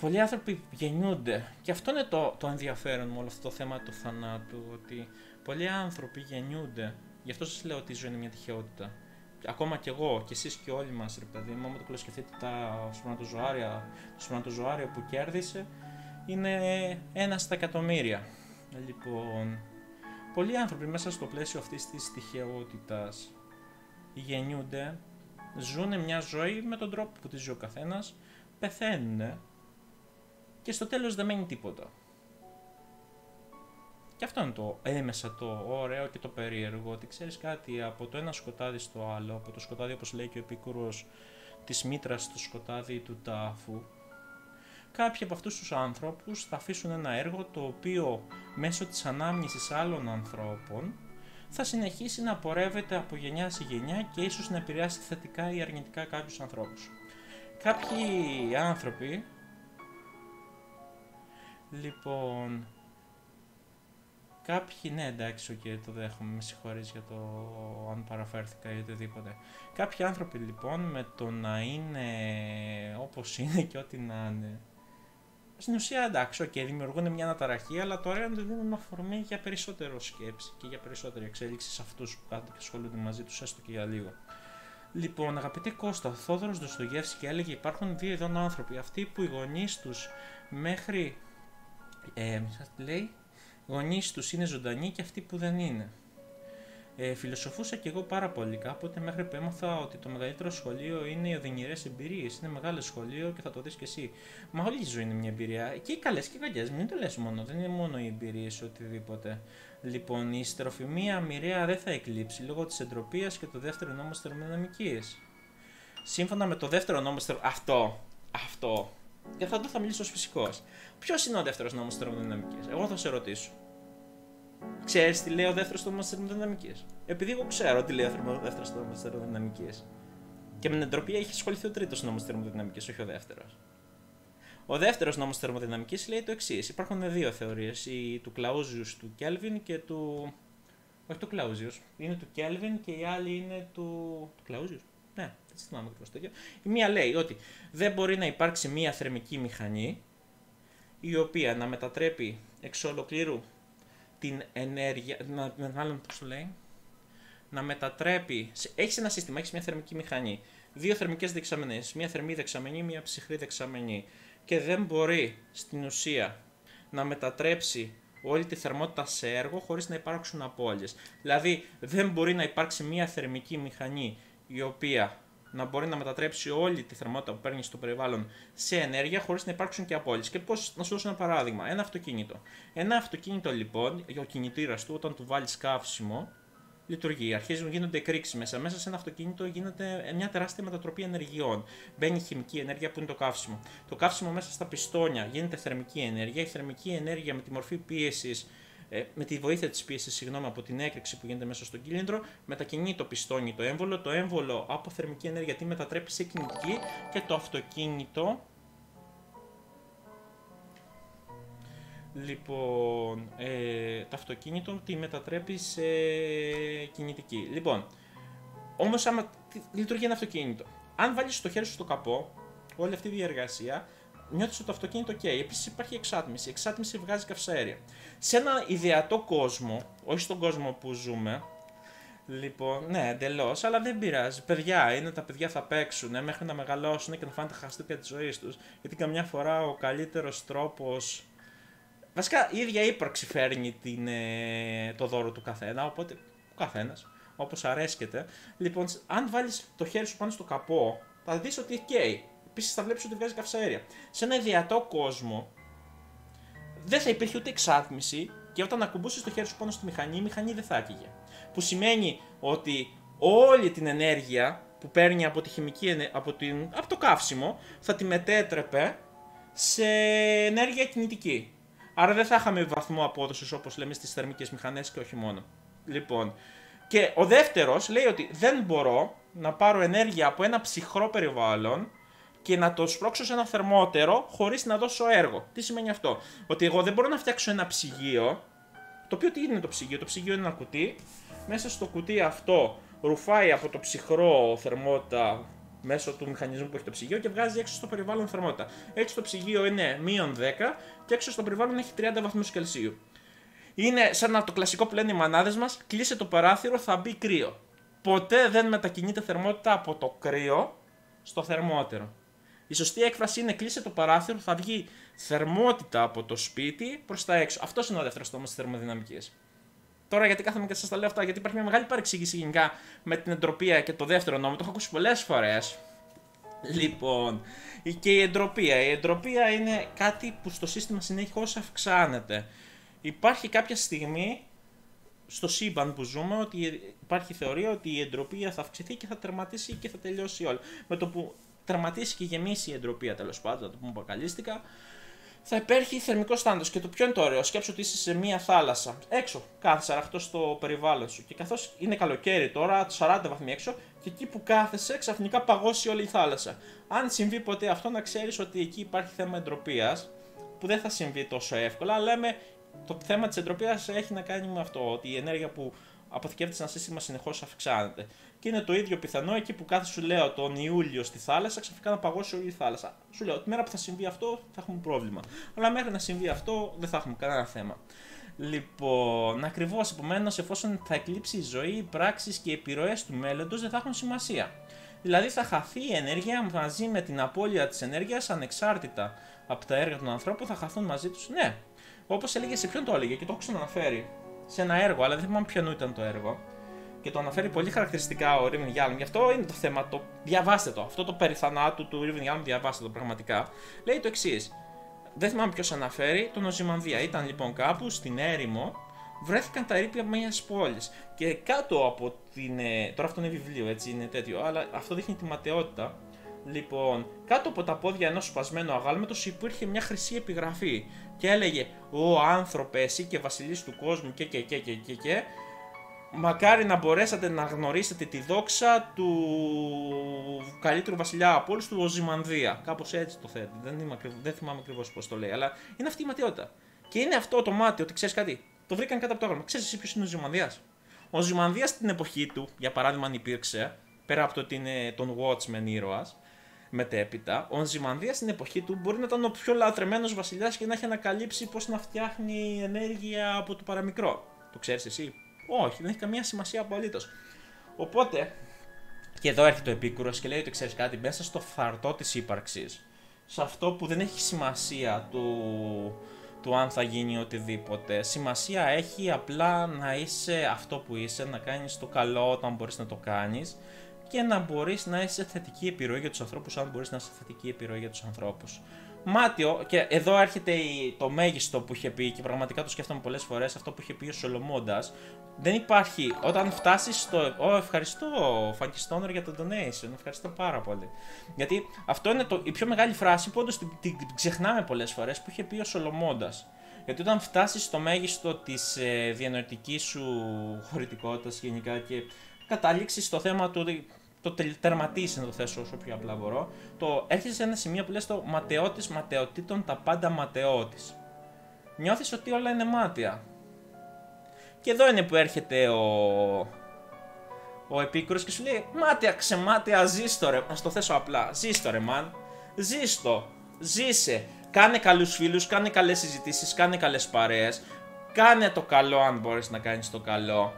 πολλοί άνθρωποι γεννιούνται, και αυτό είναι το ενδιαφέρον με όλο αυτό το θέμα του θανάτου, ότι πολλοί άνθρωποι γεννιούνται. Γι' αυτό σας λέω ότι η ζωή είναι μια τυχαιότητα. Ακόμα κι εγώ και εσείς και όλοι μας, ρε παιδί μου, άμα το κλωσκεφτείτε τα σπερματοζωάρια, το σπερματοζωάριο που κέρδισε είναι 1 στα εκατομμύρια. Λοιπόν, πολλοί άνθρωποι μέσα στο πλαίσιο αυτής της τυχαιότητας γεννιούνται, ζουν μια ζωή με τον τρόπο που τη ζει ο καθένας, πεθαίνουν και στο τέλος δεν μένει τίποτα. Και αυτό είναι το έμεσα το ωραίο και το περίεργο, ότι ξέρεις κάτι, από το ένα σκοτάδι στο άλλο, από το σκοτάδι όπως λέει και ο Επίκουρος της μήτρας στο σκοτάδι του τάφου, κάποιοι από αυτούς τους άνθρωπους θα αφήσουν ένα έργο το οποίο μέσω της ανάμνησης άλλων ανθρώπων θα συνεχίσει να πορεύεται από γενιά σε γενιά και ίσως να επηρεάσει θετικά ή αρνητικά κάποιους ανθρώπους. Κάποιοι άνθρωποι, λοιπόν... κάποιοι, ναι εντάξει, okay, το δέχομαι, με συγχωρείς για το αν παραφέρθηκα ή οτιδήποτε. Κάποιοι άνθρωποι λοιπόν με το να είναι όπως είναι και ό,τι να είναι, στην ουσία εντάξει, okay, δημιουργούν μια αναταραχή, αλλά τώρα να δίνουν αφορμή για περισσότερο σκέψη και για περισσότερη εξέλιξη σε αυτούς που κάθονται και ασχολούνται μαζί τους, έστω και για λίγο. Λοιπόν, αγαπητέ Κώστα, ο Θόδωρος Ντοστογεύσκη έλεγε υπάρχουν δύο ειδών άνθρωποι, αυτοί που οι γονείς τους μέχρι, λέει, γονείς τους είναι ζωντανοί και αυτοί που δεν είναι. Φιλοσοφούσα και εγώ πάρα πολύ κάποτε μέχρι που έμαθα ότι το μεγαλύτερο σχολείο είναι οι οδυνηρές εμπειρίες. Είναι μεγάλο σχολείο και θα το δεις και εσύ. Μα όλη η ζωή είναι μια εμπειρία. Και οι καλές και οι κακές. Μην το λες μόνο. Δεν είναι μόνο οι εμπειρίες οτιδήποτε. Λοιπόν, η ιστεροφημία μοιραία δεν θα εκλείψει λόγω της εντροπίας και του δεύτερου νόμου της θερμοδυναμικής. Σύμφωνα με το δεύτερο νόμο της θερμοδυναμικής. Αυτό. Για αυτό θα μιλήσω ως φυσικός. Ποιος είναι ο δεύτερος νόμος της θερμοδυναμικής? Εγώ θα σε ρωτήσω. Ξέρεις τι λέει ο δεύτερος νόμος της θερμοδυναμικής? Επειδή εγώ ξέρω τι λέει ο δεύτερος νόμος της θερμοδυναμικής. Και με την εντροπία έχει ασχοληθεί ο τρίτος νόμος της θερμοδυναμικής, όχι ο δεύτερος. Ο δεύτερος νόμος της θερμοδυναμικής λέει το εξής. Υπάρχουν δύο θεωρίες. Η του Κλαούζιους του Κέλβιν και του. Όχι του Κλαούζιους. Είναι του Κέλβιν και η άλλη είναι του Κλαούζιους. Ναι, έτσι θυμάμαι ακριβώς το ίδιο. Η μία λέει ότι δεν μπορεί να υπάρξει μία θερμική μηχανή η οποία να μετατρέπει εξ ολοκλήρου την ενέργεια. Να μετατρέπει. Έχεις ένα σύστημα, έχεις μία θερμική μηχανή. Δύο θερμικές δεξαμενές. Μία θερμή δεξαμενή, μία ψυχρή δεξαμενή. Και δεν μπορεί στην ουσία να μετατρέψει όλη τη θερμότητα σε έργο χωρίς να υπάρξουν απώλειες. Δηλαδή δεν μπορεί να υπάρξει μία θερμική μηχανή η οποία να μπορεί να μετατρέψει όλη τη θερμότητα που παίρνει στο περιβάλλον σε ενέργεια χωρίς να υπάρξουν και απώλειες. Και πώς, να σου δώσω ένα παράδειγμα, ένα αυτοκίνητο. Ένα αυτοκίνητο λοιπόν, ο κινητήρας του όταν του βάλεις καύσιμο, λειτουργεί. Αρχίζουν, γίνονται εκρήξεις μέσα. Μέσα σε ένα αυτοκίνητο γίνεται μια τεράστια μετατροπή ενεργειών. Μπαίνει χημική ενέργεια που είναι το καύσιμο. Το καύσιμο μέσα στα πιστόνια γίνεται θερμική ενέργεια. Η θερμική ενέργεια με τη μορφή πίεσης, με τη βοήθεια της πίεσης, συγγνώμη, από την έκρηξη που γίνεται μέσα στον κύλινδρο, μετακινεί το πιστόνι, το έμβολο. Το έμβολο από θερμική ενέργεια τη μετατρέπει σε κινητική και το αυτοκίνητο. Λοιπόν, το αυτοκίνητο τη μετατρέπει σε κινητική. Λοιπόν, όμως άμα λειτουργεί ένα αυτοκίνητο, αν βάλεις το χέρι σου στο καπό, όλη αυτή η διεργασία, νιώθεις ότι το αυτοκίνητο καίει. Επίσης υπάρχει εξάτμιση. Η εξάτμιση βγάζει καυσαέρια. Σε ένα ιδεατό κόσμο, όχι στον κόσμο που ζούμε, λοιπόν, ναι, εντελώς, αλλά δεν πειράζει. Παιδιά είναι, τα παιδιά θα παίξουν μέχρι να μεγαλώσουν και να φάνε τα χαστούκια της ζωής τους. Γιατί καμιά φορά ο καλύτερος τρόπος. Βασικά η ίδια ύπαρξη φέρνει το δώρο του καθένα, οπότε ο καθένας, όπως αρέσκεται. Λοιπόν, αν βάλεις το χέρι σου πάνω στο καπό, θα δεις ότι καίει. Επίσης θα βλέπεις ότι βγάζει καυσαέρια. Σε ένα ιδιατό κόσμο δεν θα υπήρχε ούτε εξάτμιση και όταν ακουμπούσεις το χέρι σου πάνω στη μηχανή, η μηχανή δεν θα άκουγε. Που σημαίνει ότι όλη την ενέργεια που παίρνει από τη χημική, από το καύσιμο, θα τη μετέτρεπε σε ενέργεια κινητική. Άρα δεν θα είχαμε βαθμό απόδοσης όπως λέμε στις θερμικές μηχανές και όχι μόνο. Λοιπόν, και ο δεύτερος λέει ότι δεν μπορώ να πάρω ενέργεια από ένα ψυχρό περιβάλλον και να το σπρώξω σε ένα θερμότερο χωρίς να δώσω έργο. Τι σημαίνει αυτό? Ότι εγώ δεν μπορώ να φτιάξω ένα ψυγείο, το οποίο τι είναι το ψυγείο? Το ψυγείο είναι ένα κουτί, μέσα στο κουτί αυτό ρουφάει από το ψυχρό θερμότητα μέσω του μηχανισμού που έχει το ψυγείο και βγάζει έξω στο περιβάλλον θερμότητα. Έτσι το ψυγείο είναι μείον 10 και έξω στο περιβάλλον έχει 30 βαθμούς Κελσίου. Είναι σαν το κλασικό που λένε οι μανάδες μας, κλείσε το παράθυρο, θα μπει κρύο. Ποτέ δεν μετακινείται θερμότητα από το κρύο στο θερμότερο. Η σωστή έκφραση είναι κλείσε το παράθυρο, θα βγει θερμότητα από το σπίτι προς τα έξω. Αυτό είναι ο δεύτερος τόμος της θερμοδυναμικής. Τώρα, γιατί κάθομαι και σας τα λέω αυτά, γιατί υπάρχει μια μεγάλη παρεξήγηση γενικά με την εντροπία και το δεύτερο νόμο. Το έχω ακούσει πολλές φορές. Λοιπόν, και η εντροπία. Η εντροπία είναι κάτι που στο σύστημα συνεχώς αυξάνεται. Υπάρχει κάποια στιγμή στο σύμπαν που ζούμε ότι υπάρχει θεωρία ότι η εντροπία θα αυξηθεί και θα τερματίσει και θα τελειώσει όλο. Με το που τερματίσει και γεμίσει η εντροπία, τέλος πάντων, το πούμε μπακαλίστικα, θα υπέρχει θερμικό στάντος. Και το πιο είναι το ωραίο. Σκέψου ότι είσαι σε μία θάλασσα. Έξω, κάθεσαι αραχτό στο περιβάλλον σου. Και καθώς είναι καλοκαίρι τώρα, 40 βαθμοί έξω, και εκεί που κάθεσαι ξαφνικά παγώσει όλη η θάλασσα. Αν συμβεί ποτέ αυτό, να ξέρεις ότι εκεί υπάρχει θέμα εντροπίας, που δεν θα συμβεί τόσο εύκολα. Αλλά λέμε, το θέμα της εντροπίας έχει να κάνει με αυτό, ότι η ενέργεια που αποθηκεύεται σε ένα σύστημα συνεχώς αυξάνεται. Και είναι το ίδιο πιθανό εκεί που κάθε, σου λέω, τον Ιούλιο στη θάλασσα, ξαφνικά να παγώσει όλη η θάλασσα. Σου λέω, τη μέρα που θα συμβεί αυτό θα έχουμε πρόβλημα. Αλλά μέχρι να συμβεί αυτό δεν θα έχουμε κανένα θέμα. Λοιπόν, ακριβώς, επομένως, εφόσον θα εκλείψει η ζωή, οι πράξεις και οι επιρροές του μέλλοντος δεν θα έχουν σημασία. Δηλαδή θα χαθεί η ενέργεια μαζί με την απώλεια της ενέργειας, ανεξάρτητα από τα έργα των ανθρώπων, θα χαθούν μαζί τους. Ναι, όπως έλεγε, σε ποιον το έλεγε και το έχω ξαναφέρει. Σε ένα έργο, αλλά δεν θυμάμαι ποιον ήταν το έργο. Και το αναφέρει πολύ χαρακτηριστικά ο Irvin Yalom. Γι' αυτό είναι το θέμα. Το διαβάστε το. Αυτό το περιθανάτου του Irvin Yalom, διαβάστε το πραγματικά. Λέει το εξής. Δεν θυμάμαι ποιος αναφέρει, τον Οζημανδία. Ήταν λοιπόν κάπου στην έρημο, βρέθηκαν τα ερείπια μιας πόλης. Και κάτω από την. Τώρα αυτό είναι βιβλίο, έτσι είναι τέτοιο, αλλά αυτό δείχνει τη ματαιότητα. Λοιπόν, κάτω από τα πόδια ενός σπασμένου αγάλματος υπήρχε μια χρυσή επιγραφή και έλεγε «Ω άνθρωπε, εσύ και βασιλείς του κόσμου και μακάρι να μπορέσατε να γνωρίσετε τη δόξα του καλύτερου βασιλιά από όλους, του Οζημανδία». Κάπως έτσι το θέτει, δεν θυμάμαι ακριβώς πώς το λέει, αλλά είναι αυτή η ματαιότητα. Και είναι αυτό το μάτι, ότι ξέρεις κάτι, το βρήκαν κάτω από το άγαλμα. Ξέρεις εσύ ποιος είναι ο Οζημανδίας? Ο Οζημανδίας στην εποχή του, για παράδειγμα, αν υπήρξε, πέρα από το ότι είναι τον Watchmen ήρωας, μετέπειτα, ο Οζημανδίας στην εποχή του μπορεί να ήταν ο πιο λατρεμένος βασιλιάς και να έχει ανακαλύψει πώς να φτιάχνει ενέργεια από το παραμικρό. Το ξέρεις εσύ? Όχι, δεν έχει καμία σημασία απολύτως. Οπότε, και εδώ έρχεται ο Επίκουρος και λέει ότι ξέρεις κάτι, μέσα στο φθαρτό της ύπαρξης, σε αυτό που δεν έχει σημασία του αν θα γίνει οτιδήποτε, σημασία έχει απλά να είσαι αυτό που είσαι, να κάνεις το καλό όταν μπορείς να το κάνεις. και να μπορείς να είσαι θετική επιρροή για τους ανθρώπους, αν μπορείς να είσαι θετική επιρροή για τους ανθρώπους. Μάτιο, και εδώ έρχεται το μέγιστο που είχε πει, και πραγματικά το σκέφτομαι πολλές φορές, αυτό που είχε πει ο Σολομώντας. Δεν υπάρχει, όταν φτάσεις στο... ευχαριστώ Φαγκιστόνερ για το donation, ευχαριστώ πάρα πολύ. Γιατί αυτό είναι η πιο μεγάλη φράση που όντως την ξεχνάμε πολλές φορές, που είχε πει ο Σολομώντας. Γιατί όταν φτάσεις στο μέγιστο της διανοητικής σου χωρητικότητας γενικά και καταλήξεις στο θέμα του ότι το τερματίσει, να το θέσω όσο πιο απλά μπορώ, το έρχεσαι σε ένα σημείο που λες το ματαιώτης ματαιωτήτων τα πάντα ματαιώτης. Νιώθεις ότι όλα είναι μάτια. Και εδώ είναι που έρχεται ο Επίκουρος και σου λέει μάτια ξεμάτια ζήστο ρε, ας το θέσω απλά, ζήστο ρε μαν, ζήστο, ζήσε. Κάνε καλούς φίλους, κάνε καλές συζητήσεις, κάνε καλές παρέες. Κάνε το καλό αν μπορείς να κάνεις το καλό.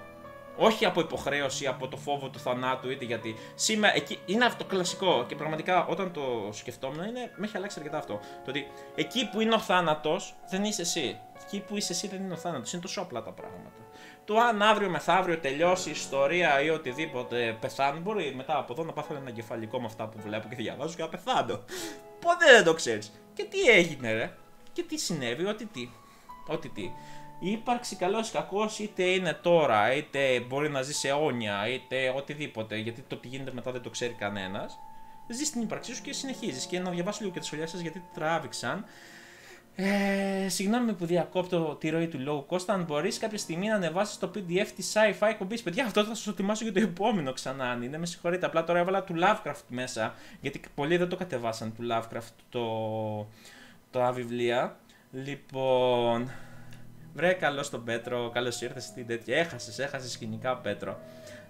Όχι από υποχρέωση, από το φόβο του θανάτου, είτε γιατί. Σήμερα, εκεί, είναι αυτό το κλασικό και πραγματικά όταν το σκεφτόμουν, με έχει αλλάξει αρκετά αυτό. Το ότι εκεί που είναι ο θάνατος δεν είσαι εσύ. Εκεί που είσαι εσύ δεν είναι ο θάνατος. Είναι τόσο απλά τα πράγματα. Το αν αύριο μεθαύριο τελειώσει η ιστορία ή οτιδήποτε πεθάνει, μπορεί μετά από εδώ να πάθω ένα εγκεφαλικό με αυτά που βλέπω και διαβάζω και να πεθάνω. Ποτέ δεν το ξέρεις. Και τι έγινε, ρε. Και τι συνέβη, ότι τι. Η ύπαρξη καλός ή κακός είτε είναι τώρα, είτε μπορεί να ζει σε αιώνια, είτε οτιδήποτε, γιατί το τι γίνεται μετά δεν το ξέρει κανένας. Ζεις την ύπαρξή σου και συνεχίζεις. Και να διαβάσω λίγο και τα σχολιά σας γιατί τράβηξαν. Συγγνώμη που διακόπτω τη ροή του λόγου, Κώστα. Αν μπορείς κάποια στιγμή να ανεβάσεις το PDF της sci-fi κομπής, παιδιά, αυτό θα σας ετοιμάσω για το επόμενο ξανά. Αν είναι, με συγχωρείτε. Απλά τώρα έβαλα του Lovecraft μέσα, γιατί πολλοί δεν το κατεβάσαν του Lovecraft τα βιβλία. Λοιπόν. Βρε, καλώς τον Πέτρο, καλώς ήρθες στην τέτοια. Έχασες σκηνικά, Πέτρο.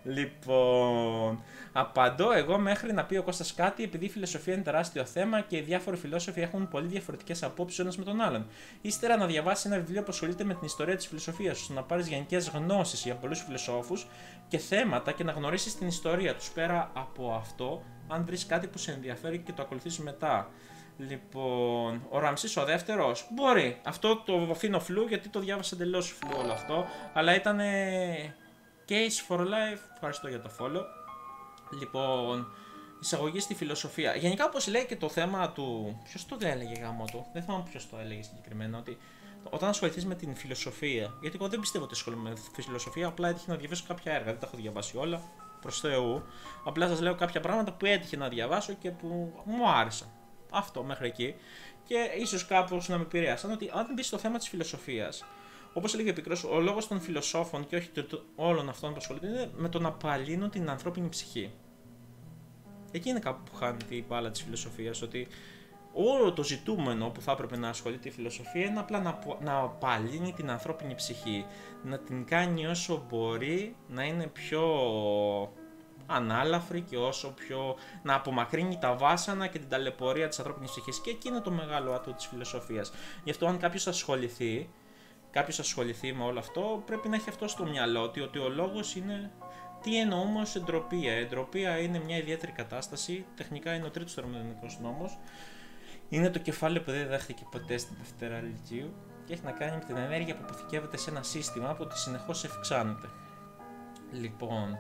Λοιπόν, απαντώ εγώ μέχρι να πει ο Κώστας κάτι, επειδή η φιλοσοφία είναι τεράστιο θέμα και οι διάφοροι φιλόσοφοι έχουν πολύ διαφορετικές απόψεις ο ένας με τον άλλον. Ύστερα να διαβάσεις ένα βιβλίο που ασχολείται με την ιστορία της φιλοσοφίας, ώστε να πάρεις γενικές γνώσεις για πολλούς φιλοσόφους και θέματα και να γνωρίσεις την ιστορία τους. Πέρα από αυτό, αν βρεις κάτι που σε ενδιαφέρει και το ακολουθείς μετά. Λοιπόν, ο Ραμσής ο δεύτερος, μπορεί, αυτό το αφήνω φλου γιατί το διάβασα εντελώς φλου όλο αυτό, αλλά ήταν case for life, ευχαριστώ για το follow. Λοιπόν, εισαγωγή στη φιλοσοφία, γενικά όπως λέει και το θέμα του, ποιος το έλεγε γάμο του, δεν θυμάμαι ποιος το έλεγε συγκεκριμένα, ότι όταν ασχοληθείς με την φιλοσοφία, γιατί εγώ δεν πιστεύω ότι ασχολούμαι με τη φιλοσοφία, απλά έτυχε να διαβάσω κάποια έργα, δεν τα έχω διαβάσει όλα, προς Θεού, απλά σας λέω κάποια πράγματα που έτυχε να διαβάσω και που μου άρεσαν. Αυτό μέχρι εκεί και ίσως κάπως να με επηρέασαν ότι αν μπει στο θέμα της φιλοσοφίας, όπως έλεγε ο Επικουρός, ο λόγος των φιλοσόφων και όχι όλων αυτών που ασχολούνται είναι με το να απαλύνουν την ανθρώπινη ψυχή. Εκεί είναι κάπου που χάνει η μπάλα της φιλοσοφίας, ότι όλο το ζητούμενο που θα έπρεπε να ασχολείται η φιλοσοφία είναι απλά να απαλύνει την ανθρώπινη ψυχή, να την κάνει όσο μπορεί να είναι πιο ανάλαφρη και όσο πιο να απομακρύνει τα βάσανα και την ταλαιπωρία της ανθρώπινης ψυχής. Και εκεί είναι το μεγάλο άτομο της φιλοσοφίας. Γι' αυτό αν κάποιος ασχοληθεί με όλο αυτό, πρέπει να έχει αυτό στο μυαλό ότι ο λόγος είναι... Τι εννοούμε ως εντροπία. Εντροπία είναι μια ιδιαίτερη κατάσταση, τεχνικά είναι ο τρίτος θερμοδυναμικός νόμος. Είναι το κεφάλαιο που δεν διδάχθηκε ποτέ στην Δευτέρα Λυκείου και έχει να κάνει με την ενέργεια που αποθηκεύεται σε ένα σύστημα που συνεχώς ευξάνεται. Λοιπόν,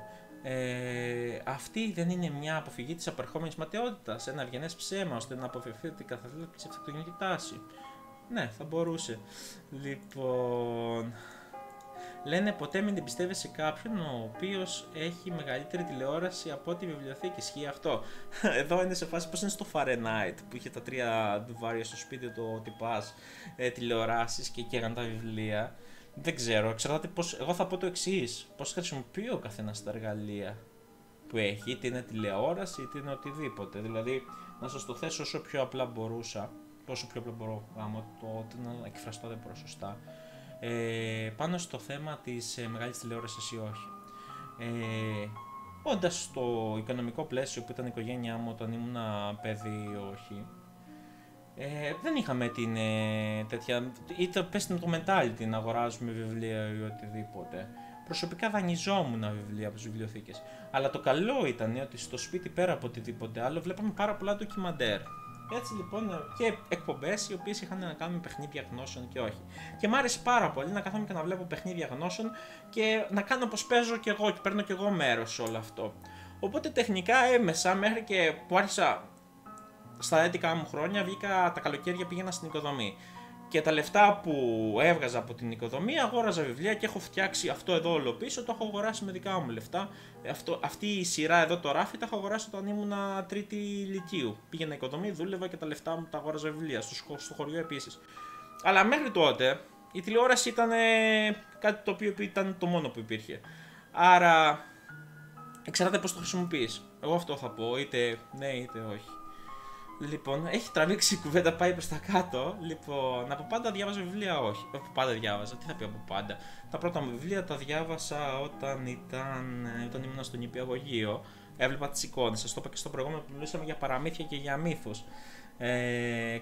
αυτή δεν είναι μια αποφυγή της απερχόμενης ματαιότητας, ένα ευγενές ψέμα ώστε να αποφευθεί την καθαθλίψη αυτοκτονική τάση. Ναι, θα μπορούσε. Λοιπόν, λένε ποτέ μην την πιστεύεις σε κάποιον ο οποίος έχει μεγαλύτερη τηλεόραση από τη βιβλιοθήκη. Ισχύει αυτό. Εδώ είναι σε φάση πως είναι στο Fahrenheit που είχε τα 3 ντουβάρια στο σπίτι του τυπάς τηλεοράσεις και έκαναν τα βιβλία. Δεν ξέρω, εξαρτάται πως. Εγώ θα πω το εξής: πως χρησιμοποιεί ο καθένας τα εργαλεία που έχει, είτε είναι τηλεόραση, είτε είναι οτιδήποτε. Δηλαδή, να σας το θέσω όσο πιο απλά μπορούσα, όσο πιο απλά μπορώ, να εκφραστώ δεν μπορώ σωστά, πάνω στο θέμα της μεγάλης τηλεόρασης ή όχι. Όντας στο οικονομικό πλαίσιο που ήταν η οικογένειά μου όταν ήμουν παιδί ή όχι, δεν είχαμε την τέτοια, είτε πες το mentality να αγοράζουμε βιβλία ή οτιδήποτε. Προσωπικά δανειζόμουν βιβλία από τις βιβλιοθήκες. Αλλά το καλό ήταν ότι στο σπίτι πέρα από οτιδήποτε άλλο βλέπαμε πάρα πολλά ντοκιμαντέρ. Έτσι λοιπόν και εκπομπές οι οποίες είχαν να κάνουν παιχνίδια γνώσεων και όχι. Και μ' άρεσε πάρα πολύ να κάθομαι και να βλέπω παιχνίδια γνώσεων και να κάνω πως παίζω κι εγώ και παίρνω κι εγώ μέρος σε όλο αυτό. Οπότε τεχνικά έμεσα, μέχρι και που άρχισα στα 11 μου χρόνια, βγήκα τα καλοκαίρια, πήγαινα στην οικοδομή. Και τα λεφτά που έβγαζα από την οικοδομή αγόραζα βιβλία και έχω φτιάξει αυτό εδώ όλο πίσω, το έχω αγοράσει με δικά μου λεφτά. Αυτή η σειρά εδώ το ράφι τα έχω αγοράσει όταν ήμουνα τρίτη ηλικίου. Πήγαινα οικοδομή, δούλευα και τα λεφτά μου τα αγόραζα βιβλία, στο χωριό επίσης. Αλλά μέχρι τότε η τηλεόραση ήταν κάτι το οποίο ήταν το μόνο που υπήρχε. Άρα εξαρτάται πώς το χρησιμοποιείς. Εγώ αυτό θα πω, είτε ναι είτε όχι. Λοιπόν, έχει τραβήξει η κουβέντα, πάει προς τα κάτω. Λοιπόν, από πάντα διάβαζα βιβλία, όχι. Από πάντα διάβαζα, τι θα πει από πάντα. Τα πρώτα μου βιβλία τα διάβασα όταν ήμουν στον νηπιαγωγείο. Έβλεπα τις εικόνες, σας το είπα και στο προηγούμενο που μιλούσαμε για παραμύθια και για μύθους.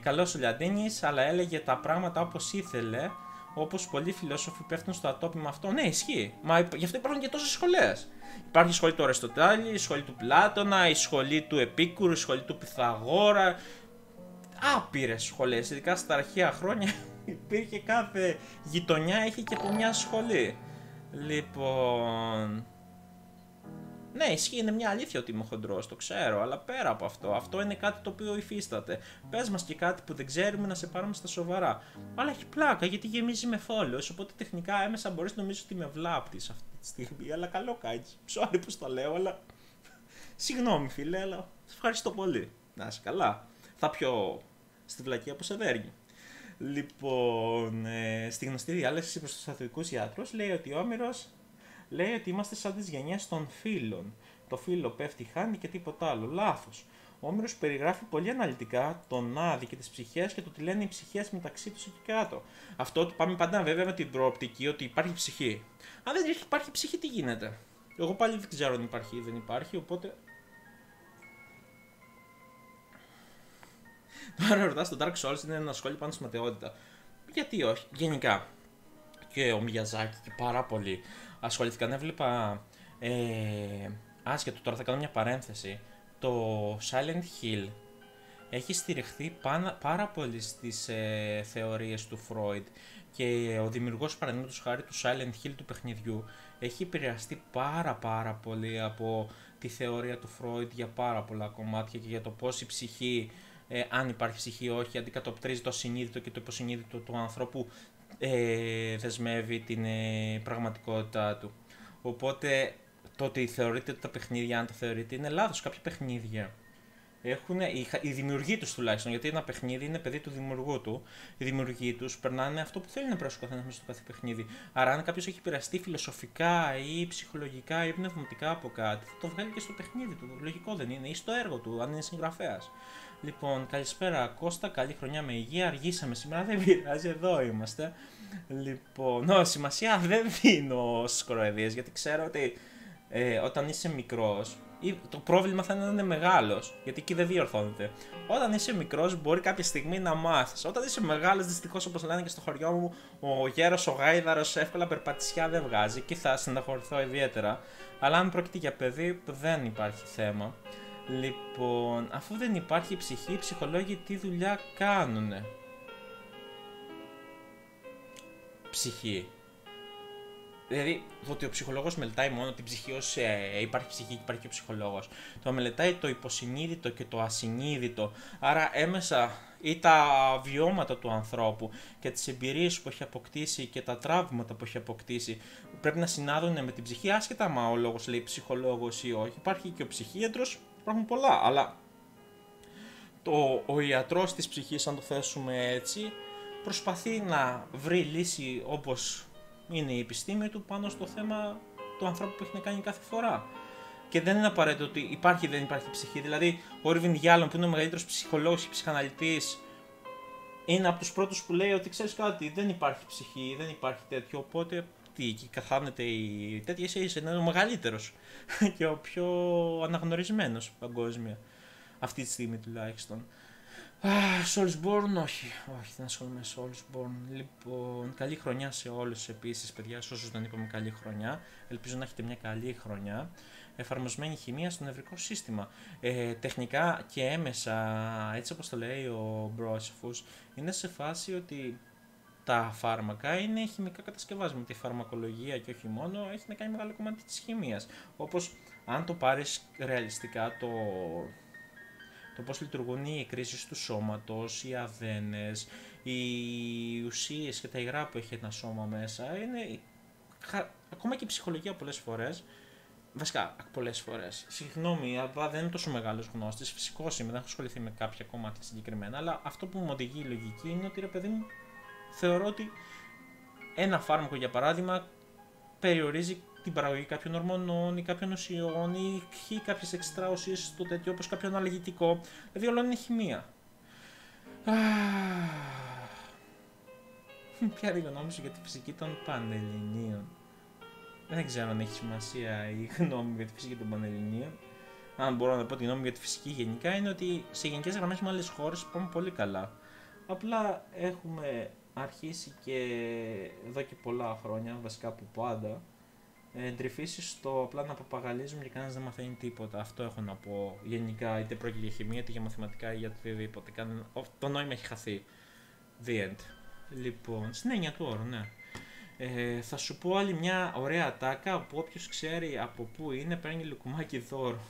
Καλός ο Λιαντίνης, αλλά έλεγε τα πράγματα όπως ήθελε, όπως πολλοί φιλόσοφοι πέφτουν στο ατόπιμα αυτό. Ναι, ισχύει. Μα γι' αυτό υπάρχουν και τόσες σχολές. Υπάρχει η σχολή του Αριστοτέλη, η σχολή του Πλάτωνα, η σχολή του Επίκουρου, η σχολή του Πυθαγόρα. Άπειρες σχολές. Ειδικά στα αρχαία χρόνια υπήρχε κάθε γειτονιά, είχε και από μια σχολή. Λοιπόν. Ναι, ισχύει, είναι μια αλήθεια ότι είμαι χοντρός, το ξέρω, αλλά πέρα από αυτό, αυτό είναι κάτι το οποίο υφίσταται. Πες μας και κάτι που δεν ξέρουμε να σε πάρουμε στα σοβαρά. Αλλά έχει πλάκα γιατί γεμίζει με φόλος, οπότε τεχνικά έμεσα μπορείς να νομίζεις ότι με βλάπτεις αυτή τη στιγμή, αλλά καλό κάνεις. Sorry που το λέω, αλλά. Συγγνώμη φίλε, αλλά σε ευχαριστώ πολύ. Να είσαι καλά. Θα πιω στη βλακία από σε δέργη. Λοιπόν, στη γνωστή διάλεξη προς τους αθωικούς ιατρούς λέει ότι ο Όμηρος. Λέει ότι είμαστε σαν τις γενιές των φύλων. Το φύλλο πέφτει, χάνει και τίποτα άλλο. Λάθος. Ο Όμηρος περιγράφει πολύ αναλυτικά τον Άδη και τις ψυχές και το τι λένε οι ψυχές μεταξύ τους εκεί κάτω. Αυτό το πάμε πάντα βέβαια με την προοπτική ότι υπάρχει ψυχή. Αν δεν υπάρχει ψυχή, τι γίνεται. Εγώ πάλι δεν ξέρω αν υπάρχει ή δεν υπάρχει, οπότε. Τώρα ρωτάς το Dark Souls είναι ένα σχόλιο πάνω στη ματαιότητα. Γιατί όχι, γενικά. Και ο Μιαζάκη και πάρα πολύ. Ασχολήθηκαν, έβλεπα άσχετο, τώρα θα κάνω μια παρένθεση, το Silent Hill έχει στηριχθεί πάρα πολύ στις θεωρίες του Freud και ο δημιουργός παραδείγματος χάρη του Silent Hill του παιχνιδιού έχει επηρεαστεί πάρα πολύ από τη θεωρία του Freud για πάρα πολλά κομμάτια και για το πώς η ψυχή, αν υπάρχει ψυχή ή όχι, αντικατοπτρίζει το συνείδητο και το υποσυνείδητο του ανθρώπου. Δεσμεύει την πραγματικότητά του. Οπότε το ότι θεωρείτε τα παιχνίδια, αν τα θεωρείτε, είναι λάθος. Κάποια παιχνίδια έχουν, οι δημιουργοί τους τουλάχιστον, γιατί ένα παιχνίδι είναι παιδί του δημιουργού του. Οι δημιουργοί τους περνάνε αυτό που θέλει να περάσει ο καθένας μέσα στο κάθε παιχνίδι. Άρα, αν κάποιος έχει πειραστεί φιλοσοφικά ή ψυχολογικά ή πνευματικά από κάτι, θα το βγάλει και στο παιχνίδι του. Λογικό δεν είναι, ή στο έργο του, αν είναι συγγραφέας. Λοιπόν, καλησπέρα Κώστα, καλή χρονιά με υγεία, αργήσαμε σήμερα, δεν πειράζει, εδώ είμαστε. Λοιπόν, σημασία δεν δίνω στις κοροϊδίες, γιατί ξέρω ότι όταν είσαι μικρός, το πρόβλημα θα είναι μεγάλος, γιατί εκεί δεν διορθώνεται. Όταν είσαι μικρός μπορεί κάποια στιγμή να μάθεις, όταν είσαι μεγάλος δυστυχώς, όπως λένε και στο χωριό μου, ο γέρος, ο γάιδαρος εύκολα περπατησιά δεν βγάζει και θα συναχωρηθώ ιδιαίτερα, αλλά αν πρόκειται για παιδί δεν υπάρχει θέμα. Λοιπόν, αφού δεν υπάρχει ψυχή, οι ψυχολόγοι τι δουλειά κάνουνε? Ψυχή. Δηλαδή, το ότι ο ψυχολόγος μελετάει μόνο την ψυχή ως υπάρχει ψυχή και υπάρχει και ο ψυχολόγος. Το μελετάει το υποσυνείδητο και το ασυνείδητο, άρα έμεσα ή τα βιώματα του ανθρώπου και τις εμπειρίες που έχει αποκτήσει και τα τραύματα που έχει αποκτήσει πρέπει να συνάδουν με την ψυχή, άσχετα μα ο λόγος λέει ψυχολόγος ή όχι. Υπάρχει και ο ψυχίατρος. Υπάρχουν πολλά, αλλά ο ιατρός της ψυχής, αν το θέσουμε έτσι, προσπαθεί να βρει λύση όπως είναι η επιστήμη του πάνω στο θέμα του ανθρώπου που έχει να κάνει κάθε φορά. Και δεν είναι απαραίτητο ότι υπάρχει ή δεν υπάρχει ψυχή. Δηλαδή, ο Irvin Yalom, που είναι ο μεγαλύτερος ψυχολόγος και ψυχαναλυτής, είναι από τους πρώτους που λέει ότι ξέρεις κάτι, δεν υπάρχει ψυχή, δεν υπάρχει τέτοιο. Οπότε, τι, καθάνεται η τέτοια, εσύ είναι ο μεγαλύτερος και ο πιο αναγνωρισμένος παγκόσμια αυτή τη στιγμή τουλάχιστον. Soulsborne, όχι, δεν ασχολούμαι με Soulsborne. Λοιπόν, καλή χρονιά σε όλους επίσης, παιδιά, σε όσους δεν είπαμε καλή χρονιά. Ελπίζω να έχετε μια καλή χρονιά. Εφαρμοσμένη χημεία στο νευρικό σύστημα. Τεχνικά και έμεσα, έτσι όπως το λέει ο Μπρόσφους, είναι σε φάση ότι τα φάρμακα είναι χημικά κατασκευάσματα. Η φαρμακολογία και όχι μόνο έχει να κάνει μεγάλο κομμάτι της χημίας. Όπως αν το πάρεις ρεαλιστικά το πώς λειτουργούν οι εκκρίσεις του σώματος, οι αδένες, οι ουσίες και τα υγρά που έχει ένα σώμα μέσα, είναι ακόμα και η ψυχολογία πολλές φορές. Βασικά, πολλές φορές. Συγγνώμη, αλλά δεν είναι τόσο μεγάλος γνώστης. Φυσικός είμαι, δεν έχω ασχοληθεί με κάποια κομμάτια συγκεκριμένα. Αλλά αυτό που μου οδηγεί η λογική είναι ότι, ρε παιδί μου, θεωρώ ότι ένα φάρμακο, για παράδειγμα, περιορίζει την παραγωγή κάποιων ορμονών ή κάποιων ουσιών ή κάποιες εξτρά ουσίες στο τέτοιο, όπως κάποιο αναλγητικό. Δηλαδή, όλο είναι χημεία. Ποια είναι η γνώμη σου για τη φυσική των Πανελληνίων? Δεν ξέρω αν έχει σημασία η γνώμη για τη φυσική των Πανελληνίων. Αν μπορώ να πω τη γνώμη για τη φυσική γενικά, είναι ότι σε γενικές γραμμές με άλλες χώρες πάμε πολύ καλά. Απλά έχουμε αρχίσει και εδώ και πολλά χρόνια, βασικά από πάντα, εντρυφήσει στο απλά να παπαγαλίζουμε και κανένας δεν μαθαίνει τίποτα. Αυτό έχω να πω γενικά, είτε πρόκειται για χημεία, είτε για μαθηματικά, για οτιδήποτε. Το νόημα έχει χαθεί. The end. Λοιπόν, στην έννοια του όρου, ναι. Θα σου πω άλλη μια ωραία ατάκα που όποιος ξέρει από πού είναι παίρνει λουκουμάκι δώρο.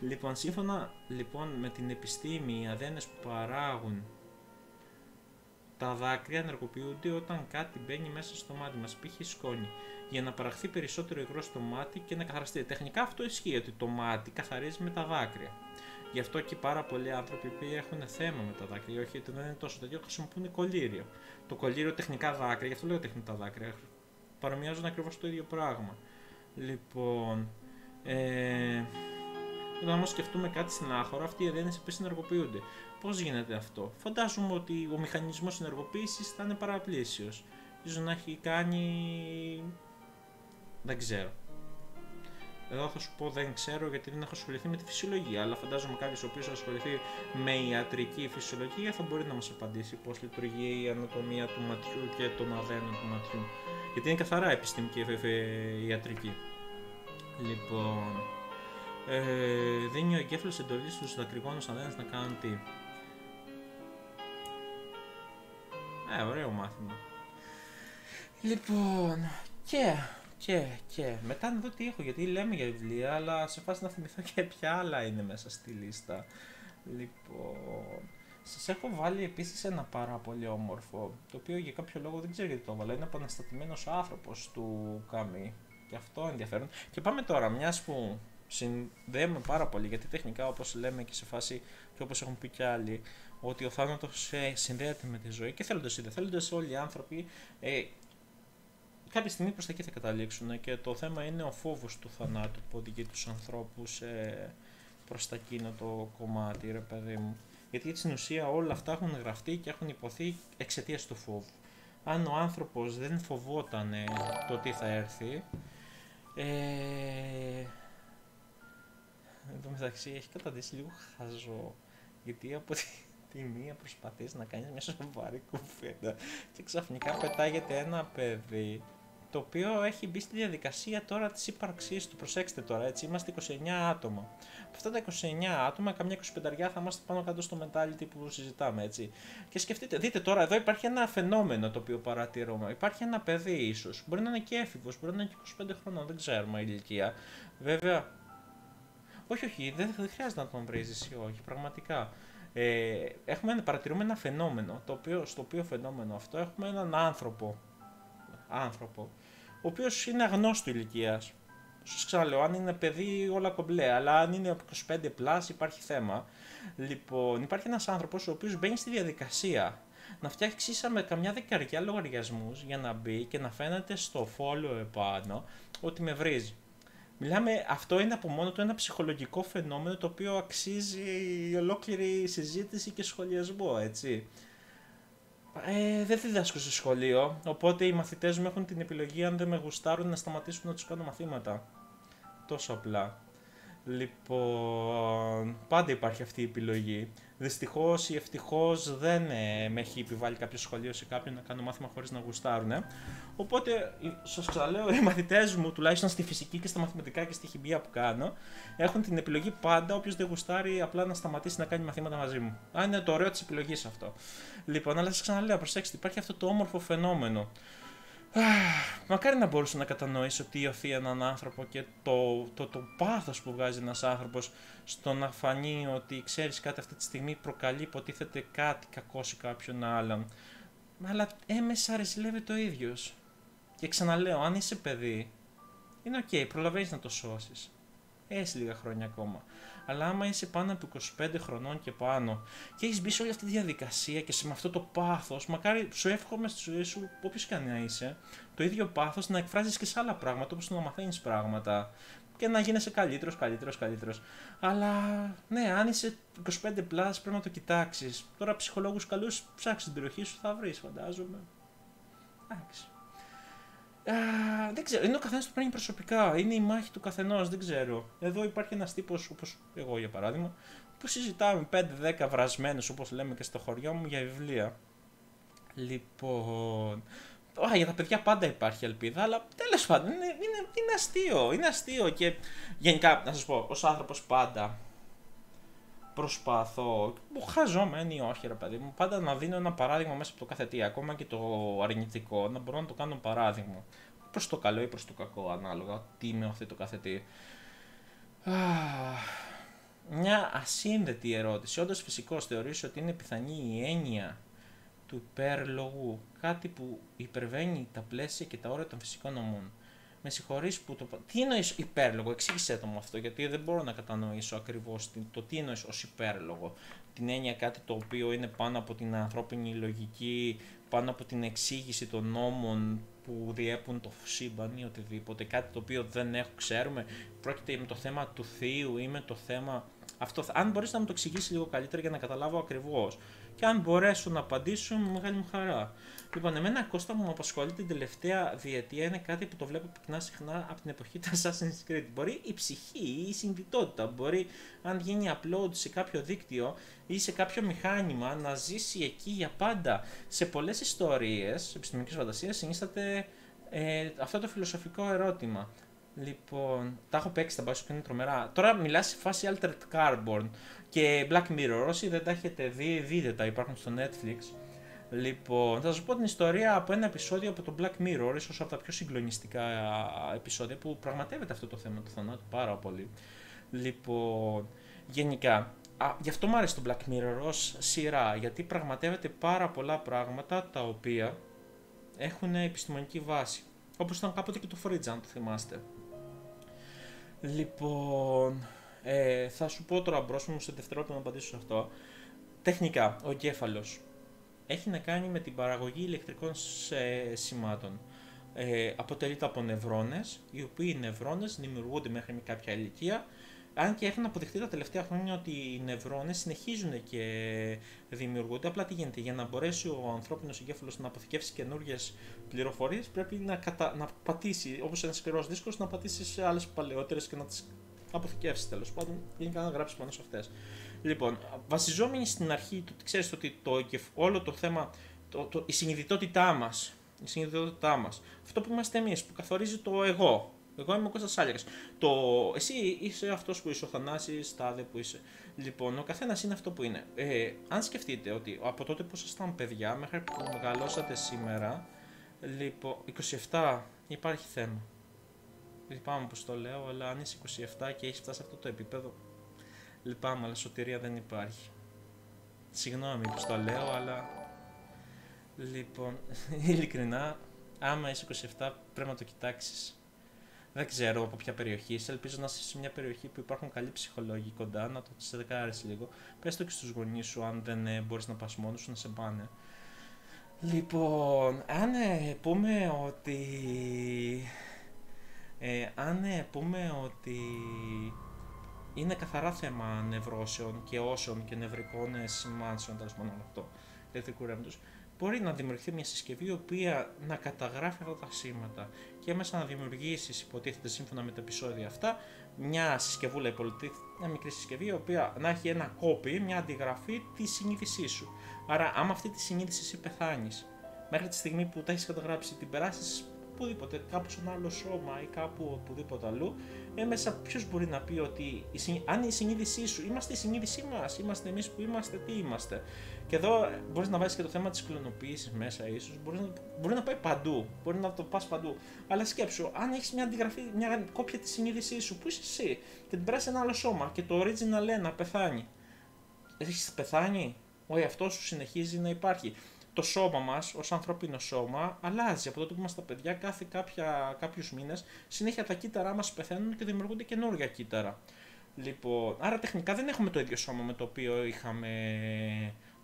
Λοιπόν, σύμφωνα με την επιστήμη, οι αδένες που παράγουν τα δάκρυα ενεργοποιούνται όταν κάτι μπαίνει μέσα στο μάτι μας, π.χ. σκόνη, για να παραχθεί περισσότερο υγρό στο μάτι και να καθαριστεί. Τεχνικά αυτό ισχύει, ότι το μάτι καθαρίζει με τα δάκρυα. Γι' αυτό και πάρα πολλοί άνθρωποι που έχουν θέμα με τα δάκρυα, όχι ότι δεν είναι τόσο τέτοιο, χρησιμοποιούν κολλήριο. Το κολλήριο τεχνικά δάκρυα, γι' αυτό λέω τεχνητά δάκρυα. Παρομοιάζουν ακριβώς το ίδιο πράγμα. Λοιπόν, όταν όμως σκεφτούμε κάτι στενάχωρο, αυτοί οι αδένες επίσης ενεργοποιούνται. Πώς γίνεται αυτό? Φαντάζομαι ότι ο μηχανισμός ενεργοποίησης θα είναι παραπλήσιος. Ίσως να έχει κάνει. Δεν ξέρω. Εδώ θα σου πω δεν ξέρω γιατί δεν έχω ασχοληθεί με τη φυσιολογία, αλλά φαντάζομαι κάποιος ο οποίος ασχοληθεί με ιατρική φυσιολογία θα μπορεί να μας απαντήσει πώς λειτουργεί η ανατομία του ματιού και των αδένων του ματιού. Γιατί είναι καθαρά επιστημική ιατρική. Λοιπόν, δίνει ο εγκέφαλος εντολή στους δακρυγόνους αδένες να κάνουν τι? Ωραίο μάθημα. Λοιπόν, και μετά να δω τι έχω, γιατί λέμε για βιβλία, αλλά σε φάση να θυμηθώ και ποια άλλα είναι μέσα στη λίστα. Λοιπόν, σας έχω βάλει επίσης ένα πάρα πολύ όμορφο, το οποίο για κάποιο λόγο δεν ξέρω γιατί το έβαλα. Είναι επαναστατημένος άνθρωπος του Καμί. Και αυτό ενδιαφέρον. Και πάμε τώρα, μιας που συνδέουμε πάρα πολύ, γιατί τεχνικά όπως λέμε και σε φάση και όπως έχουν πει και άλλοι, ότι ο θάνατος συνδέεται με τη ζωή και θέλοντας ή δεν θέλοντας όλοι οι άνθρωποι κάποια στιγμή προς τα εκεί θα καταλήξουν, και το θέμα είναι ο φόβος του θανάτου που οδηγεί τους ανθρώπους προς τα εκείνο το κομμάτι, ρε παιδί μου. Γιατί στην ουσία όλα αυτά έχουν γραφτεί και έχουν υποθεί εξαιτίας του φόβου. Αν ο άνθρωπος δεν φοβόταν το τι θα έρθει, εν τω μεταξύ έχει καταντήσει λίγο χαζό, γιατί από τη μία προσπαθείς να κάνεις μια σοβαρή κουβέντα και ξαφνικά πετάγεται ένα παιδί το οποίο έχει μπει στη διαδικασία τώρα της ύπαρξής του. Προσέξτε τώρα, έτσι, είμαστε 29 άτομα. Από αυτά τα 29 άτομα, καμιά 25 θα είμαστε πάνω κάτω στο mentality που συζητάμε, έτσι. Και σκεφτείτε, δείτε τώρα, εδώ υπάρχει ένα φαινόμενο το οποίο παρατηρούμε. Υπάρχει ένα παιδί ίσως, μπορεί να είναι και έφηβος, μπορεί να είναι και 25 χρονών, δεν ξέρουμε ηλικία. Βέβαια, όχι, δεν χρειάζεται να τον βρίζεις ή όχι, πραγματικά. Παρατηρούμε ένα φαινόμενο, στο οποίο φαινόμενο αυτό έχουμε έναν άνθρωπο, ο οποίος είναι αγνώστου ηλικίας. Σας ξαναλέω, αν είναι παιδί όλα κομπλέ, αλλά αν είναι 25 πλάς υπάρχει θέμα. Λοιπόν, υπάρχει ένας άνθρωπος ο οποίος μπαίνει στη διαδικασία να φτιάξει με καμιά δεκαριά λογαριασμούς για να μπει και να φαίνεται στο follow επάνω ότι με βρίζει. Μιλάμε, αυτό είναι από μόνο του ένα ψυχολογικό φαινόμενο το οποίο αξίζει ολόκληρη συζήτηση και σχολιασμό, έτσι. Δεν διδάσκω στο σχολείο, οπότε οι μαθητές μου έχουν την επιλογή αν δεν με γουστάρουν να σταματήσουν να τους κάνω μαθήματα. Τόσο απλά. Λοιπόν, πάντα υπάρχει αυτή η επιλογή. Δυστυχώς ή ευτυχώς δεν με έχει επιβάλει κάποιο σχολείο σε κάποιον να κάνω μάθημα χωρίς να γουστάρουν. Οπότε, σας ξαναλέω, οι μαθητές μου, τουλάχιστον στη φυσική και στα μαθηματικά και στη χημεία που κάνω, έχουν την επιλογή πάντα, όποιος δεν γουστάρει, απλά να σταματήσει να κάνει μαθήματα μαζί μου. Αν είναι το ωραίο της επιλογής αυτό. Λοιπόν, αλλά σας ξαναλέω, προσέξτε, υπάρχει αυτό το όμορφο φαινόμενο. Μακάρι να μπορούσα να κατανοήσω τι υιοθεί έναν άνθρωπο και το πάθος που βγάζει ένας άνθρωπος στο να φανεί ότι ξέρεις κάτι αυτή τη στιγμή προκαλεί υποτίθεται κάτι κακό σε κάποιον άλλον. Αλλά έμεσα ρεσιλεύεται ο ίδιος. Και ξαναλέω, αν είσαι παιδί, είναι ok, προλαβαίνεις να το σώσεις. Έχει λίγα χρόνια ακόμα. Αλλά άμα είσαι πάνω από 25 χρονών και πάνω και έχεις μπει σε όλη αυτή τη διαδικασία και με αυτό το πάθος, μακάρι σου εύχομαι στη ζωή σου, όποιος και αν είσαι, το ίδιο πάθος να εκφράζεις και σε άλλα πράγματα, όπως να μαθαίνεις πράγματα και να γίνεσαι καλύτερος. Αλλά ναι, αν είσαι 25 πλάς πρέπει να το κοιτάξεις. Τώρα ψυχολόγους καλούς ψάξεις την περιοχή σου, θα βρεις, φαντάζομαι. Εντάξει. Δεν ξέρω, είναι ο καθένας που παίρνει προσωπικά, είναι η μάχη του καθενός, δεν ξέρω. Εδώ υπάρχει ένας τύπος, όπως εγώ για παράδειγμα, που συζητάμε 5-10 βρασμένους, όπως λέμε και στο χωριό μου, για βιβλία. Λοιπόν... για τα παιδιά πάντα υπάρχει ελπίδα, αλλά τέλος πάντων, είναι αστείο, και γενικά, να σας πω, ως άνθρωπος πάντα προσπαθώ, χαζόμενοι ή όχι ρε παιδί μου, πάντα να δίνω ένα παράδειγμα μέσα από το κάθε τι, ακόμα και το αρνητικό, να μπορώ να το κάνω παράδειγμα. Προς το καλό ή προς το κακό, ανάλογα, τι με οθεί το κάθε τι. Μια ασύνδετη ερώτηση. Όντως φυσικώς θεωρείς ότι είναι πιθανή η έννοια του υπερλογού, κάτι που υπερβαίνει τα πλαίσια και τα όρια των φυσικών νομών. Με συγχωρείς που το... Τι εννοείς υπέρλογο, εξήγησέ το μου αυτό, γιατί δεν μπορώ να κατανοήσω ακριβώς το τι εννοείς ως υπέρλογο. Την έννοια κάτι το οποίο είναι πάνω από την ανθρώπινη λογική, πάνω από την εξήγηση των νόμων που διέπουν το σύμπαν ή οτιδήποτε, κάτι το οποίο δεν ξέρουμε, πρόκειται με το θέμα του θείου ή με το θέμα... Αυτό, αν μπορείς να μου το εξηγήσεις λίγο καλύτερα για να καταλάβω ακριβώς. Και αν μπορέσω να απαντήσω, μεγάλη μου χαρά. Λοιπόν, εμένα Κώστα μου απασχολεί την τελευταία διετία, είναι κάτι που το βλέπω πυκνά συχνά από την εποχή του Assassin's Creed. Μπορεί η ψυχή ή η συνειδητότητα, μπορεί αν γίνει upload σε κάποιο δίκτυο ή σε κάποιο μηχάνημα να ζήσει εκεί για πάντα. Σε πολλές ιστορίες επιστημονικής φαντασίας συνίσταται αυτό το φιλοσοφικό ερώτημα. Λοιπόν, τα έχω παίξει τα μπάσου και είναι τρομερά. Τώρα μιλάς σε φάση Altered Carbon και Black Mirror. Όσοι δεν τα έχετε δει, δείτε τα, υπάρχουν στο Netflix. Λοιπόν, θα σας πω την ιστορία από ένα επεισόδιο από το Black Mirror, ίσως από τα πιο συγκλονιστικά επεισόδια που πραγματεύεται αυτό το θέμα του θανάτου πάρα πολύ. Λοιπόν, γενικά, γι' αυτό μου άρεσε το Black Mirror ως σειρά, γιατί πραγματεύεται πάρα πολλά πράγματα τα οποία έχουν επιστημονική βάση. Όπως ήταν κάποτε και το Fridge, αν το θυμάστε. Λοιπόν, θα σου πω τώρα μπρος μου σε δευτερόλεπτο να απαντήσω σε αυτό. Τεχνικά, ο εγκέφαλος έχει να κάνει με την παραγωγή ηλεκτρικών σημάτων. Αποτελείται από νευρώνες, οι οποίοι νευρώνες δημιουργούνται μέχρι με κάποια ηλικία, αν και έχουν αποδειχτεί τα τελευταία χρόνια ότι οι νευρώνες συνεχίζουν και δημιουργούνται. Απλά τι γίνεται, για να μπορέσει ο ανθρώπινος εγκέφαλος να αποθηκεύσει καινούργιες πληροφορίες, πρέπει να πατήσει, όπως ένας σκληρός δίσκος, να πατήσει σε άλλες παλαιότερες και να τις αποθηκεύσει τέλος πάντων. Γενικά να γράψει πάνω σε αυτές. Λοιπόν, βασιζόμενοι στην αρχή, ξέρεις ότι όλο το θέμα, η συνειδητότητά μας, αυτό που είμαστε εμείς, που καθορίζει το εγώ. Εγώ είμαι ο Κώστας Άλιαξ. Εσύ είσαι αυτός που είσαι, ο Θανάσης, τάδε που είσαι. Λοιπόν, ο καθένας είναι αυτό που είναι. Αν σκεφτείτε ότι από τότε που ήσασταν παιδιά μέχρι που μεγαλώσατε σήμερα, λοιπόν, 27 υπάρχει θέμα. Λυπάμαι που το λέω, αλλά αν είσαι 27 και έχεις φτάσει σε αυτό το επίπεδο, λυπάμαι, αλλά σωτηρία δεν υπάρχει. Συγγνώμη που το λέω, αλλά... Λοιπόν, ειλικρινά, άμα είσαι 27 πρέπει να το κοιτάξεις. Δεν ξέρω από ποια περιοχή είσαι. Ελπίζω να είσαι σε μια περιοχή που υπάρχουν καλοί ψυχολόγοι κοντά, να το τσεκάρεις λίγο. Πες το και στους γονείς σου, αν δεν μπορείς να πας μόνος σου, να σε πάνε. Λοιπόν, αν πούμε ότι... είναι καθαρά θέμα νευρώσεων και όσων και νευρικών σημάνσεων, τέλος πάντων αυτό, ηλεκτρικού ρεύματος, μπορεί να δημιουργηθεί μια συσκευή η οποία να καταγράφει αυτά τα σήματα και μέσα να δημιουργήσεις, υποτίθεται σύμφωνα με τα επεισόδια αυτά, μια συσκευούλα υπολοιτήθη, μια μικρή συσκευή, η οποία να έχει ένα copy, μια αντιγραφή τη συνείδησή σου. Άρα, άμα αυτή τη συνείδηση εσύ πεθάνεις, μέχρι τη στιγμή που τα έχεις καταγράψει, την περάσεις πουδήποτε, κάπου σε ένα άλλο σώμα ή κάπου οπουδήποτε αλλού, μέσα ποιος μπορεί να πει ότι αν η συνείδησή σου, είμαστε η συνείδησή μας, είμαστε εμείς που είμαστε, τι είμαστε. Και εδώ μπορείς να βάζεις και το θέμα της κλωνοποίησης μέσα, ίσως. Μπορεί να πάει παντού, μπορεί να το πας παντού. Αλλά σκέψου, αν έχεις μια αντιγραφή, μια κόπια της συνείδησής σου, που είσαι εσύ, και την περάσεις ένα άλλο σώμα και το original 1 πεθάνει. Έχεις πεθάνει, ο εαυτός σου συνεχίζει να υπάρχει. Το σώμα μας, ως ανθρώπινο σώμα, αλλάζει. Από τότε που είμαστε παιδιά, κάθε κάποιους μήνες, συνέχεια τα κύτταρά μας πεθαίνουν και δημιουργούνται καινούργια κύτταρα. Λοιπόν, άρα τεχνικά δεν έχουμε το ίδιο σώμα με το οποίο είχαμε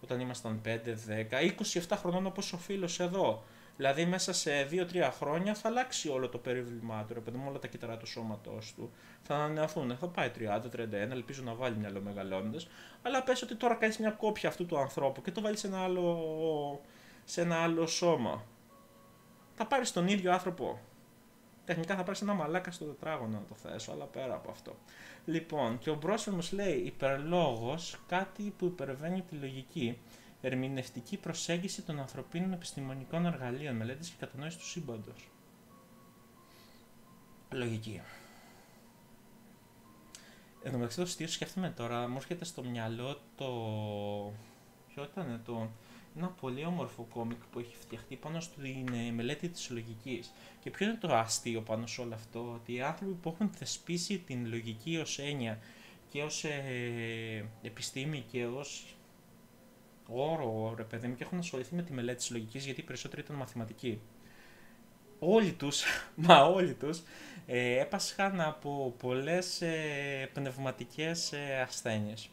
όταν ήμασταν 5, 10, 27 χρονών, όπως ο φίλος εδώ. Δηλαδή, μέσα σε 2-3 χρόνια θα αλλάξει όλο το περιβλημά του, επειδή όλα τα κύτταρα του σώματος του θα ανανεωθούν. Θα πάει 30-31, ελπίζω να βάλει μυαλό μεγαλώνοντας. Αλλά πες ότι τώρα κάνεις μια κόπια αυτού του ανθρώπου και το βάλεις σε ένα άλλο σώμα. Θα πάρεις τον ίδιο άνθρωπο. Τεχνικά θα πάρεις ένα μαλάκα στο τετράγωνο να το θέσω, αλλά πέρα από αυτό. Λοιπόν, και ο Μπρόσφερμος λέει υπερλόγος, κάτι που υπερβαίνει τη λογική. Ερμηνευτική προσέγγιση των ανθρωπίνων επιστημονικών εργαλείων, μελέτης και κατανόηση του σύμπαντος. Λογική. Εν τω μεταξύ, το στήριο σκέφτομαι τώρα, μου έρχεται στο μυαλό το... Ποιο ήταν το... Ένα πολύ όμορφο κόμικ που έχει φτιαχτεί πάνω στην μελέτη της λογικής. Και ποιο είναι το αστείο πάνω σε όλο αυτό, ότι οι άνθρωποι που έχουν θεσπίσει την λογική ως έννοια και ως επιστήμη και ως... όρο, ρε παιδί μου, και έχουν ασχοληθεί με τη μελέτη της λογικής, γιατί οι περισσότεροι ήταν μαθηματικοί. Όλοι τους, μα όλοι τους, έπασχαν από πολλές πνευματικές ασθένειες,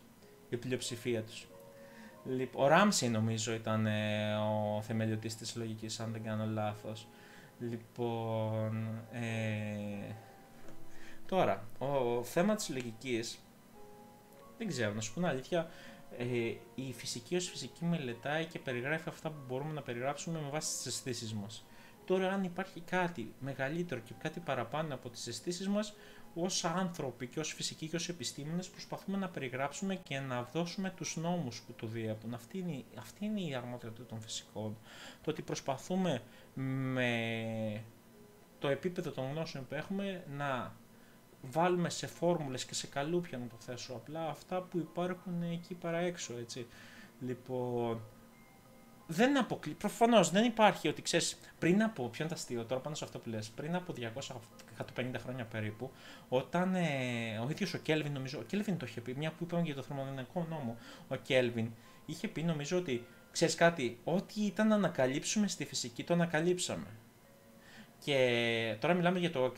η πλειοψηφία τους. Ο Ράμσι, νομίζω, ήταν ο θεμελιωτής της λογικής, αν δεν κάνω λάθος. Λοιπόν, τώρα, το θέμα της λογικής, δεν ξέρω, να σου πω την αλήθεια, η φυσική ως φυσική μελετάει και περιγράφει αυτά που μπορούμε να περιγράψουμε με βάση τις αισθήσεις μας. Τώρα, αν υπάρχει κάτι μεγαλύτερο και κάτι παραπάνω από τις αισθήσεις μας, ως άνθρωποι και ως φυσικοί και ως επιστήμονες προσπαθούμε να περιγράψουμε και να δώσουμε τους νόμους που το διέπουν. Αυτή είναι η αρμοδιότητα των φυσικών. Το ότι προσπαθούμε με το επίπεδο των γνώσεων που έχουμε να βάλουμε σε φόρμουλες και σε καλούπια, να το θέσω απλά, αυτά που υπάρχουν εκεί παραέξω, έτσι. Λοιπόν, δεν αποκλεί... Προφανώς δεν υπάρχει ότι, ξέρεις, πριν από... Ποιο είναι το αστείο τώρα πάνω σε αυτό που λες, πριν από 250 χρόνια περίπου, όταν ο ίδιος ο Κέλβιν, νομίζω, ο Κέλβιν το είχε πει, μια που είπαμε για το θερμοδυναμικό νόμο, ο Κέλβιν είχε πει, νομίζω, ότι, ξέρεις κάτι, ό,τι ήταν να ανακαλύψουμε στη φυσική, το ανακαλύψαμε. Και τώρα μιλάμε για το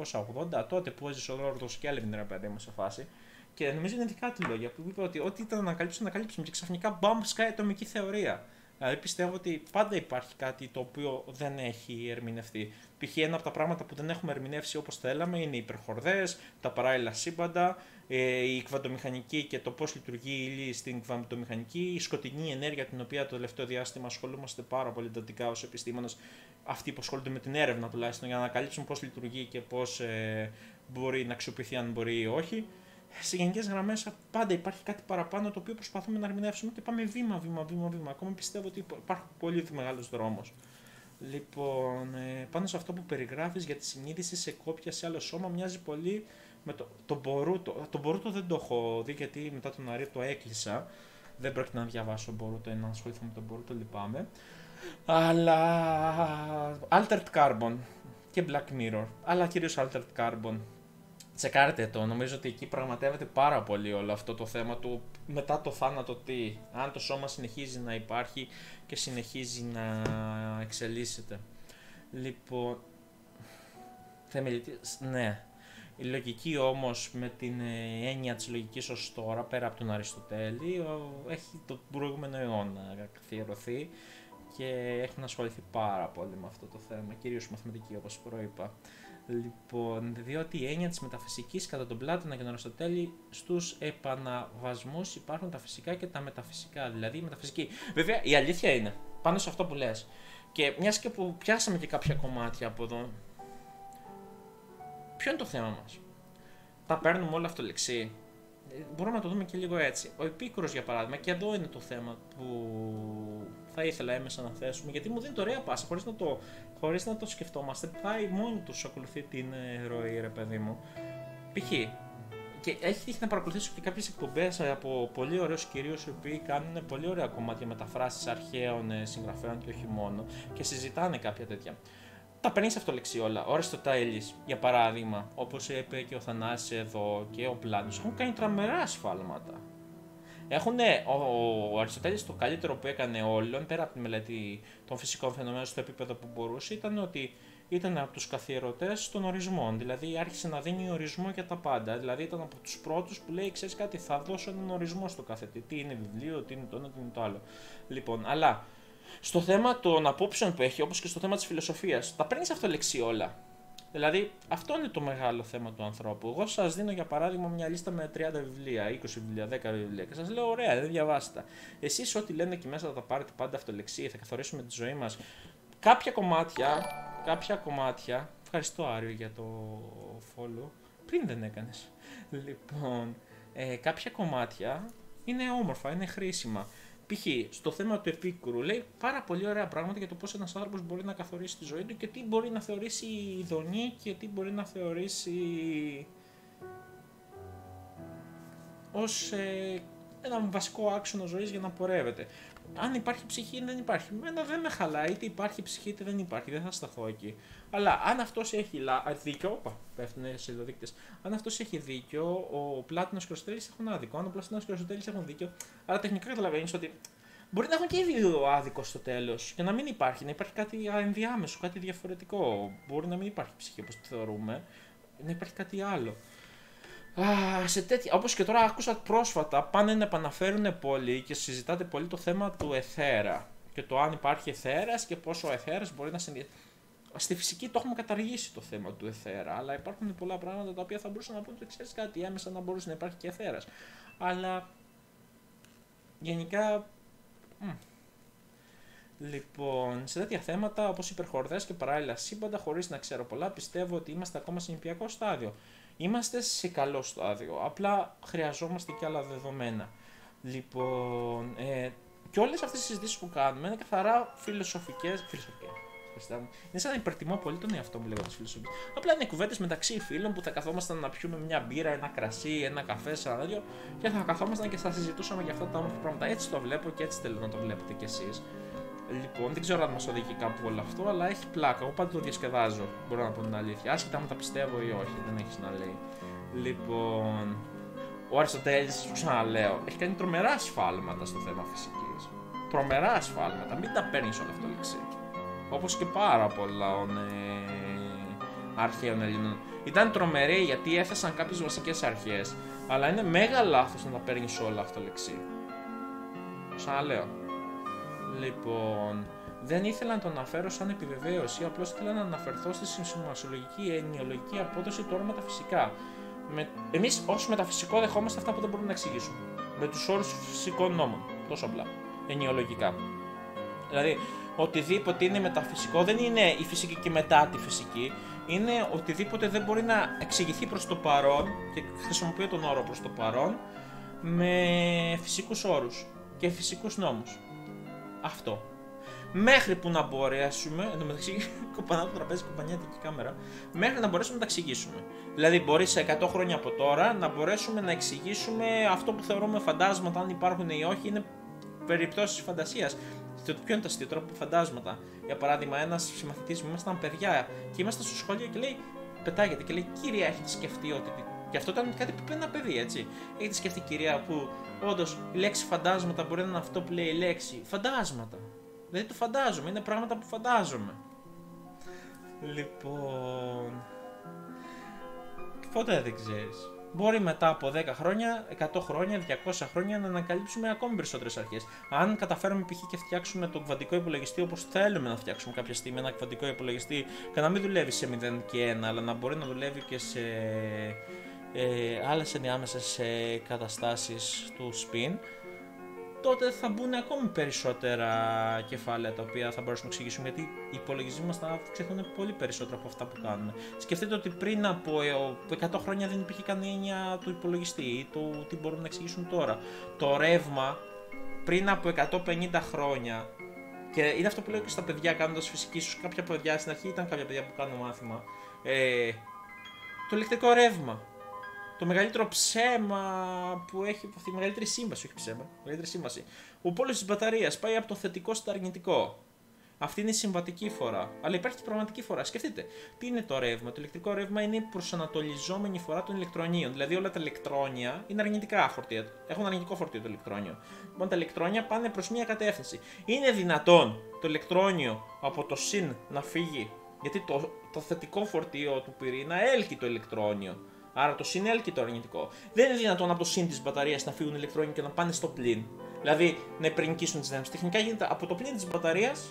1880, τότε που έζησε ο Λόρδος Κέλβιν, ρε παιδί μου, σε φάση. Και νομίζω είναι δικά του λόγια, που είπε ότι ό,τι ήταν να ανακαλύψουμε, και ξαφνικά μπαμ, σκάει ατομική θεωρία. Δηλαδή πιστεύω ότι πάντα υπάρχει κάτι το οποίο δεν έχει ερμηνευτεί. Π.χ. ένα από τα πράγματα που δεν έχουμε ερμηνεύσει όπως θέλαμε είναι οι υπερχορδές, τα παράλληλα σύμπαντα, η κβαντομηχανική και το πώς λειτουργεί η ύλη στην κβαντομηχανική, η σκοτεινή ενέργεια, την οποία το τελευταίο διάστημα ασχολούμαστε πάρα πολύ εντατικά ως επιστήμονες, αυτοί που ασχολούνται με την έρευνα τουλάχιστον, για να ανακαλύψουν πώς λειτουργεί και πώς μπορεί να αξιοποιηθεί, αν μπορεί ή όχι. Σε γενικές γραμμές πάντα υπάρχει κάτι παραπάνω το οποίο προσπαθούμε να ερμηνεύσουμε και πάμε βήμα. Ακόμα πιστεύω ότι υπάρχει πολύ μεγάλος δρόμος. Λοιπόν, πάνω σε αυτό που περιγράφεις για τη συνείδηση σε κόπια σε άλλο σώμα, μοιάζει πολύ με τον Μπορούτο. Τον Μπορούτο δεν το έχω δει, γιατί μετά τον Αρή το έκλεισα. Δεν πρόκειται να διαβάσω Μπορούτο ή να ασχοληθώ με τον Μπορούτο, λυπάμαι. Αλλά Altered Carbon και Black Mirror, αλλά κυρίως Altered Carbon. Τσεκάρτε το, νομίζω ότι εκεί πραγματεύεται πάρα πολύ όλο αυτό το θέμα του μετά το θάνατο, τι, αν το σώμα συνεχίζει να υπάρχει και συνεχίζει να εξελίσσεται. Λοιπόν, θεμελιτής, ναι. Η λογική όμως, με την έννοια της λογικής ως τώρα, πέρα από τον Αριστοτέλη, έχει τον προηγούμενο αιώνα καθιερωθεί και έχουν ασχοληθεί πάρα πολύ με αυτό το θέμα, κυρίως μαθηματική, όπως προείπα. Λοιπόν, διότι η έννοια της μεταφυσικής κατά τον Πλάτωνα και τον Αριστοτέλη, στους επαναβασμούς υπάρχουν τα φυσικά και τα μεταφυσικά, δηλαδή η μεταφυσική. Βέβαια, η αλήθεια είναι, πάνω σε αυτό που λες, και μιας και που πιάσαμε και κάποια κομμάτια από εδώ, Ποιο είναι το θέμα μας? Τα παίρνουμε όλα αυτό το λεξί. Μπορούμε να το δούμε και λίγο έτσι. Ο Επίκουρος, για παράδειγμα, και εδώ είναι το θέμα που θα ήθελα έμεσα να θέσουμε, γιατί μου δίνει ωραία πάσα, χωρίς να το σκεφτόμαστε. Πάει μόνο του, ακολουθεί την ροή, ρε παιδί μου. Π.χ. και έχει τύχει να παρακολουθήσω και κάποιες εκπομπές από πολύ ωραίους κυρίους οι οποίοι κάνουν πολύ ωραία κομμάτια μεταφράσεις αρχαίων συγγραφέων και όχι μόνο, και συζητάνε κάποια τέτοια. Τα παίρνεις αυτό λεξί όλα. Ο Αριστοτέλης, για παράδειγμα, όπως είπε και ο Θανάσης εδώ και ο Πλάτος, έχουν κάνει τρομερά σφάλματα. Ο Αριστοτέλης το καλύτερο που έκανε όλων, πέρα από τη μελέτη των φυσικών φαινομένων στο επίπεδο που μπορούσε, ήταν ότι ήταν από τους καθιερωτές των ορισμών, δηλαδή άρχισε να δίνει ορισμό για τα πάντα. Δηλαδή ήταν από τους πρώτους που λέει, ξέρεις κάτι, θα δώσω έναν ορισμό στο καθετή. Τι είναι βιβλίο, τι είναι το ένα, τι είναι το άλλο. Λοιπόν, αλλά στο θέμα των απόψεων που έχει, όπως και στο θέμα της φιλοσοφίας, τα παίρνεις αυτό λεξί όλα. Δηλαδή, αυτό είναι το μεγάλο θέμα του ανθρώπου. Εγώ σας δίνω για παράδειγμα μια λίστα με 30 βιβλία, 20 βιβλία, 10 βιβλία και σας λέω: ωραία, δεν διαβάστε τα. Εσείς, ό,τι λένε εκεί μέσα, θα τα πάρετε πάντα αυτό λεξί, θα καθορίσουμε τη ζωή μας. Κάποια κομμάτια. Ευχαριστώ, Άριο, για το follow. Πριν δεν έκανες. Λοιπόν, κάποια κομμάτια είναι όμορφα, είναι χρήσιμα. Π.χ. στο θέμα του Επίκουρου λέει πάρα πολύ ωραία πράγματα για το πώς ένας άνθρωπος μπορεί να καθορίσει τη ζωή του και τι μπορεί να θεωρήσει ειδονή και τι μπορεί να θεωρήσει ως έναν βασικό άξονα ζωής για να πορεύεται. Αν υπάρχει ψυχή ή δεν υπάρχει. Μένα δεν με χαλάει, είτε υπάρχει ψυχή είτε δεν υπάρχει, δεν θα σταθώ εκεί. Αλλά αν αυτός έχει δίκιο, πέφτουνε σε ειδοδείκτες. Αν αυτός έχει δίκιο, ο Πλάτινος και ο Αριστοτέλης έχουν άδικο. Αν ο Πλάτινος και ο Αριστοτέλης έχουν δίκιο, άρα τεχνικά καταλαβαίνεις ότι μπορεί να έχουν και ήδη άδικο στο τέλος και να μην υπάρχει, να υπάρχει κάτι ενδιάμεσο, κάτι διαφορετικό. Μπορεί να μην υπάρχει ψυχή όπως τη θεωρούμε, να υπάρχει κάτι άλλο. Όπως και τώρα άκουσα πρόσφατα, πάνε να επαναφέρουν πολύ και συζητάτε πολύ το θέμα του εθέρα και το αν υπάρχει εθέρας και πόσο ο εθέρας μπορεί να συνδυαστεί. Στη φυσική το έχουμε καταργήσει το θέμα του εθέρα, αλλά υπάρχουν πολλά πράγματα τα οποία θα μπορούσαν να πούν ότι ξέρεις κάτι, έμεσα να μπορούσε να υπάρχει και εθέρας. Αλλά γενικά... Λοιπόν, σε τέτοια θέματα όπως υπερχορδές και παράλληλα σύμπαντα, χωρίς να ξέρω πολλά, πιστεύω ότι είμαστε ακόμα σε νηπιακό στάδιο. Είμαστε σε καλό στάδιο, απλά χρειαζόμαστε και άλλα δεδομένα. Λοιπόν, και όλες αυτές τις συζητήσεις που κάνουμε είναι καθαρά φιλοσοφικές. Είναι σαν να υπερτιμώ πολύ τον εαυτό μου λέγοντας φιλοσοφικές. Απλά είναι κουβέντες μεταξύ φίλων που θα καθόμασταν να πιούμε μια μπύρα, ένα κρασί, ένα καφέ, σαν τέτοιο και θα καθόμασταν και θα συζητούσαμε για αυτά τα όμορφα πράγματα. Έτσι το βλέπω και έτσι θέλω να το βλέπετε κι εσείς. Λοιπόν, δεν ξέρω αν μας οδηγεί κάπου όλο αυτό, αλλά έχει πλάκα. Εγώ πάντα το διασκεδάζω, μπορώ να πω την αλήθεια. Άσχετα αν τα πιστεύω ή όχι, δεν έχεις να λέει. Λοιπόν, ο Αριστοτέλης, ξαναλέω, έχει κάνει τρομερά σφάλματα στο θέμα φυσικής. Τρομερά σφάλματα, μην τα παίρνεις όλο αυτό λεξί. Όπως και πάρα πολλά αρχαίων Ελλήνων. Ήταν τρομερή γιατί έθεσαν κάποιες βασικές αρχές, αλλά είναι μέγα λάθος να τα παίρνεις όλο αυτό λεξί. Ξαναλέω. Λοιπόν, δεν ήθελα να το αναφέρω σαν επιβεβαίωση, απλώς ήθελα να αναφερθώ στη συνωμοσιολογική ενοιολογική απόδοση του όρου μεταφυσικά. Εμείς ως μεταφυσικό δεχόμαστε αυτά που δεν μπορούμε να εξηγήσουμε. Με τους όρους φυσικών νόμων. Τόσο απλά. Ενοιολογικά. Δηλαδή, οτιδήποτε είναι μεταφυσικό δεν είναι η φυσική και μετά τη φυσική. Είναι οτιδήποτε δεν μπορεί να εξηγηθεί προς το παρόν, και χρησιμοποιώ τον όρο προς το παρόν, με φυσικούς όρους και φυσικούς νόμους. Αυτό. Μέχρι που να μπορέσουμε. Εν τω μεταξύ, κοπανάω το τραπέζι, κοπανιάται και η κάμερα. Μέχρι να μπορέσουμε να τα εξηγήσουμε. Δηλαδή, μπορεί σε 100 χρόνια από τώρα να μπορέσουμε να εξηγήσουμε αυτό που θεωρούμε φαντάσματα, αν υπάρχουν ή όχι, είναι περιπτώσεις φαντασίας. Ποιο είναι το αστείο τώρα που φαντάσματα. Για παράδειγμα, ένας συμμαθητής μου, ήμασταν παιδιά και είμαστε στο σχολείο και λέει, πετάγεται και λέει, κυρία, έχετε σκεφτεί ότι. Και αυτό ήταν κάτι που είπε ένα παιδί, έτσι. Έχετε σκεφτεί, κυρία, που όντως η λέξη φαντάσματα μπορεί να είναι αυτό που λέει η λέξη φαντάσματα. Δηλαδή το φαντάζομαι, είναι πράγματα που φαντάζομαι. Λοιπόν. Ποτέ δεν ξέρεις. Μπορεί μετά από 10 χρόνια, 100 χρόνια, 200 χρόνια να ανακαλύψουμε ακόμη περισσότερες αρχές. Αν καταφέρουμε π.χ. και φτιάξουμε τον κβαντικό υπολογιστή όπως θέλουμε να φτιάξουμε κάποια στιγμή, ένα κβαντικό υπολογιστή, και να μην δουλεύει σε 0 και 1, αλλά να μπορεί να δουλεύει και σε. Άλλες ενδιάμεσες καταστάσεις του spin, τότε θα μπουν ακόμη περισσότερα κεφάλαια τα οποία θα μπορέσουμε να εξηγήσουμε, γιατί οι υπολογισμοί μας θα αυξηθούν πολύ περισσότερο από αυτά που κάνουμε. Σκεφτείτε ότι πριν από 100 χρόνια δεν υπήρχε καν έννοια του υπολογιστή ή του τι μπορούμε να εξηγήσουμε τώρα. Το ρεύμα πριν από 150 χρόνια, και είναι αυτό που λέω και στα παιδιά κάνοντας φυσική, ίσως κάποια παιδιά στην αρχή ήταν κάποια παιδιά που κάνουν μάθημα, το ηλεκτρικό ρεύμα. Το μεγαλύτερο ψέμα που έχει, τη μεγαλύτερη σύμβαση, όχι ψέμα, μεγαλύτερη σύμβαση. Ο πόλος της μπαταρίας πάει από το θετικό στο αρνητικό. Αυτή είναι η συμβατική φορά. Αλλά υπάρχει και η πραγματική φορά. Σκεφτείτε, τι είναι το ρεύμα. Το ηλεκτρικό ρεύμα είναι η προσανατολιζόμενη φορά των ηλεκτρονίων. Δηλαδή, όλα τα ηλεκτρόνια είναι αρνητικά φορτία. Έχουν αρνητικό φορτίο το ηλεκτρόνιο. Λοιπόν, τα ηλεκτρόνια πάνε προς μία κατεύθυνση. Είναι δυνατόν το ηλεκτρόνιο από το συν να φύγει, γιατί το θετικό φορτίο του πυρήνα έλκει το ηλεκτρόνιο. Άρα το συν έλκει το αρνητικό. Δεν είναι δυνατόν από το συν της μπαταρίας να φύγουν ηλεκτρόνια και να πάνε στο πλην. Δηλαδή, να υπερνικήσουν τις δυνάμεις. Τεχνικά γίνεται από το πλην της μπαταρίας.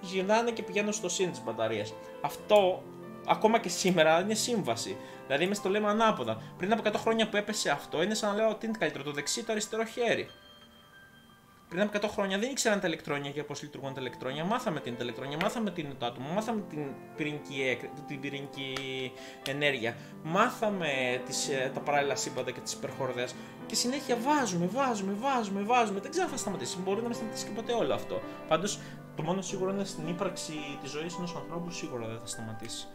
Γυρνάνε και πηγαίνουν στο σύν της μπαταρίας. Αυτό ακόμα και σήμερα είναι σύμβαση. Δηλαδή, εμείς το λέμε ανάποδα. Πριν από 100 χρόνια που έπεσε αυτό, είναι σαν να λέω ότι είναι καλύτερο το δεξί ή το αριστερό χέρι. Πριν από 100 χρόνια δεν ήξεραν τα ηλεκτρόνια και πώς λειτουργούν τα ηλεκτρόνια. Μάθαμε τι είναι τα ηλεκτρόνια, μάθαμε τι είναι το άτομο, μάθαμε την πυρηνική ενέργεια, μάθαμε τα παράλληλα σύμπαντα και τις υπερχορδές. Και συνέχεια βάζουμε. Δεν ξέρω αν θα σταματήσει. Μπορεί να μην σταματήσει και ποτέ όλο αυτό. Πάντως, το μόνο σίγουρο είναι στην ύπαρξη της ζωής ενός ανθρώπου σίγουρα δεν θα σταματήσει.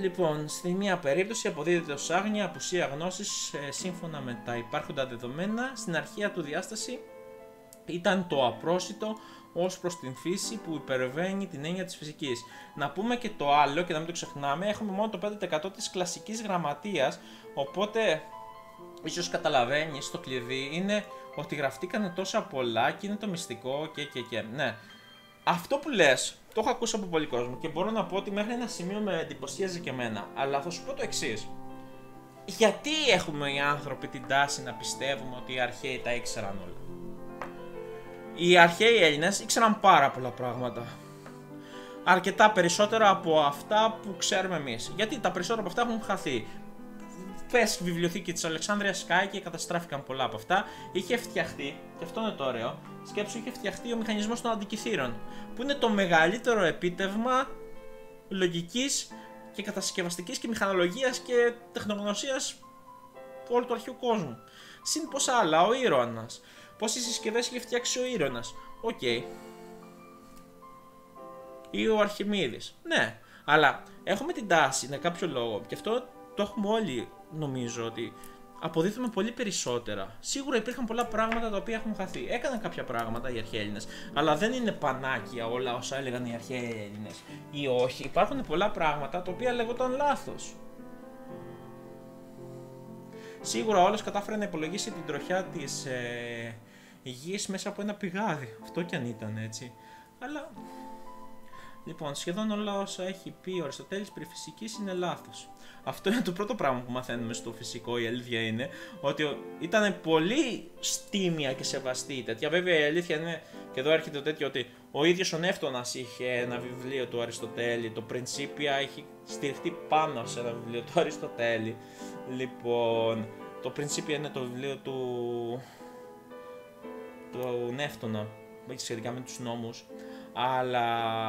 Λοιπόν, στη μία περίπτωση αποδίδεται ως άγνοια, απουσία γνώσης σύμφωνα με τα υπάρχοντα δεδομένα. Στην αρχαία του διάσταση ήταν το απρόσιτο ως προς την φύση που υπερβαίνει την έννοια της φυσικής. Να πούμε και το άλλο και να μην το ξεχνάμε, έχουμε μόνο το 5% της κλασικής γραμματείας, οπότε ίσως καταλαβαίνεις το κλειδί είναι ότι γραφτήκανε τόσα πολλά και είναι το μυστικό και. Ναι. Αυτό που λες, το έχω ακούσει από πολλοί κόσμο και μπορώ να πω ότι μέχρι ένα σημείο με εντυπωσίαζε και εμένα. Αλλά θα σου πω το εξής. Γιατί έχουμε οι άνθρωποι την τάση να πιστεύουμε ότι οι αρχαίοι τα ήξεραν όλα? Οι αρχαίοι Έλληνες ήξεραν πάρα πολλά πράγματα. Αρκετά περισσότερα από αυτά που ξέρουμε εμείς. Γιατί τα περισσότερα από αυτά έχουν χαθεί. Πες η βιβλιοθήκη της Αλεξάνδρειας Σκάι και καταστράφηκαν πολλά από αυτά. Είχε φτιαχτεί, και αυτό είναι το ωραίο, σκέψου, είχε φτιαχτεί ο μηχανισμός των αντικυθήρων, που είναι το μεγαλύτερο επίτευγμα λογικής και κατασκευαστικής και μηχανολογίας και τεχνογνωσίας όλου του αρχαίου κόσμου. Συν πόσα άλλα, ο ήρωανας. Πόσες συσκευές είχε φτιάξει ο ήρωανας. Οκ. Ή ο Αρχιμίδης. Ναι, αλλά έχουμε την τάση, για κάποιο λόγο, και αυτό το έχουμε όλοι, νομίζω, ότι αποδίδουμε πολύ περισσότερα. Σίγουρα υπήρχαν πολλά πράγματα τα οποία έχουν χαθεί. Έκαναν κάποια πράγματα οι αρχαίοι Έλληνες, αλλά δεν είναι πανάκια όλα όσα έλεγαν οι αρχαίοι Έλληνες. Ή όχι, υπάρχουν πολλά πράγματα τα οποία λέγονταν λάθος. Σίγουρα όλος κατάφερε να υπολογίσει την τροχιά της γης μέσα από ένα πηγάδι. Αυτό κι αν ήταν έτσι. Αλλά λοιπόν, σχεδόν όλα όσα έχει πει ο Αριστοτέλης περί φυσικής είναι λάθος. Αυτό είναι το πρώτο πράγμα που μαθαίνουμε στο φυσικό, η αλήθεια είναι, ότι ήταν πολύ στήμια και σεβαστή η τέτοια. Βέβαια η αλήθεια είναι, και εδώ έρχεται το τέτοιο, ότι ο ίδιος ο Νεύτωνας είχε ένα βιβλίο του Αριστοτέλη, το Principia έχει στηριχτεί πάνω σε ένα βιβλίο του Αριστοτέλη. Λοιπόν, το Principia είναι το βιβλίο του Νεύτωνα, σχετικά με τους νόμους, αλλά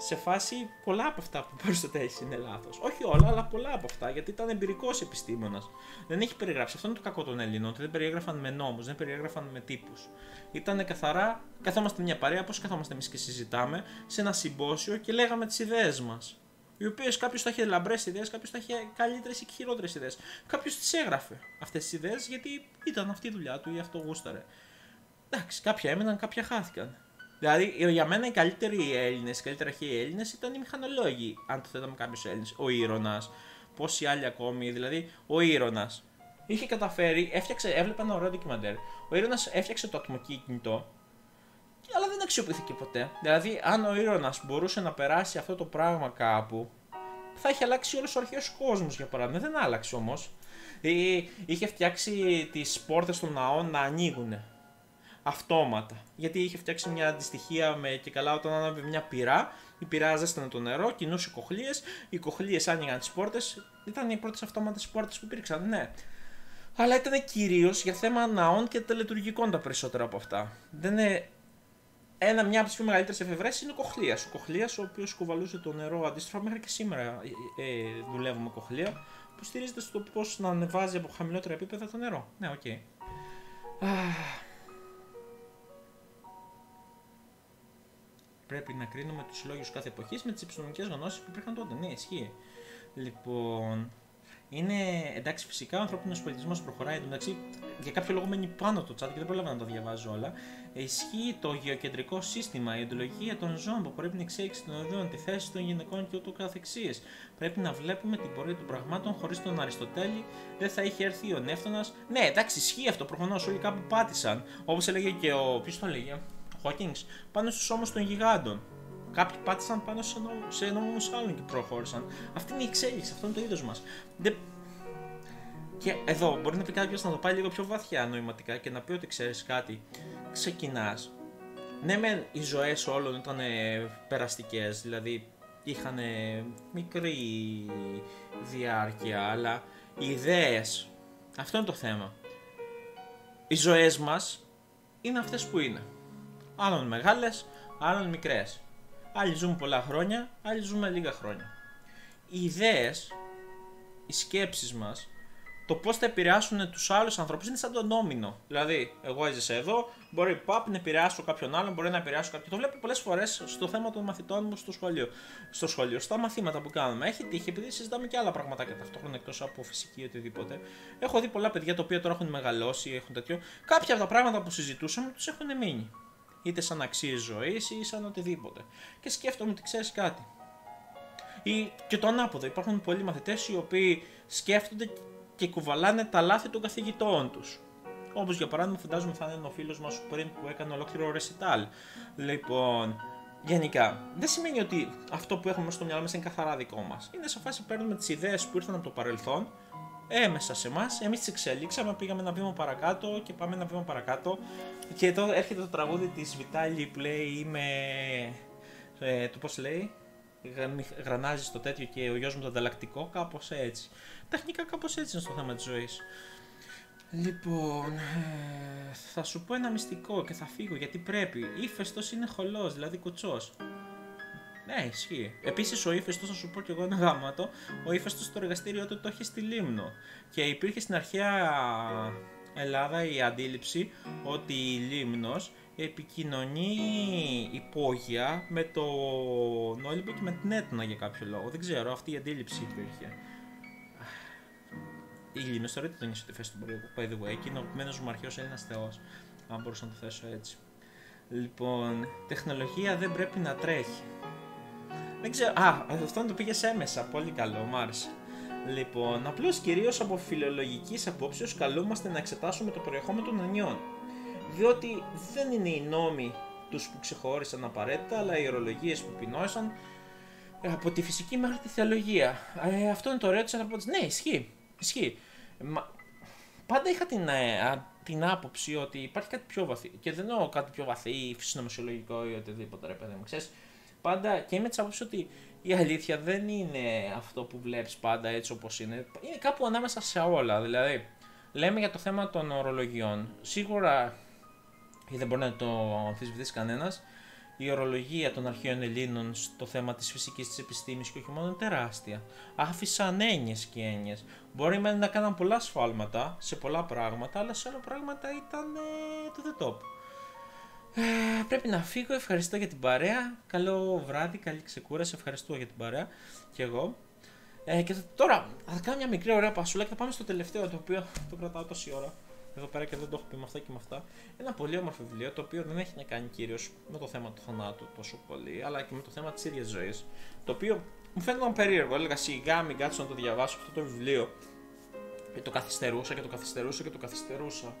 σε φάση πολλά από αυτά που παρουσιάζει είναι λάθος. Όχι όλα, αλλά πολλά από αυτά, γιατί ήταν εμπειρικός επιστήμονας. Δεν έχει περιγράψει. Αυτό είναι το κακό των Ελλήνων, ότι δεν περιέγραφαν με νόμους, δεν περιέγραφαν με τύπους. Ήτανε καθαρά, καθόμαστε μια παρέα, πώς καθόμαστε εμείς και συζητάμε, σε ένα συμπόσιο και λέγαμε τις ιδέες μας. Οι οποίες κάποιος θα είχε λαμπρές ιδέες, κάποιος θα είχε καλύτερες ή χειρότερες ιδέες. Κάποιος τις έγραφε αυτές τις ιδέες, γιατί ήταν αυτή η δουλειά του ή αυτό γούσταρε. Εντάξει, κάποια έμειναν, κάποια χάθηκαν. Δηλαδή, για μένα οι καλύτεροι Έλληνες, οι καλύτεροι αρχαίοι Έλληνες ήταν οι μηχανολόγοι. Αν το θέταμε κάποιος Έλληνες, ο Ήρωνας, πόσοι άλλοι ακόμη. Δηλαδή, ο Ήρωνας είχε καταφέρει, έβλεπα ένα ωραίο ντοκιμαντέρ. Ο Ήρωνας έφτιαξε το ατμοκίνητο, αλλά δεν αξιοποιήθηκε ποτέ. Δηλαδή, αν ο Ήρωνας μπορούσε να περάσει αυτό το πράγμα κάπου, θα είχε αλλάξει όλος ο αρχαίος κόσμος, για παράδειγμα. Δεν άλλαξε όμως. Είχε φτιάξει τις πόρτες των ναών να ανοίγουν αυτόματα. Γιατί είχε φτιάξει μια αντιστοιχία με, και καλά, όταν άναβε μια πυρά, η πυρά ζέστανε το νερό, κινούσε κοχλίες, οι κοχλίες άνοιγαν τις πόρτες, ήταν οι πρώτες αυτόματες πόρτες που υπήρξαν, ναι. αλλά ήταν κυρίως για θέμα ναών και τελετουργικών τα περισσότερα από αυτά. Δεν είναι... Μια από τις πιο μεγαλύτερες εφευρέσεις είναι ο Κοχλίας. Ο Κοχλίας, ο οποίος κουβαλούσε το νερό αντίστροφα, μέχρι και σήμερα δουλεύουμε Κοχλία, που στηρίζεται στο πώς να ανεβάζει από χαμηλότερα επίπεδα το νερό. Ναι, οκ. Okay. Πρέπει να κρίνουμε τους συλλόγους κάθε εποχής με τις επιστημονικές γνώσεις που υπήρχαν τότε. Ναι, ισχύει. Λοιπόν, είναι εντάξει, φυσικά ο ανθρώπινος πολιτισμός προχωράει. Εντάξει, για κάποιο λόγο μένει πάνω το chat και δεν προλάβα να το διαβάζω όλα. Ισχύει το γεωκεντρικό σύστημα, η οντολογία των ζώων που πρέπει να εξέλιξη των οδών, τη θέση των γυναικών και ούτω καθεξής. Πρέπει να βλέπουμε την πορεία των πραγμάτων. Χωρίς τον Αριστοτέλη δεν θα είχε έρθει ο Νεύτωνας. Ναι, εντάξει, ισχύει αυτό. Προφανώς όλοι κάπου πάτησαν. Όπως έλεγε και ο. Ποιος το έλεγε, ο Χόκινγκ, πάνω στους ώμους των γιγάντων. Κάποιοι πάτησαν πάνω σε νόμους άλλων και προχώρησαν. Αυτή είναι η εξέλιξη, αυτό είναι το είδος μας. Και εδώ μπορεί να πει κάποιος να το πάει λίγο πιο βαθιά νοηματικά και να πει ότι ξέρεις κάτι, ξεκινάς. Ναι, μεν οι ζωές όλων ήταν περαστικές, δηλαδή είχαν μικρή διάρκεια, αλλά οι ιδέες, αυτό είναι το θέμα. Οι ζωές μας είναι αυτές που είναι. Άλλων μεγάλες, άλλων μικρές. Άλλοι ζουν πολλά χρόνια, άλλοι ζουν λίγα χρόνια. Οι ιδέες, οι σκέψεις μας, το πώς θα επηρεάσουν τους άλλους ανθρώπους είναι σαν το νόμινο. Δηλαδή, εγώ έζησα εδώ, μπορεί να επηρεάσω κάποιον άλλον, μπορεί να επηρεάσω κάποιον. Το βλέπω πολλές φορές στο θέμα των μαθητών μου στο σχολείο. Στο σχολείο, στα μαθήματα που κάνουμε. Έχει τύχει, επειδή συζητάμε και άλλα πραγματάκια ταυτόχρονα εκτός από φυσική ή οτιδήποτε. Έχω δει πολλά παιδιά τα οποία τώρα έχουν μεγαλώσει, έχουν τέτοιο. Κάποια από τα πράγματα που συζητούσαμε τους έχουν μείνει. Είτε σαν αξίες ζωής ή σαν οτιδήποτε. Και σκέφτομαι ότι ξέρεις κάτι. Ή και το ανάποδο. Υπάρχουν πολλοί μαθητές οι οποίοι σκέφτονται και κουβαλάνε τα λάθη των καθηγητών τους. Όπως για παράδειγμα, φαντάζομαι θα είναι ο φίλος μας πριν που έκανε ολόκληρο ρεσιτάλ. Λοιπόν, γενικά, δεν σημαίνει ότι αυτό που έχουμε στο μυαλό μας είναι καθαρά δικό μας. Είναι σε φάση που παίρνουμε τις ιδέες που ήρθαν από το παρελθόν. Έμεσα σε εμάς, εμείς τις εξελίξαμε, πήγαμε ένα βήμα παρακάτω και πάμε ένα βήμα παρακάτω. Και εδώ έρχεται το τραγούδι της Βιτάλη που λέει είμαι... το πώς λέει, γρανάζει στο τέτοιο και ο γιος μου το ανταλλακτικό, κάπως έτσι. Τεχνικά κάπως έτσι είναι στο θέμα της ζωής. Λοιπόν, θα σου πω ένα μυστικό και θα φύγω γιατί πρέπει. Ήφαιστος είναι χολός, δηλαδή κουτσός. Ναι, ισχύει. Επίσης, ο ύφαιστος, θα σου πω και εγώ ένα γάμματο, ο ύφαιστος στο εργαστήριό του το είχε στη Λίμνο. Και υπήρχε στην αρχαία Ελλάδα η αντίληψη ότι η Λίμνος επικοινωνεί υπόγεια με τον Όλυμπο και με την Έτνα για κάποιο λόγο. Δεν ξέρω, αυτή η αντίληψη υπήρχε. Η Λίμνος θεωρείται το νησί του Ηφαίστου, by the way, και είναι ο αγαπημένος μου αρχαίος Έλληνας θεός. Αν μπορούσα να το θέσω έτσι. Λοιπόν, τεχνολογία δεν πρέπει να τρέχει. Δεν ξέρω. Α, αυτό να το πήγες έμεσα. Πολύ καλό, μου άρεσε. Λοιπόν, απλώς κυρίως από φιλολογικής απόψεως καλούμαστε να εξετάσουμε το περιεχόμενο των ενιών. Διότι δεν είναι οι νόμοι τους που ξεχώρισαν απαραίτητα, αλλά οι ορολογίες που επινόησαν από τη φυσική μέχρι τη θεολογία. Αυτό είναι το ωραίο της ανθρωπότητας. Ναι, ισχύει. Ισχύει. Πάντα είχα την άποψη ότι υπάρχει κάτι πιο βαθύ. Και δεν εννοώ κάτι πιο βαθύ ή φυσικονομισιολογικό ή οτιδήποτε, ρε παιδί μου. Ξέρεις, πάντα και είμαι της άποψης ότι η αλήθεια δεν είναι αυτό που βλέπεις πάντα έτσι όπως είναι. Είναι κάπου ανάμεσα σε όλα. Δηλαδή, λέμε για το θέμα των ορολογιών. Σίγουρα, δεν μπορεί να το αμφισβητήσει κανένας, η ορολογία των αρχαίων Ελλήνων στο θέμα της φυσικής, της επιστήμης και όχι μόνο είναι τεράστια. Άφησαν έννοιες και έννοιες. Μπορεί να κάναν πολλά σφάλματα σε πολλά πράγματα, αλλά σε όλα πράγματα ήταν to the top. Πρέπει να φύγω. Ευχαριστώ για την παρέα. Καλό βράδυ, καλή ξεκούραση. Ευχαριστώ για την παρέα και εγώ. Και τώρα θα κάνω μια μικρή ωραία πασούλα και θα πάμε στο τελευταίο, το οποίο το κρατάω τόση ώρα εδώ πέρα και δεν το έχω πει με αυτά και με αυτά. Ένα πολύ όμορφο βιβλίο, το οποίο δεν έχει να κάνει κυρίως με το θέμα του θανάτου τόσο πολύ, αλλά και με το θέμα της ίδιας ζωής. Το οποίο μου φαίνεται περίεργο. Έλεγα σιγά μην κάτσω να το διαβάσω αυτό το βιβλίο. Και το καθυστερούσα και το καθυστερούσα και το καθυστερούσα.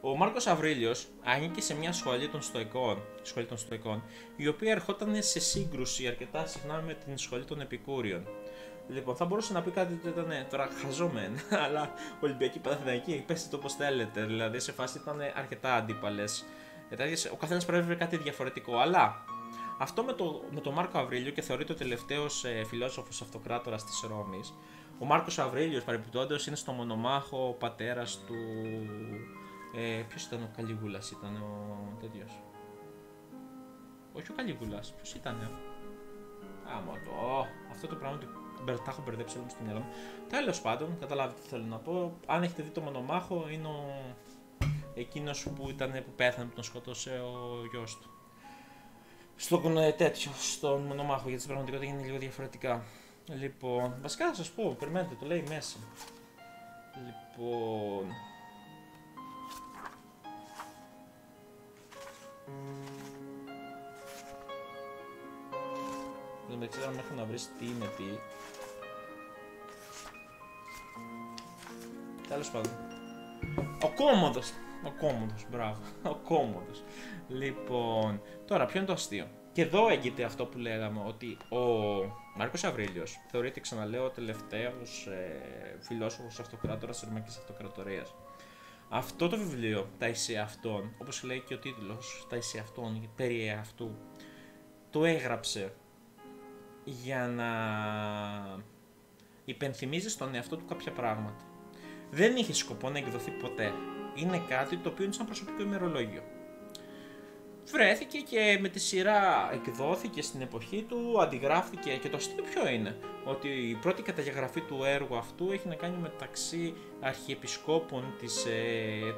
Ο Μάρκος Αυρίλιος ανήκε σε μια σχολή των Στοικών, η οποία ερχόταν σε σύγκρουση αρκετά συχνά με την σχολή των Επικούριων. Λοιπόν, θα μπορούσε να πει κάτι που ήταν τώρα χαζόμενο, αλλά Ολυμπιακή Παναθηναϊκή, πέστε το όπως θέλετε. Δηλαδή, σε φάση ήταν αρκετά αντίπαλες. Ο καθένας προέβαινε κάτι διαφορετικό, αλλά αυτό με τον Μάρκο Αυρίλιο, και θεωρείται ο τελευταίος φιλόσοφος αυτοκράτορας της Ρώμης, Ο Μάρκος Αυρέλιος παρεμπιπτόντως είναι στο μονομάχο πατέρας του... ποιος ήταν ο Καλίγουλας, ήταν ο τέτοιος. Όχι ο Καλίγουλας, ποιος ήτανε. Αυτό το πράγμα του τα έχω μπερδέψει όλο στο μυαλό μου. Τέλος πάντων, καταλάβετε τι θέλω να πω. Αν έχετε δει το μονομάχο, είναι εκείνος που ήταν που πέθανε, που τον σκότωσε ο γιος του. Στον μονομάχο, γιατί στην πραγματικότητα είναι λίγο διαφορετικά. Λοιπόν, βασικά θα σας πω, περιμένετε, το λέει μέσα. Λοιπόν... Δεν ξέρω αν έχω να βρεις τι είναι τι. Τέλος πάντων. Ο Κόμμοντος! Ο Κόμμοντος, μπράβο. Ο Κόμμοντος. Λοιπόν, τώρα ποιο είναι το αστείο. Και εδώ έγκυται αυτό που λέγαμε, ότι ο Μάρκος Αυρέλιος θεωρείται, ξαναλέω, ο τελευταίος φιλόσοφος αυτοκράτορας της Ρωμαϊκής Αυτοκρατορίας. Αυτό το βιβλίο, τα εις αυτών, όπως λέει και ο τίτλος, τα εις αυτών, περί αυτού, το έγραψε για να υπενθυμίζει στον εαυτό του κάποια πράγματα. Δεν είχε σκοπό να εκδοθεί ποτέ. Είναι κάτι το οποίο είναι σαν προσωπικό ημερολόγιο. Βρέθηκε και με τη σειρά εκδόθηκε στην εποχή του, αντιγράφθηκε και το αστείο ποιο είναι. Ότι η πρώτη καταγραφή του έργου αυτού έχει να κάνει μεταξύ αρχιεπισκόπων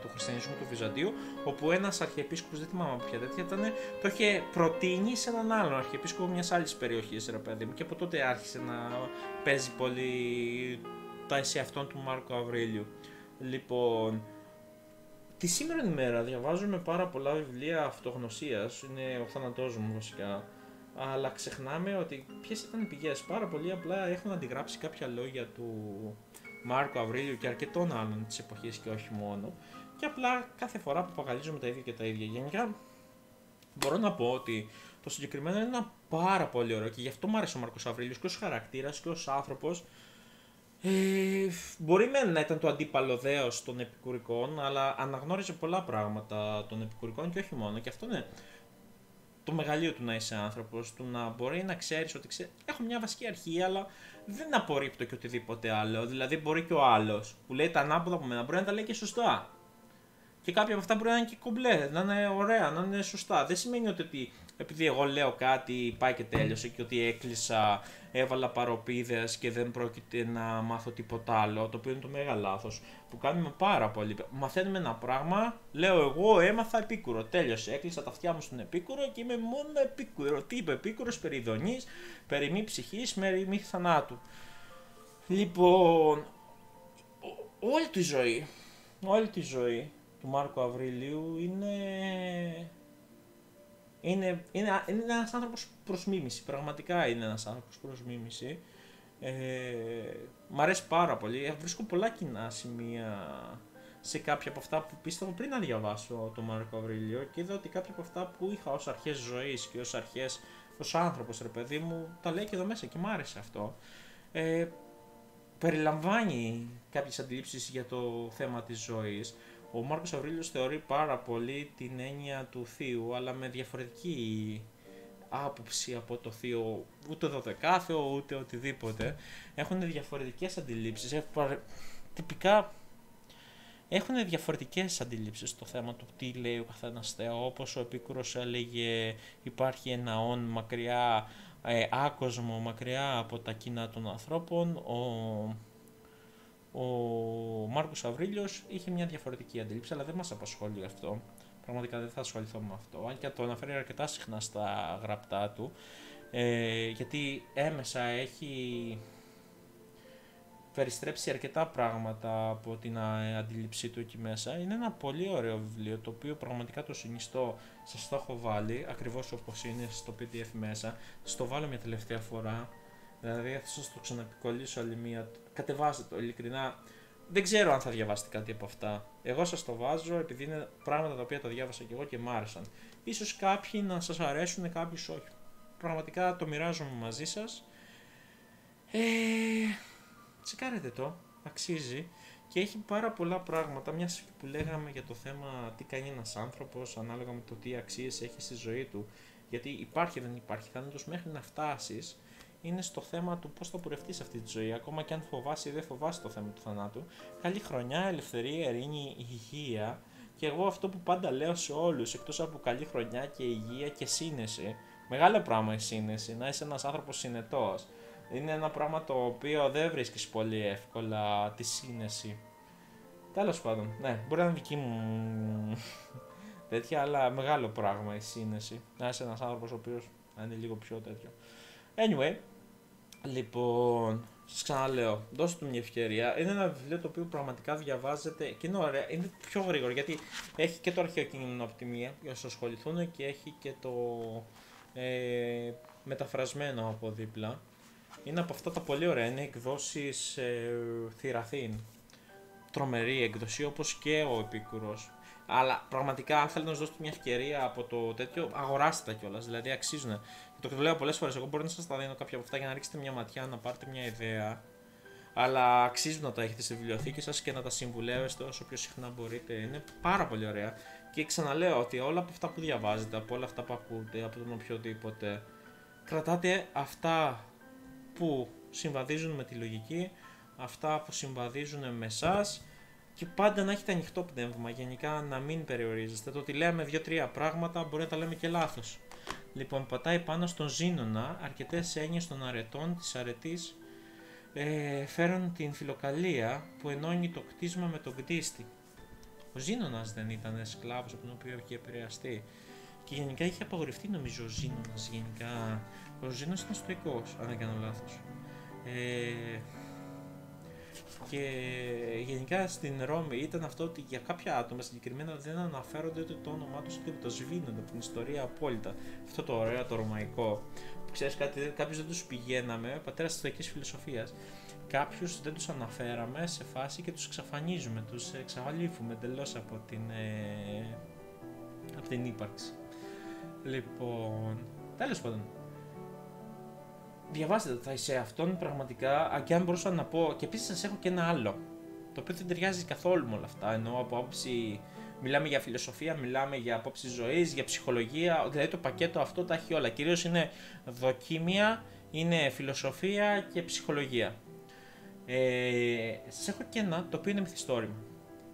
του χριστιανισμού του Βυζαντίου, όπου ένας αρχιεπίσκοπος, δεν θυμάμαι ποια τέτοια ήταν, το είχε προτείνει σε έναν άλλον αρχιεπίσκοπο μιας άλλης περιοχής, ρε παιδί μου, και από τότε άρχισε να παίζει πολύ τα εσύ αυτών του Μάρκου Αυρέλιου. Λοιπόν... Τη σήμερα ημέρα διαβάζουμε πάρα πολλά βιβλία αυτογνωσίας, είναι ο θάνατός μου βασικά, αλλά ξεχνάμε ότι ποιες ήταν οι πηγές. Πάρα πολύ απλά έχουν αντιγράψει κάποια λόγια του Μάρκου Αυρέλιου και αρκετών άλλων της εποχής και όχι μόνο, και απλά κάθε φορά που παγαλίζουμε τα ίδια και τα ίδια. Γενικά μπορώ να πω ότι το συγκεκριμένο είναι ένα πάρα πολύ ωραίο και γι' αυτό μου άρεσε ο Μάρκος Αυρέλιος και ως χαρακτήρας και ως άνθρωπος. Μπορεί να ήταν το αντίπαλο δέος των επικουρικών, αλλά αναγνώριζε πολλά πράγματα των επικουρικών και όχι μόνο. Και αυτό είναι το μεγαλείο του να είσαι άνθρωπος, του να μπορεί να ξέρεις ότι έχω μια βασική αρχή, αλλά δεν απορρίπτω και οτιδήποτε άλλο. Δηλαδή, μπορεί και ο άλλος που λέει τα ανάποδα από μένα, μπορεί να τα λέει και σωστά. Και κάποια από αυτά μπορεί να είναι και κομπλέ, να είναι ωραία, να είναι σωστά. Δεν σημαίνει ότι επειδή εγώ λέω κάτι πάει και τέλειωσε και ότι έκλεισα, έβαλα παροπίδες και δεν πρόκειται να μάθω τίποτα άλλο, το οποίο είναι το μεγάλο λάθος που κάνουμε πάρα πολύ. Μαθαίνουμε ένα πράγμα, λέω εγώ έμαθα Επίκουρο, τέλειωσε, έκλεισα τα αυτιά μου στον Επίκουρο και είμαι μόνο Επίκουρο. Τι είπε Επίκουρος, περί ειδονής, περί μη ψυχής, περί μη θανάτου. Λοιπόν, όλη τη ζωή του Μάρκου Αυρελίου είναι ένας άνθρωπος προς μίμηση, πραγματικά είναι ένας άνθρωπος προς μίμηση. Μ' αρέσει πάρα πολύ, βρίσκω πολλά κοινά σημεία σε κάποια από αυτά που πίστευα πριν να διαβάσω τον Μάρκο Αυρέλιο και είδα ότι κάποια από αυτά που είχα ως αρχές ζωής και ως αρχές ως άνθρωπος, ρε παιδί μου, τα λέει και εδώ μέσα και μ' άρεσε αυτό. Περιλαμβάνει κάποιες αντιλήψεις για το θέμα της ζωής. Ο Μάρκος Αυρέλιος θεωρεί πάρα πολύ την έννοια του θείου, αλλά με διαφορετική άποψη από το θείο, ούτε δωδεκάθεο, ούτε οτιδήποτε. Έχουν διαφορετικές αντιλήψεις, τυπικά έχουν διαφορετικές αντιλήψεις στο θέμα του τι λέει ο καθένας θεό, όπως ο Επίκουρος έλεγε υπάρχει ένα όν μακριά, άκοσμο, μακριά από τα κοινά των ανθρώπων. Ο Μάρκος Αυρέλιος είχε μια διαφορετική αντίληψη, αλλά δεν μας απασχολεί αυτό. Πραγματικά δεν θα ασχοληθώ με αυτό, αν και το αναφέρει αρκετά συχνά στα γραπτά του, γιατί έμεσα έχει περιστρέψει αρκετά πράγματα από την αντίληψή του εκεί μέσα. Είναι ένα πολύ ωραίο βιβλίο, το οποίο πραγματικά το συνιστώ, σας το έχω βάλει ακριβώς όπως είναι στο PDF μέσα, σας το βάλω μια τελευταία φορά. Δηλαδή θα σας το ξαναπικολήσω άλλη μία, κατεβάστε το ειλικρινά, δεν ξέρω αν θα διαβάσετε κάτι από αυτά. Εγώ σας το βάζω επειδή είναι πράγματα τα οποία τα διάβασα και εγώ και μ' άρεσαν. Ίσως κάποιοι να σας αρέσουν, κάποιοι όχι. Πραγματικά το μοιράζομαι μαζί σας. Τσεκάρετε το, αξίζει και έχει πάρα πολλά πράγματα, μια που λέγαμε για το θέμα τι κάνει ένας άνθρωπος ανάλογα με το τι αξίες έχει στη ζωή του. Γιατί υπάρχει, δεν υπάρχει, θα είναι μέχρι να φτάσεις. είναι στο θέμα του πώς θα πορευτείς αυτή τη ζωή, ακόμα και αν φοβάσαι ή δεν φοβάσαι το θέμα του θανάτου. Καλή χρονιά, ελευθερία, ειρήνη, υγεία. Και εγώ αυτό που πάντα λέω σε όλους, εκτός από καλή χρονιά και υγεία και σύνεση, μεγάλο πράγμα η σύνεση, να είσαι ένας άνθρωπος συνετός. Είναι ένα πράγμα το οποίο δεν βρίσκεις πολύ εύκολα, τη σύνεση. Τέλος πάντων, ναι, μπορεί να είναι δική μου τέτοια, αλλά μεγάλο πράγμα η σύνεση. Να είσαι ένας άνθρωπος ο οποίος είναι λίγο πιο τέτοιο. Anyway, λοιπόν, σας ξαναλέω, δώστε του μια ευκαιρία. Είναι ένα βιβλίο το οποίο πραγματικά διαβάζεται και είναι ωραίο, είναι πιο γρήγορο γιατί έχει και το αρχαίο κείμενο από τη μία για όσους ασχοληθούν και έχει και το μεταφρασμένο από δίπλα. Είναι από αυτά τα πολύ ωραία, είναι εκδόσεις Θηραθήν. Τρομερή εκδοσή, όπως και ο Επίκουρος. Αλλά πραγματικά, αν θέλετε να σας δώσετε μια ευκαιρία από το τέτοιο, αγοράστε τα κιόλας. Δηλαδή, αξίζουν. Το λέω πολλές φορές. Εγώ μπορώ να σας τα δίνω κάποια από αυτά για να ρίξετε μια ματιά, να πάρετε μια ιδέα. Αλλά αξίζουν να τα έχετε στη βιβλιοθήκη σας και να τα συμβουλεύεστε όσο πιο συχνά μπορείτε. Είναι πάρα πολύ ωραία. Και ξαναλέω ότι όλα από αυτά που διαβάζετε, από όλα αυτά που ακούτε, από τον οποιοδήποτε, κρατάτε αυτά που συμβαδίζουν με τη λογική, αυτά που συμβαδίζουν με εσάς. Και πάντα να έχετε ανοιχτό πνεύμα, γενικά να μην περιορίζεστε. Το ότι λέμε 2-3 πράγματα μπορεί να τα λέμε και λάθος. Λοιπόν, πατάει πάνω στον Ζήνονα αρκετές έννοιες των αρετών, της αρετής, φέρουν την φιλοκαλία που ενώνει το κτίσμα με τον κτίστη. Ο Ζήνονας δεν ήταν σκλάβος από τον οποίο είχε επηρεαστεί. Και γενικά είχε απαγορευτεί νομίζω ο Ζήνονας γενικά. Ο Ζήνονας ήταν στοικός, αν δεν κάνω λάθος. Και γενικά στην Ρώμη ήταν αυτό ότι για κάποια άτομα συγκεκριμένα δεν αναφέρονται ούτε το όνομά τους ούτε το σβήνονται από την ιστορία απόλυτα. Αυτό το ωραίο το ρωμαϊκό. Ξέρεις κάτι, κάποιους δεν τους πηγαίναμε, πατέρας της τοικής φιλοσοφίας. Κάποιους δεν τους αναφέραμε σε φάση και τους εξαφανίζουμε, τους εξαφανίζουμε εντελώς από την ύπαρξη. Λοιπόν, τέλος πάντων. Διαβάστε τα σε αυτόν πραγματικά, και αν μπορούσα να πω, και επίσης σας έχω και ένα άλλο, το οποίο δεν ταιριάζει καθόλου με όλα αυτά, ενώ από άποψη, μιλάμε για φιλοσοφία, μιλάμε για απόψη ζωής, για ψυχολογία, δηλαδή το πακέτο αυτό τα έχει όλα, κυρίως είναι δοκίμια, είναι φιλοσοφία και ψυχολογία. Σας έχω και ένα, το οποίο είναι μυθιστόρημα,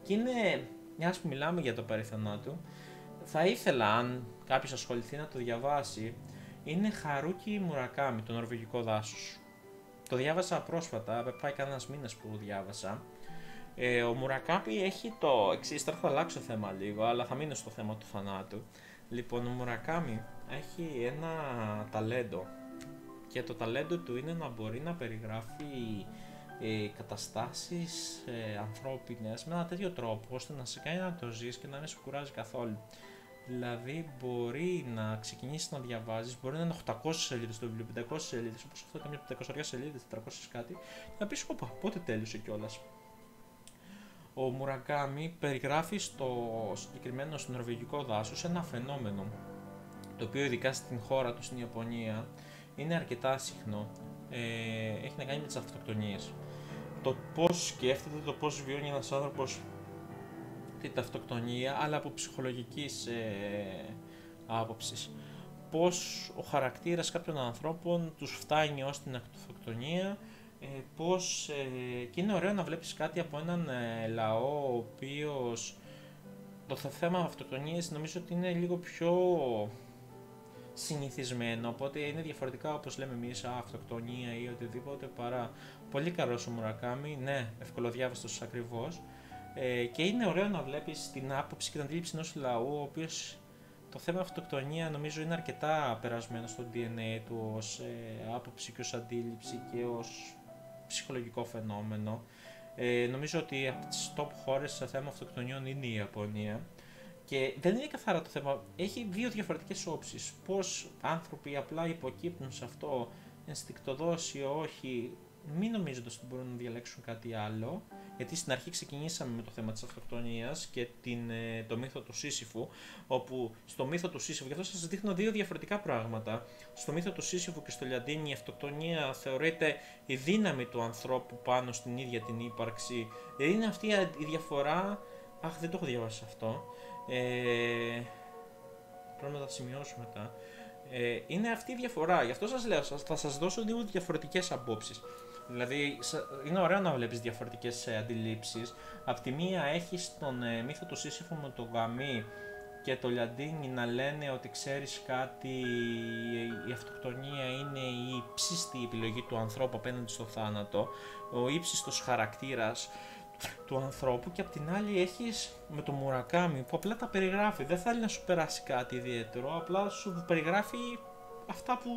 και είναι, μιας που μιλάμε για το παριθανάτου, θα ήθελα αν κάποιος ασχοληθεί να το διαβάσει. Είναι Χαρούκι Μουρακάμι, το νορβηγικό δάσος. Το διάβασα πρόσφατα, πάει κανένας μήνας που το διάβασα. Ο Μουρακάμι έχει το εξής, τώρα θα αλλάξω θέμα λίγο, αλλά θα μείνω στο θέμα του θανάτου. Λοιπόν, ο Μουρακάμι έχει ένα ταλέντο και το ταλέντο του είναι να μπορεί να περιγράφει καταστάσεις ανθρώπινες με ένα τέτοιο τρόπο, ώστε να σε κάνει να το ζεις και να μην σου κουράζει καθόλου. Δηλαδή μπορεί να ξεκινήσεις να διαβάζεις, μπορεί να είναι 800 σελίδες το βιβλίο, 500 σελίδες, όπως αυτό καμιά 500 σελίδες, 400 κάτι, να πεις όπα, πότε τέλειωσε κιόλας. Ο Μουρακάμι περιγράφει συγκεκριμένο στο νορβηγικό δάσος ένα φαινόμενο, το οποίο ειδικά στην χώρα του, στην Ιαπωνία, είναι αρκετά συχνό, έχει να κάνει με τις αυτοκτονίες. Το πώς σκέφτεται, το πώς βιώνει ένας άνθρωπος την αυτοκτονία, αλλά από ψυχολογικής άποψης. Πώς ο χαρακτήρας κάποιων ανθρώπων τους φτάνει ως την αυτοκτονία, και είναι ωραίο να βλέπεις κάτι από έναν λαό ο οποίος το θέμα αυτοκτονίας νομίζω ότι είναι λίγο πιο συνηθισμένο, οπότε είναι διαφορετικά όπως λέμε εμείς αυτοκτονία ή οτιδήποτε παρά. Πολύ καλός ο Μουρακάμι, ναι, ευκολοδιάβαστος ακριβώς. Και είναι ωραίο να βλέπεις την άποψη και την αντίληψη ενός λαού, ο οποίος το θέμα αυτοκτονία νομίζω είναι αρκετά περασμένο στο DNA του ως άποψη και ως αντίληψη και ως ψυχολογικό φαινόμενο. Νομίζω ότι από τις top χώρες σε θέμα αυτοκτονιών είναι η Ιαπωνία και δεν είναι καθαρά το θέμα, έχει δύο διαφορετικές όψεις, πώς άνθρωποι απλά υποκύπτουν σε αυτό ενστικτοδός ή όχι, μην νομίζοντας ότι μπορούν να διαλέξουν κάτι άλλο, γιατί στην αρχή ξεκινήσαμε με το θέμα της αυτοκτονίας και το μύθο του Σύσυφου, όπου στο μύθο του Σύσυφου, γι' αυτό σας δείχνω δύο διαφορετικά πράγματα, στο μύθο του Σύσυφου και στο Λιαντίνι η αυτοκτονία θεωρείται η δύναμη του ανθρώπου πάνω στην ίδια την ύπαρξη, είναι αυτή η διαφορά, αχ δεν το έχω διαβάσει αυτό, πρέπει να τα σημειώσω μετά. είναι αυτή η διαφορά. Γι' αυτό σας λέω, θα σας δώσω δύο διαφορετικές απόψεις. Δηλαδή, είναι ωραίο να βλέπεις διαφορετικές αντιλήψεις. Απ' τη μία έχεις τον μύθο του Σύσυφου με τον Γαμή και το Λιαντίνι να λένε ότι ξέρεις κάτι, η αυτοκτονία είναι η ύψιστη επιλογή του ανθρώπου απέναντι στο θάνατο, ο ύψιστος χαρακτήρας του ανθρώπου, και απ' την άλλη έχεις με το Μουρακάμι που απλά τα περιγράφει, δεν θέλει να σου περάσει κάτι ιδιαίτερο, απλά σου περιγράφει αυτά που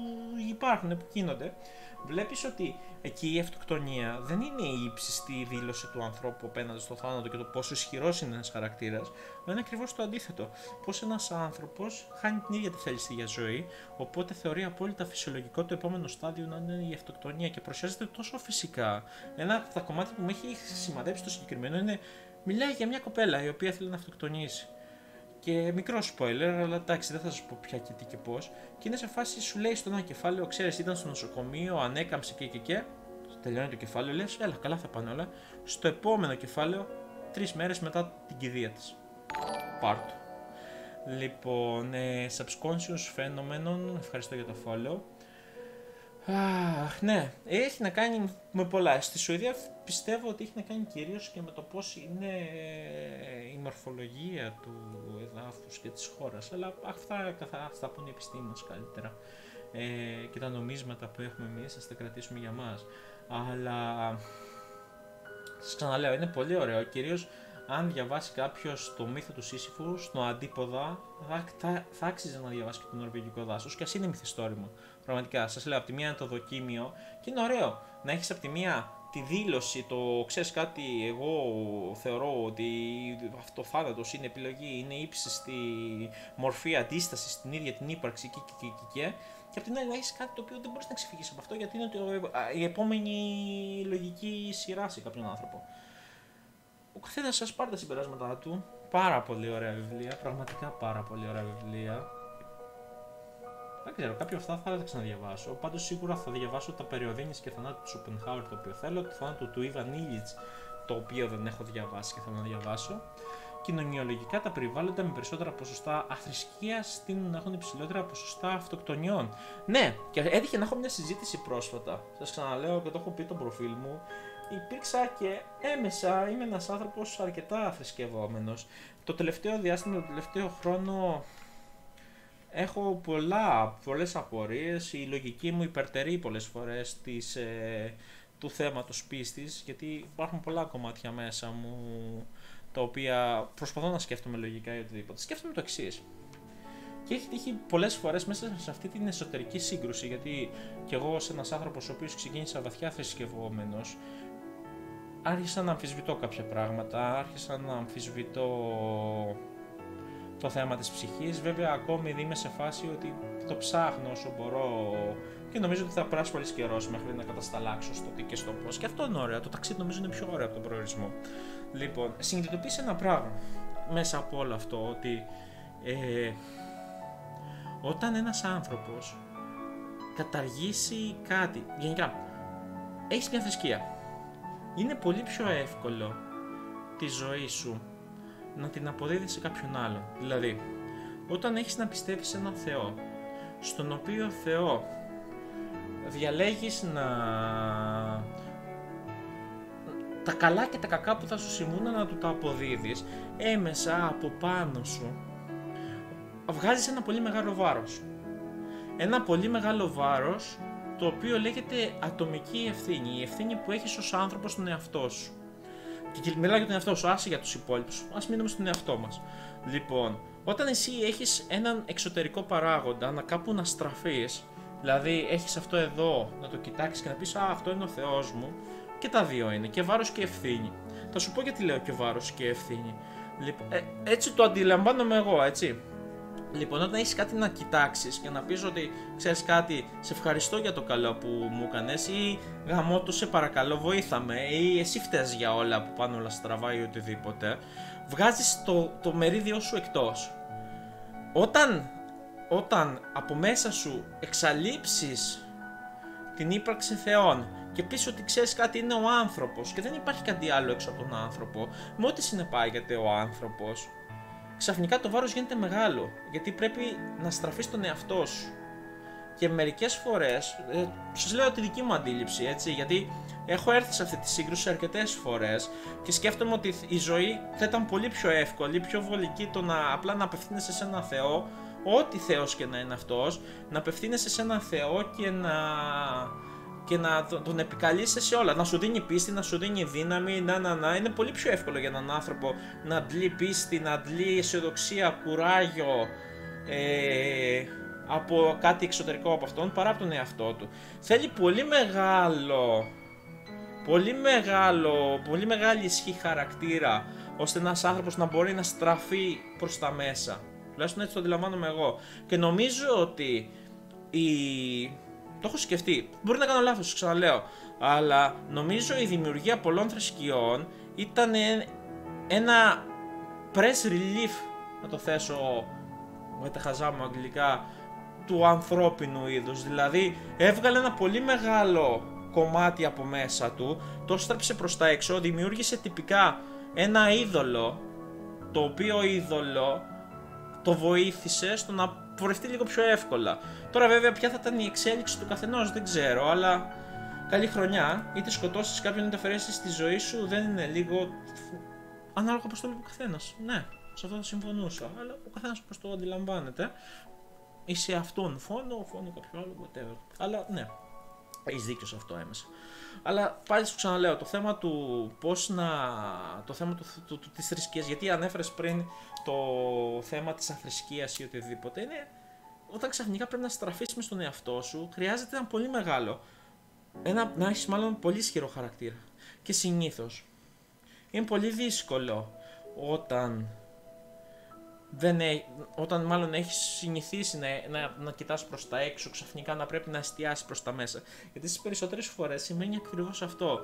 υπάρχουν, που γίνονται. Βλέπεις ότι εκεί η αυτοκτονία δεν είναι η ύψιστη δήλωση του ανθρώπου απέναντι στο θάνατο και το πόσο ισχυρός είναι ένας χαρακτήρας, αλλά είναι ακριβώς το αντίθετο. Πώς ένας άνθρωπος χάνει την ίδια τη θέληση για ζωή, οπότε θεωρεί απόλυτα φυσιολογικό το επόμενο στάδιο να είναι η αυτοκτονία και προσέζεται τόσο φυσικά. Ένα από τα κομμάτια που με έχει σημαδέψει το συγκεκριμένο είναι, μιλάει για μια κοπέλα η οποία θέλει να αυτοκτονήσει. Και μικρό spoiler, αλλά εντάξει, δεν θα σας πω πια και τι και πώς. Και είναι σε φάση, σου λέει στο ένα κεφάλαιο, ξέρεις, ήταν στο νοσοκομείο, ανέκαμψε και. Τελειώνει το κεφάλαιο, λες, έλα, καλά θα πάνε όλα. Στο επόμενο κεφάλαιο, 3 μέρες μετά την κηδεία της. Πάρτο. Λοιπόν, subconscious φαινομένων, ευχαριστώ για το follow. Αχ, ναι, έχει να κάνει με πολλά. Στη Σουηδία πιστεύω ότι έχει να κάνει κυρίως και με το πώς είναι η μορφολογία του εδάφους και της χώρας, αλλά αυτά θα πούνε οι επιστήμονες καλύτερα, και τα νομίσματα που έχουμε εμείς θα τα κρατήσουμε για μας. Αλλά σας ξαναλέω, είναι πολύ ωραίο, κυρίως αν διαβάσει κάποιος το μύθο του Σύσυφου, στον αντίποδα θα άξιζε να διαβάσει και το νορβηγικό δάσος, και ας είναι μυθιστόρημα. Πραγματικά, σας λέω, από τη μία είναι το δοκίμιο και είναι ωραίο να έχεις από τη μία τη δήλωση, το ξέρεις κάτι, εγώ θεωρώ ότι αυτό ο θάνατος είναι επιλογή, είναι ύψιστη μορφή αντίσταση στην ίδια την ύπαρξη και απ' την άλλη να έχεις κάτι το οποίο δεν μπορείς να ξεφύγεις από αυτό, γιατί είναι η επόμενη λογική σειρά σε κάποιον άνθρωπο. Ο καθένας σας πάρει τα συμπεράσματά του. Πάρα πολύ ωραία βιβλία, πραγματικά πάρα πολύ ωραία βιβλία. Δεν ξέρω, κάποια αυτά θα τα ξαναδιαβάσω. Πάντως σίγουρα θα διαβάσω τα Περιοδίνης και Θανάτου του Schopenhauer, το οποίο θέλω, το Θανάτου του Ιβαν Ήλιτς, το οποίο δεν έχω διαβάσει και θέλω να διαβάσω. Κοινωνιολογικά τα περιβάλλοντα με περισσότερα ποσοστά αθρησκείας τείνουν να έχουν υψηλότερα ποσοστά αυτοκτονιών. Ναι, και έτυχε να έχω μια συζήτηση πρόσφατα. Σας ξαναλέω και το έχω πει το προφίλ μου. Υπήρξα και έμεσα, είμαι ένας άνθρωπος αρκετά θρησκευόμενος. Το τελευταίο διάστημα, το τελευταίο χρόνο, έχω πολλές απορίες, η λογική μου υπερτερεί πολλές φορές του θέματος πίστης, γιατί υπάρχουν πολλά κομμάτια μέσα μου τα οποία προσπαθώ να σκέφτομαι λογικά ή οτιδήποτε. Σκέφτομαι το εξής. Και έχει τύχει πολλές φορές μέσα σε αυτή την εσωτερική σύγκρουση, γιατί κι εγώ ως ένας άνθρωπος ο οποίος ξεκίνησα βαθιά θρησκευόμενος, άρχισα να αμφισβητώ κάποια πράγματα, άρχισα να αμφισβητώ το θέμα της ψυχής. Βέβαια ακόμη είμαι σε φάση ότι το ψάχνω όσο μπορώ και νομίζω ότι θα περάσει πολύ καιρό μέχρι να κατασταλάξω στο τι και στο πώς. Και αυτό είναι ωραίο, το ταξίδι νομίζω είναι πιο ωραίο από τον προορισμό. Λοιπόν, συνειδητοποίησα ένα πράγμα μέσα από όλο αυτό, ότι όταν ένας άνθρωπος καταργήσει κάτι, γενικά έχεις μια θρησκεία, είναι πολύ πιο εύκολο τη ζωή σου να την αποδίδεις σε κάποιον άλλον. Δηλαδή, όταν έχεις να πιστεύεις σε έναν Θεό, στον οποίο Θεό διαλέγεις να τα καλά και τα κακά που θα σου συμβούν να του τα αποδίδεις, έμεσα από πάνω σου βγάζεις ένα πολύ μεγάλο βάρος. Ένα πολύ μεγάλο βάρος το οποίο λέγεται ατομική ευθύνη, η ευθύνη που έχεις ως άνθρωπος στον εαυτό σου. Και μιλάω για τον εαυτό σου, άσε για τους υπόλοιπους, ας μείνουμε στον εαυτό μας. Λοιπόν, όταν εσύ έχεις έναν εξωτερικό παράγοντα να κάπου να στραφείς, δηλαδή έχεις αυτό εδώ να το κοιτάξεις και να πεις «Α, αυτό είναι ο Θεός μου», και τα δύο είναι, και βάρος και ευθύνη. Θα σου πω γιατί λέω και βάρος και ευθύνη. Λοιπόν, έτσι το αντιλαμβάνομαι εγώ, έτσι. Λοιπόν, όταν έχεις κάτι να κοιτάξεις και να πεις ότι ξέρεις κάτι, σε ευχαριστώ για το καλό που μου έκανες, ή γαμώ το, σε παρακαλώ βοήθαμε, ή εσύ φταίς για όλα που πάνω όλα στραβά ή οτιδήποτε, βγάζεις το μερίδιο σου εκτός. Όταν από μέσα σου εξαλείψεις την ύπαρξη Θεών και πεις ότι ξέρεις κάτι, είναι ο άνθρωπος και δεν υπάρχει κάτι άλλο έξω από τον άνθρωπο, με ό,τι συνεπάγεται ο άνθρωπος, ξαφνικά το βάρος γίνεται μεγάλο, γιατί πρέπει να στραφείς στον εαυτό σου. και μερικές φορές, σας λέω τη δική μου αντίληψη, έτσι, γιατί έχω έρθει σε αυτή τη σύγκρουση αρκετές φορές και σκέφτομαι ότι η ζωή θα ήταν πολύ πιο εύκολη, πιο βολική το να απλά να απευθύνεσαι σε έναν Θεό, ό,τι Θεός και να είναι αυτός, να απευθύνεσαι σε έναν Θεό και να τον επικαλείσαι σε όλα, να σου δίνει πίστη, να σου δίνει δύναμη, είναι πολύ πιο εύκολο για έναν άνθρωπο να αντλεί πίστη, να αντλεί αισιοδοξία, κουράγιο, από κάτι εξωτερικό από αυτόν παρά από τον εαυτό του. Θέλει πολύ μεγάλη ισχύ χαρακτήρα ώστε ένας άνθρωπος να μπορεί να στραφεί προς τα μέσα. Τουλάχιστον έτσι το αντιλαμβάνομαι εγώ. Και νομίζω ότι το έχω σκεφτεί, μπορεί να κάνω λάθος, ξαναλέω, αλλά νομίζω η δημιουργία πολλών θρησκειών ήταν ένα press relief, να το θέσω με τα χαζά μου αγγλικά, του ανθρώπινου είδους. Δηλαδή έβγαλε ένα πολύ μεγάλο κομμάτι από μέσα του, το στρέψε προς τα έξω, δημιούργησε τυπικά ένα είδωλο, το οποίο είδωλο το βοήθησε στο να πορευτεί λίγο πιο εύκολα. Τώρα βέβαια ποια θα ήταν η εξέλιξη του καθενός δεν ξέρω, αλλά καλή χρονιά. Είτε σκοτώσεις κάποιον είτε αφαιρέσεις τη ζωή σου, δεν είναι λίγο ανάλογα όπως το λέει ο καθένας. Ναι, σε αυτό θα συμφωνούσα, αλλά ο καθένας όπως το αντιλαμβάνεται. Είσαι αυτόν φόνο κάποιο άλλο, whatever. Αλλά ναι, έχεις δίκιο σε αυτό έμεσα. Αλλά πάλι σου ξαναλέω, το θέμα του πώς να... το θέμα της θρησκείας, γιατί ανέφερες πριν το θέμα της αθρησκείας ή οτιδήποτε, είναι όταν ξαφνικά πρέπει να στραφείς μες στον εαυτό σου, χρειάζεται ένα πολύ μεγάλο, να έχεις μάλλον πολύ ισχυρό χαρακτήρα. Και συνήθως είναι πολύ δύσκολο όταν... όταν μάλλον έχεις συνηθίσει να κοιτάς προς τα έξω, ξαφνικά να πρέπει να εστιάσεις προς τα μέσα. Γιατί στις περισσότερες φορές σημαίνει ακριβώς αυτό.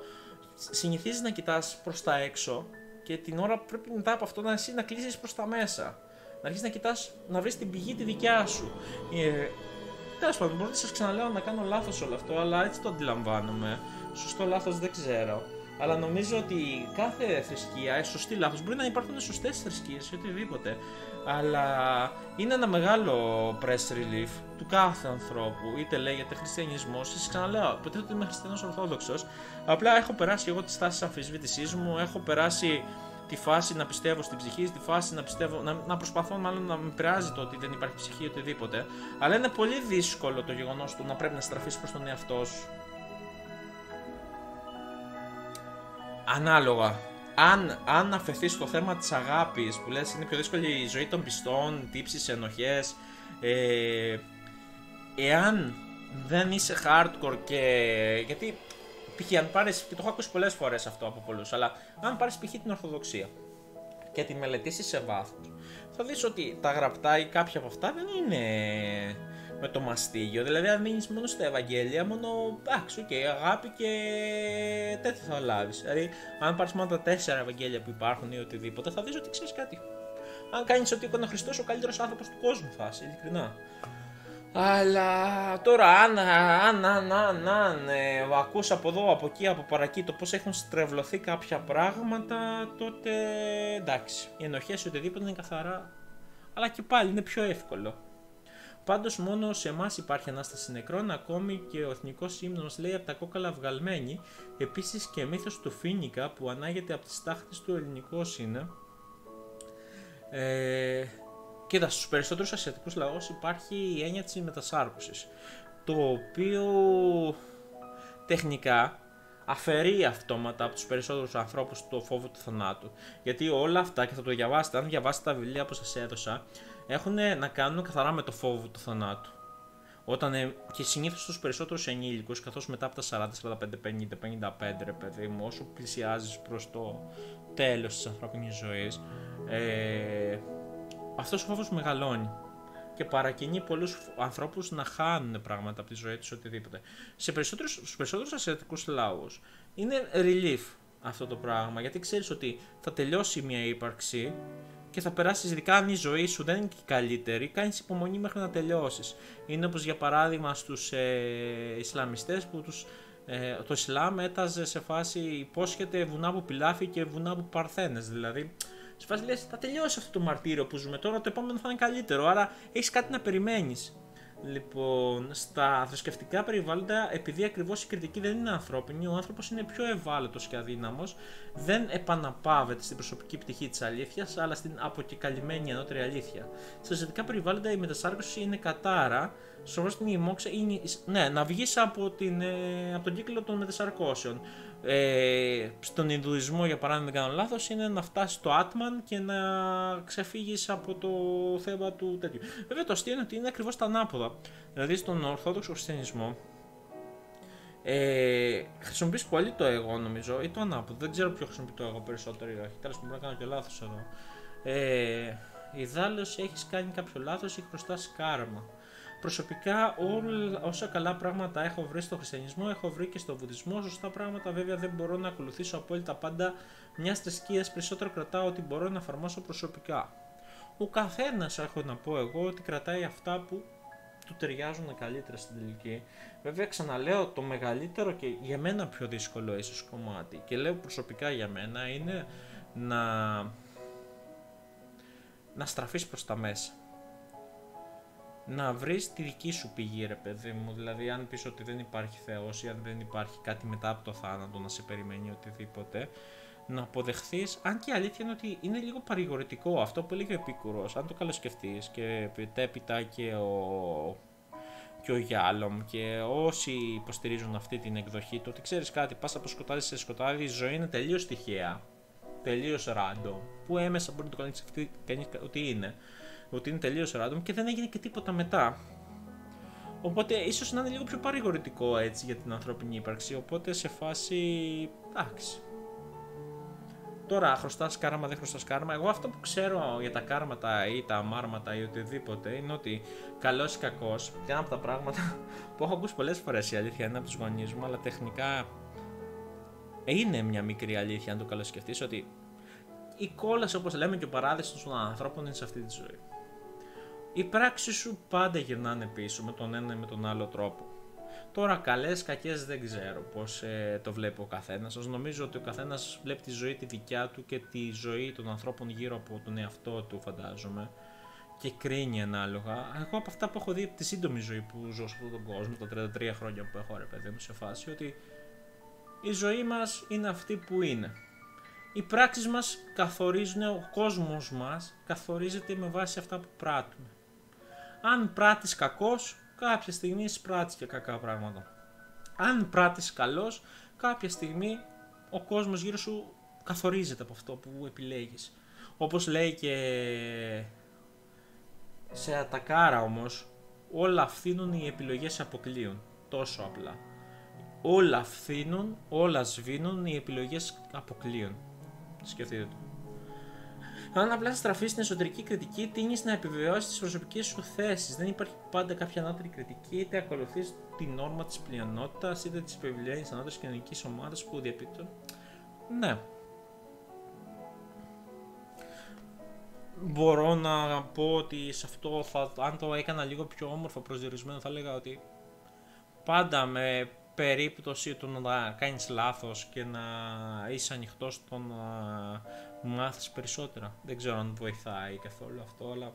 Συνηθίζεις να κοιτάς προς τα έξω και την ώρα πρέπει μετά από αυτό να κλείσεις προς τα μέσα. Να αρχίσεις να κοιτάς, να βρεις την πηγή τη δικιά σου. Τέλος πάντων, μπορείτε σας ξαναλέω να κάνω λάθος όλο αυτό, αλλά έτσι το αντιλαμβάνομαι. Σωστό λάθος δεν ξέρω. Αλλά νομίζω ότι κάθε θρησκεία, σωστή λάθος, μπορεί να υπάρχουν σωστές θρησκείες ή οτιδήποτε, αλλά είναι ένα μεγάλο press relief του κάθε ανθρώπου, είτε λέγεται χριστιανισμός, σας ξαναλέω, ποτέ ότι είμαι χριστιανός ορθόδοξος, απλά έχω περάσει εγώ τις φάσεις αμφισβήτησής μου, έχω περάσει τη φάση να πιστεύω στην ψυχή, τη φάση να προσπαθώ μάλλον να με πειράζει το ότι δεν υπάρχει ψυχή ή οτιδήποτε, αλλά είναι πολύ δύσκολο το γεγονός του να πρέπει να στραφείς προς τον εαυτό σου. Ανάλογα, αν αφαιθείς στο θέμα της αγάπης που λες είναι πιο δύσκολη η ζωή των πιστών, τύψεις, ενοχές, εάν δεν είσαι hardcore και... γιατί π.χ. αν πάρεις, και το έχω ακούσει πολλές φορές αυτό από πολλούς, αλλά αν πάρεις π.χ. την Ορθοδοξία και τη μελετήσεις σε βάθος, θα δεις ότι τα γραπτά ή κάποια από αυτά δεν είναι με το μαστίγιο, δηλαδή αν μείνεις μόνο στα Ευαγγέλια, μόνο εντάξει, αγάπη και τέτοια θα λάβεις. Δηλαδή, αν πάρεις μόνο τα 4 Ευαγγέλια που υπάρχουν ή οτιδήποτε, θα δεις ότι ξέρεις κάτι. Αν κάνεις ότι έκανε ο Χριστός, ο καλύτερος άνθρωπος του κόσμου θα είσαι, ειλικρινά. Αλλά τώρα, αν ακούς από εδώ, από εκεί, από παρακεί το πώς έχουν στρεβλωθεί κάποια πράγματα, τότε εντάξει, οι ενοχές ή οτιδήποτε είναι καθαρά. Αλλά και πάλι είναι πιο εύκολο. Πάντως μόνο σε εμάς υπάρχει ανάσταση νεκρών, ακόμη και ο εθνικός ύμνος λέει από τα κόκαλα βγαλμένη, επίσης και μύθος του Φίνικα που ανάγεται από τις τάχτες του ελληνικός είναι. Κοίτα, στους περισσότερους ασιατικούς λαούς υπάρχει η έννοια της μετασάρκωσης, το οποίο τεχνικά αφαιρεί αυτόματα από τους περισσότερους ανθρώπους το φόβο του θανάτου, γιατί όλα αυτά, και θα το διαβάσετε, αν διαβάσετε τα βιβλία που σας έδωσα, έχουν να κάνουν καθαρά με το φόβο του θανάτου. Και συνήθως στους περισσότερους ενήλικους, καθώς μετά από τα 40, 45, 50, 55, ρε παιδί μου, όσο πλησιάζεις προς το τέλος της ανθρώπινης ζωής, αυτός ο φόβος μεγαλώνει και παρακινεί πολλούς ανθρώπους να χάνουν πράγματα από τη ζωή τους, οτιδήποτε. Στους περισσότερους ασιατικούς λαούς είναι relief αυτό το πράγμα, γιατί ξέρεις ότι θα τελειώσει μια ύπαρξη και θα περάσεις, ειδικά αν η ζωή σου δεν είναι και η καλύτερη, κάνεις υπομονή μέχρι να τελειώσεις. Είναι όπως για παράδειγμα στους Ισλαμιστές που το Ισλάμ έταζε σε φάση υπόσχεται βουνά από πιλάφι και βουνά από παρθένες, δηλαδή σε φάση λες θα τελειώσει αυτό το μαρτύριο που ζούμε τώρα, το επόμενο θα είναι καλύτερο, άρα έχεις κάτι να περιμένεις. Λοιπόν, στα θρησκευτικά περιβάλλοντα, επειδή ακριβώς η κριτική δεν είναι ανθρώπινη, ο άνθρωπος είναι πιο ευάλωτος και αδύναμος, δεν επαναπαύεται στην προσωπική πτυχή της αλήθειας, αλλά στην αποκεκαλυμμένη ανώτερη αλήθεια. Στα ζητικά περιβάλλοντα, η μετασάρκωση είναι κατάρα, σωμάστην η μόξα είναι. Ναι, να βγεις από τον κύκλο των μετασαρκώσεων. Στον Ινδουισμό, για παράδειγμα, δεν κάνω λάθος, είναι να φτάσεις στο Άτμαν και να ξεφύγεις από το θέμα του τέτοιου. Βέβαια, το αστείο είναι ότι είναι ακριβώς τα ανάποδα. Δηλαδή, στον Ορθόδοξο Χριστιανισμό χρησιμοποιείς πολύ το εγώ, νομίζω, ή το ανάποδο. Δεν ξέρω ποιο χρησιμοποιεί το εγώ περισσότερο ή όχι. Τέλος, μπορεί να κάνω και λάθος εδώ. Ιδάλλως, έχεις κάνει κάποιο λάθος ή χρωστάς κάρμα. Προσωπικά, όσα καλά πράγματα έχω βρει στο χριστιανισμό, έχω βρει και στο βουδισμό. Σωστά πράγματα, βέβαια, δεν μπορώ να ακολουθήσω απόλυτα πάντα μια θρησκεία. Περισσότερο κρατάω ότι μπορώ να εφαρμόσω προσωπικά. Ο καθένας, έχω να πω εγώ, ότι κρατάει αυτά που του ταιριάζουν καλύτερα στην τελική. Βέβαια, ξαναλέω, το μεγαλύτερο και για μένα πιο δύσκολο ίσως κομμάτι, και λέω προσωπικά για μένα, είναι να στραφείς προς τα μέσα. Να βρεις τη δική σου πηγή, ρε παιδί μου. Δηλαδή, αν πεις ότι δεν υπάρχει Θεός ή αν δεν υπάρχει κάτι μετά από το θάνατο να σε περιμένει οτιδήποτε, να αποδεχθείς. Αν και η αλήθεια είναι ότι είναι λίγο παρηγορητικό αυτό που έλεγε ο Επίκουρος. Αν το καλοσκεφτείς, και επιτέπειτα και ο Γιάλομ και όσοι υποστηρίζουν αυτή την εκδοχή, το ότι ξέρεις κάτι, πας από σκοτάδι σε σκοτάδι, η ζωή είναι τελείως τυχαία. Τελείως random. Που έμεσα μπορεί να το κάνει ότι είναι. Ότι είναι τελείως random και δεν έγινε και τίποτα μετά. Οπότε ίσως να είναι λίγο πιο παρηγορητικό έτσι για την ανθρώπινη ύπαρξη. Οπότε σε φάση. Εντάξει. Τώρα, χρωστάς κάρμα, δεν χρωστάς κάρμα. Εγώ αυτό που ξέρω για τα κάρματα ή τα αμάρματα ή οτιδήποτε είναι ότι καλός ή κακός, και ένα από τα πράγματα που έχω ακούσει πολλές φορές, η αλήθεια είναι, από τους γονείς μου, αλλά τεχνικά είναι μια μικρή αλήθεια αν το καλοσκεφτείς, ότι η κόλαση, όπως λέμε, και ο παράδεισος των ανθρώπων είναι σε αυτή τη ζωή. Οι πράξεις σου πάντα γυρνάνε πίσω με τον ένα ή με τον άλλο τρόπο. Τώρα, καλές, κακές, δεν ξέρω πώς το βλέπει ο καθένας. Νομίζω ότι ο καθένας βλέπει τη ζωή τη δικιά του και τη ζωή των ανθρώπων γύρω από τον εαυτό του, φαντάζομαι, και κρίνει ανάλογα. Εγώ από αυτά που έχω δει από τη σύντομη ζωή που ζω σε αυτόν τον κόσμο, τα 33 χρόνια που έχω, ρε παιδί μου, σε φάση ότι η ζωή μας είναι αυτή που είναι. Οι πράξεις μας καθορίζουν, ο κόσμος μας καθορίζεται με βάση αυτά που πράττουμε. Αν πράττεις κακός, κάποια στιγμή πράττεις και κακά πράγματα. Αν πράττεις καλός, κάποια στιγμή ο κόσμος γύρω σου καθορίζεται από αυτό που επιλέγεις. Όπως λέει και σε ατακάρα όμως, όλα φθήνουν, οι επιλογές αποκλείουν. Τόσο απλά. Όλα φθήνουν, όλα σβήνουν, οι επιλογές αποκλείουν. Σκεφτείτε το. Αν απλά στραφείς στην εσωτερική κριτική, τείνεις να επιβεβαιώσεις τις προσωπικές σου θέσεις. Δεν υπάρχει πάντα κάποια ανώτερη κριτική, είτε ακολουθείς την νόρμα της πλειονότητας, είτε τις επιβεβαιώσεις ανώτερης κοινωνικής ομάδας που διαπίττουν. Ναι. Μπορώ να πω ότι σε αυτό, αν το έκανα λίγο πιο όμορφα προσδιορισμένο, θα έλεγα ότι πάντα με περίπτωση του να κάνεις λάθος και να είσαι ανοιχτός στο να μάθεις περισσότερα. Δεν ξέρω αν βοηθάει καθόλου αυτό, αλλά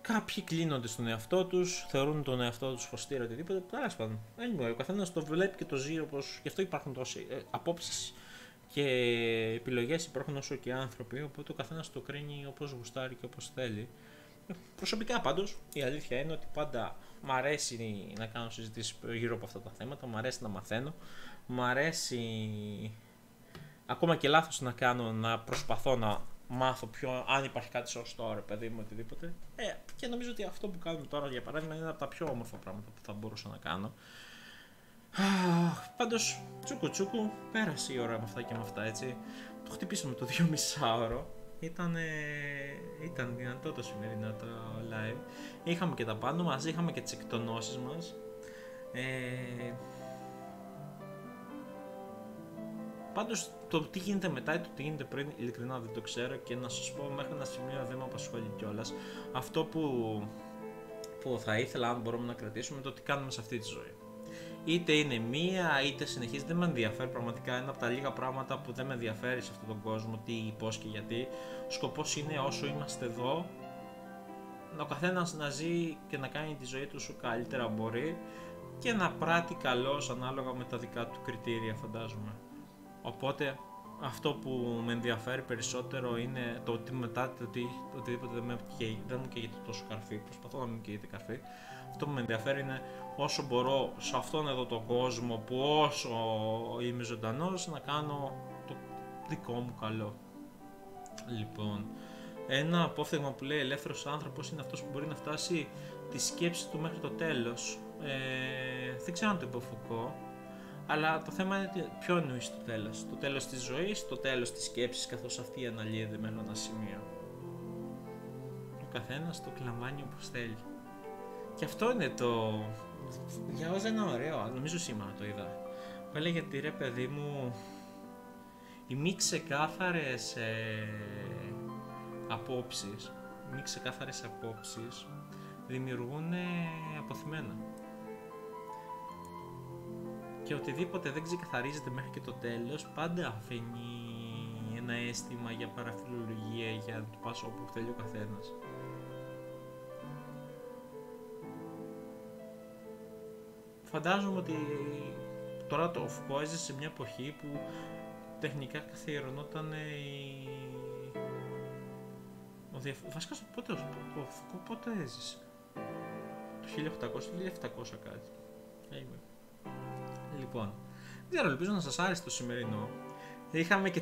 κάποιοι κλείνονται στον εαυτό τους, θεωρούν τον εαυτό τους φωστήρα οτιδήποτε. Τέλος πάντων, ο καθένας το βλέπει και το ζει όπως, γι' αυτό υπάρχουν τόσοι απόψεις και επιλογές, υπάρχουν όσο και άνθρωποι, οπότε ο καθένας το κρίνει όπως γουστάρει και όπως θέλει. Προσωπικά πάντως, η αλήθεια είναι ότι πάντα μου αρέσει να κάνω συζητήσεις γύρω από αυτά τα θέματα, μου αρέσει να μαθαίνω, μου αρέσει ακόμα και λάθος να κάνω, να προσπαθώ να μάθω πιο, αν υπάρχει κάτι σωστό, ρε παιδί μου, οτιδήποτε. Και νομίζω ότι αυτό που κάνουμε τώρα, για παράδειγμα, είναι από τα πιο όμορφα πράγματα που θα μπορούσα να κάνω. Πάντως, τσούκου τσούκου, πέρασε η ώρα με αυτά και με αυτά, έτσι. Το χτυπήσαμε το 2,5ωρο. Ήταν δυνατό το σημερινό το live. Είχαμε και τα πάνω μας, είχαμε και τις εκτονώσεις μας. Πάντως το τι γίνεται μετά ή το τι γίνεται πριν, ειλικρινά δεν το ξέρω, και να σας πω μέχρι ένα σημείο δεν με απασχολεί κιόλας. Αυτό που θα ήθελα, αν μπορούμε να κρατήσουμε, το τι κάνουμε σε αυτή τη ζωή. Είτε είναι μία, είτε συνεχίζει, δεν με ενδιαφέρει πραγματικά. Ένα από τα λίγα πράγματα που δεν με ενδιαφέρει σε αυτόν τον κόσμο, τι, πώς και γιατί. Ο σκοπός είναι όσο είμαστε εδώ, ο καθένας να ζει και να κάνει τη ζωή του σου καλύτερα μπορεί και να πράττει καλώς ανάλογα με τα δικά του κριτήρια, φαντάζομαι. Οπότε αυτό που με ενδιαφέρει περισσότερο είναι το ότι μετά οτιδήποτε δεν μου καίγεται τόσο καρφί, προσπαθώ να μην καίγεται καρφί. Αυτό που με ενδιαφέρει είναι όσο μπορώ σε αυτόν εδώ τον κόσμο που όσο είμαι ζωντανός να κάνω το δικό μου καλό. Λοιπόν, ένα απόφθεγμα που λέει ελεύθερος άνθρωπος είναι αυτός που μπορεί να φτάσει τη σκέψη του μέχρι το τέλος. Δεν ξέρω αν το υποφουκώ, αλλά το θέμα είναι ποιο εννοείς το τέλος. Το τέλος της ζωής, το τέλος της σκέψης, καθώς αυτή αναλύεται με ένα σημείο. Ο καθένας το κλαμβάνει όπως θέλει. Και αυτό είναι το... διάβαζα ένα ωραίο, νομίζω σήμερα το είδα. Μου έλεγε γιατί ρε παιδί μου, οι μη ξεκάθαρες απόψεις, δημιουργούν αποθυμένα. Και οτιδήποτε δεν ξεκαθαρίζεται μέχρι και το τέλος, πάντα αφήνει ένα αίσθημα για παραφιλολογία, για να το πας όπου θέλει ο καθένας. Φαντάζομαι ότι τώρα το Φουκώ έζησε σε μια εποχή που τεχνικά καθιερωνόταν η... Βασικά ο Φουκώ πότε έζησε? Το 1800, 1700 κάτι. Είμαι. Λοιπόν, δεν ελπίζω να σας άρεσε το σημερινό. Είχαμε και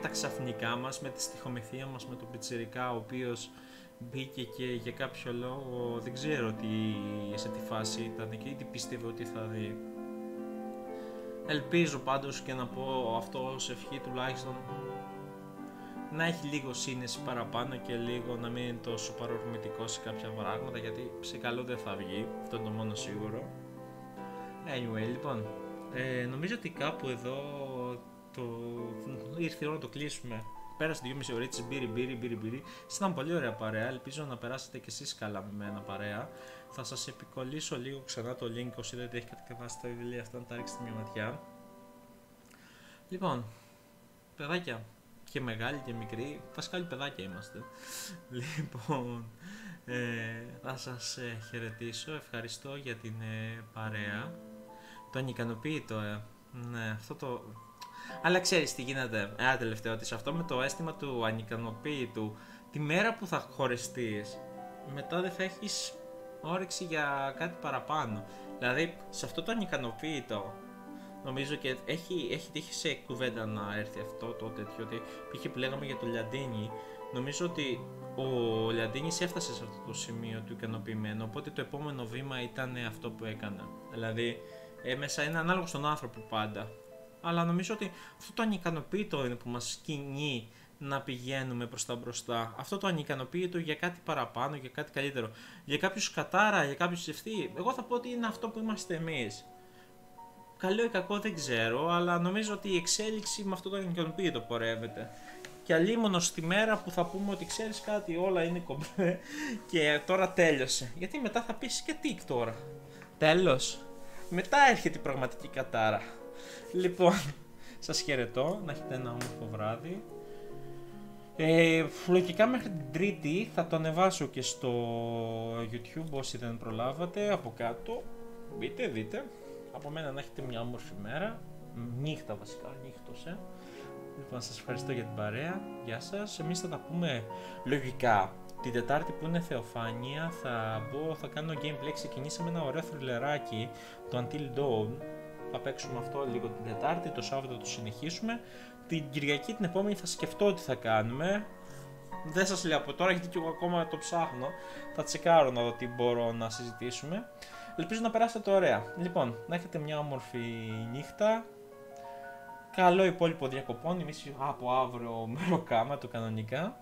τα ξαφνικά μας με τη στιχομηθεία μας με τον πιτσιρικά, ο οποίος μπήκε και για κάποιο λόγο δεν ξέρω τι σε τη φάση ήταν και τι πίστευε ότι θα δει. Ελπίζω πάντως και να πω αυτό ως ευχή τουλάχιστον να έχει λίγο σύνεση παραπάνω και λίγο να μην είναι τόσο παρορμητικό σε κάποια πράγματα, γιατί σε καλό δεν θα βγει, αυτό είναι το μόνο σίγουρο. Anyway, λοιπόν, νομίζω ότι κάπου εδώ ήρθε η ώρα να το κλείσουμε. Πέρασε 2,5 ώρες της μπύρι. Ήταν πολύ ωραία παρέα, ελπίζω να περάσετε κι εσείς καλά με μένα παρέα. Θα σας επικολλήσω λίγο ξανά το link όσοι δεν έχει κατεβάσει τα βιβλία αυτά, να τα ρίξετε μια ματιά. Λοιπόν, παιδάκια, και μεγάλοι και μικροί, βασικά όλοι παιδάκια είμαστε. Λοιπόν, θα σας χαιρετήσω, ευχαριστώ για την παρέα. Τον ικανοποιητό, ναι, αυτό το... Αλλά ξέρεις τι γίνεται, ένα τελευταίο ότι αυτό με το αίσθημα του ανικανοποίητου, τη μέρα που θα χωριστείς, μετά δεν θα έχεις όρεξη για κάτι παραπάνω. Δηλαδή, σε αυτό το ανικανοποίητο, νομίζω και έχει τύχει σε κουβέντα να έρθει αυτό το τέτοιο, ότι πήγε που λέγαμε για το Λιαντίνι, νομίζω ότι ο Λιαντίνις έφτασε σε αυτό το σημείο του ικανοποιημένου, οπότε το επόμενο βήμα ήταν αυτό που έκανα. Δηλαδή, μέσα είναι ανάλογο στον άνθρωπο πάντα. Αλλά νομίζω ότι αυτό το ανικανοποίητο είναι που μας κινεί να πηγαίνουμε προς τα μπροστά. Αυτό το ανικανοποίητο για κάτι παραπάνω, για κάτι καλύτερο. Για κάποιους κατάρα, για κάποιους ευθύ. Εγώ θα πω ότι είναι αυτό που είμαστε εμείς. Καλό ή κακό δεν ξέρω, αλλά νομίζω ότι η εξέλιξη με αυτό το ανικανοποίητο πορεύεται. Και αλίμονο στη μέρα που θα πούμε ότι ξέρεις κάτι, όλα είναι κομπλέ και τώρα τέλειωσε. Γιατί μετά θα πεις και τι τώρα. Τέλος. Μετά έρχεται η πραγματική κατάρα. Λοιπόν, σας χαιρετώ, να έχετε ένα όμορφο βράδυ. Λογικά μέχρι την Τρίτη θα το ανεβάσω και στο YouTube, όσοι δεν προλάβατε, από κάτω. Μπείτε, δείτε. Από μένα να έχετε μια όμορφη μέρα, νύχτα βασικά, νύχτωσε. Λοιπόν, σας ευχαριστώ για την παρέα, γεια σας. Εμείς θα τα πούμε λογικά. Την Τετάρτη που είναι Θεοφάνεια θα κάνω gameplay, ξεκινήσαμε ένα ωραίο θρυλεράκι, το Until Dawn. Θα παίξουμε αυτό λίγο την Τετάρτη, το Σάββατο το συνεχίσουμε. Την Κυριακή την επόμενη θα σκεφτώ τι θα κάνουμε. Δεν σας λέω από τώρα γιατί και εγώ ακόμα το ψάχνω. Θα τσεκάρω να δω τι μπορώ να συζητήσουμε. Ελπίζω να περάσετε ωραία. Λοιπόν, να έχετε μια όμορφη νύχτα. Καλό υπόλοιπο διακοπών. Εμείς από αύριο μεροκάμα το κανονικά.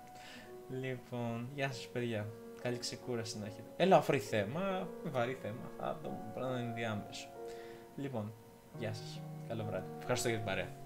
Λοιπόν, γεια σας παιδιά. Καλή ξεκούραση να έχετε. Ελαφρύ θέμα, βαρύ θέμα. Θα το πράγμα είναι διάμεσο. Λοιπόν, γεια σας. Καλό βράδυ. Ευχαριστώ για την παρέα.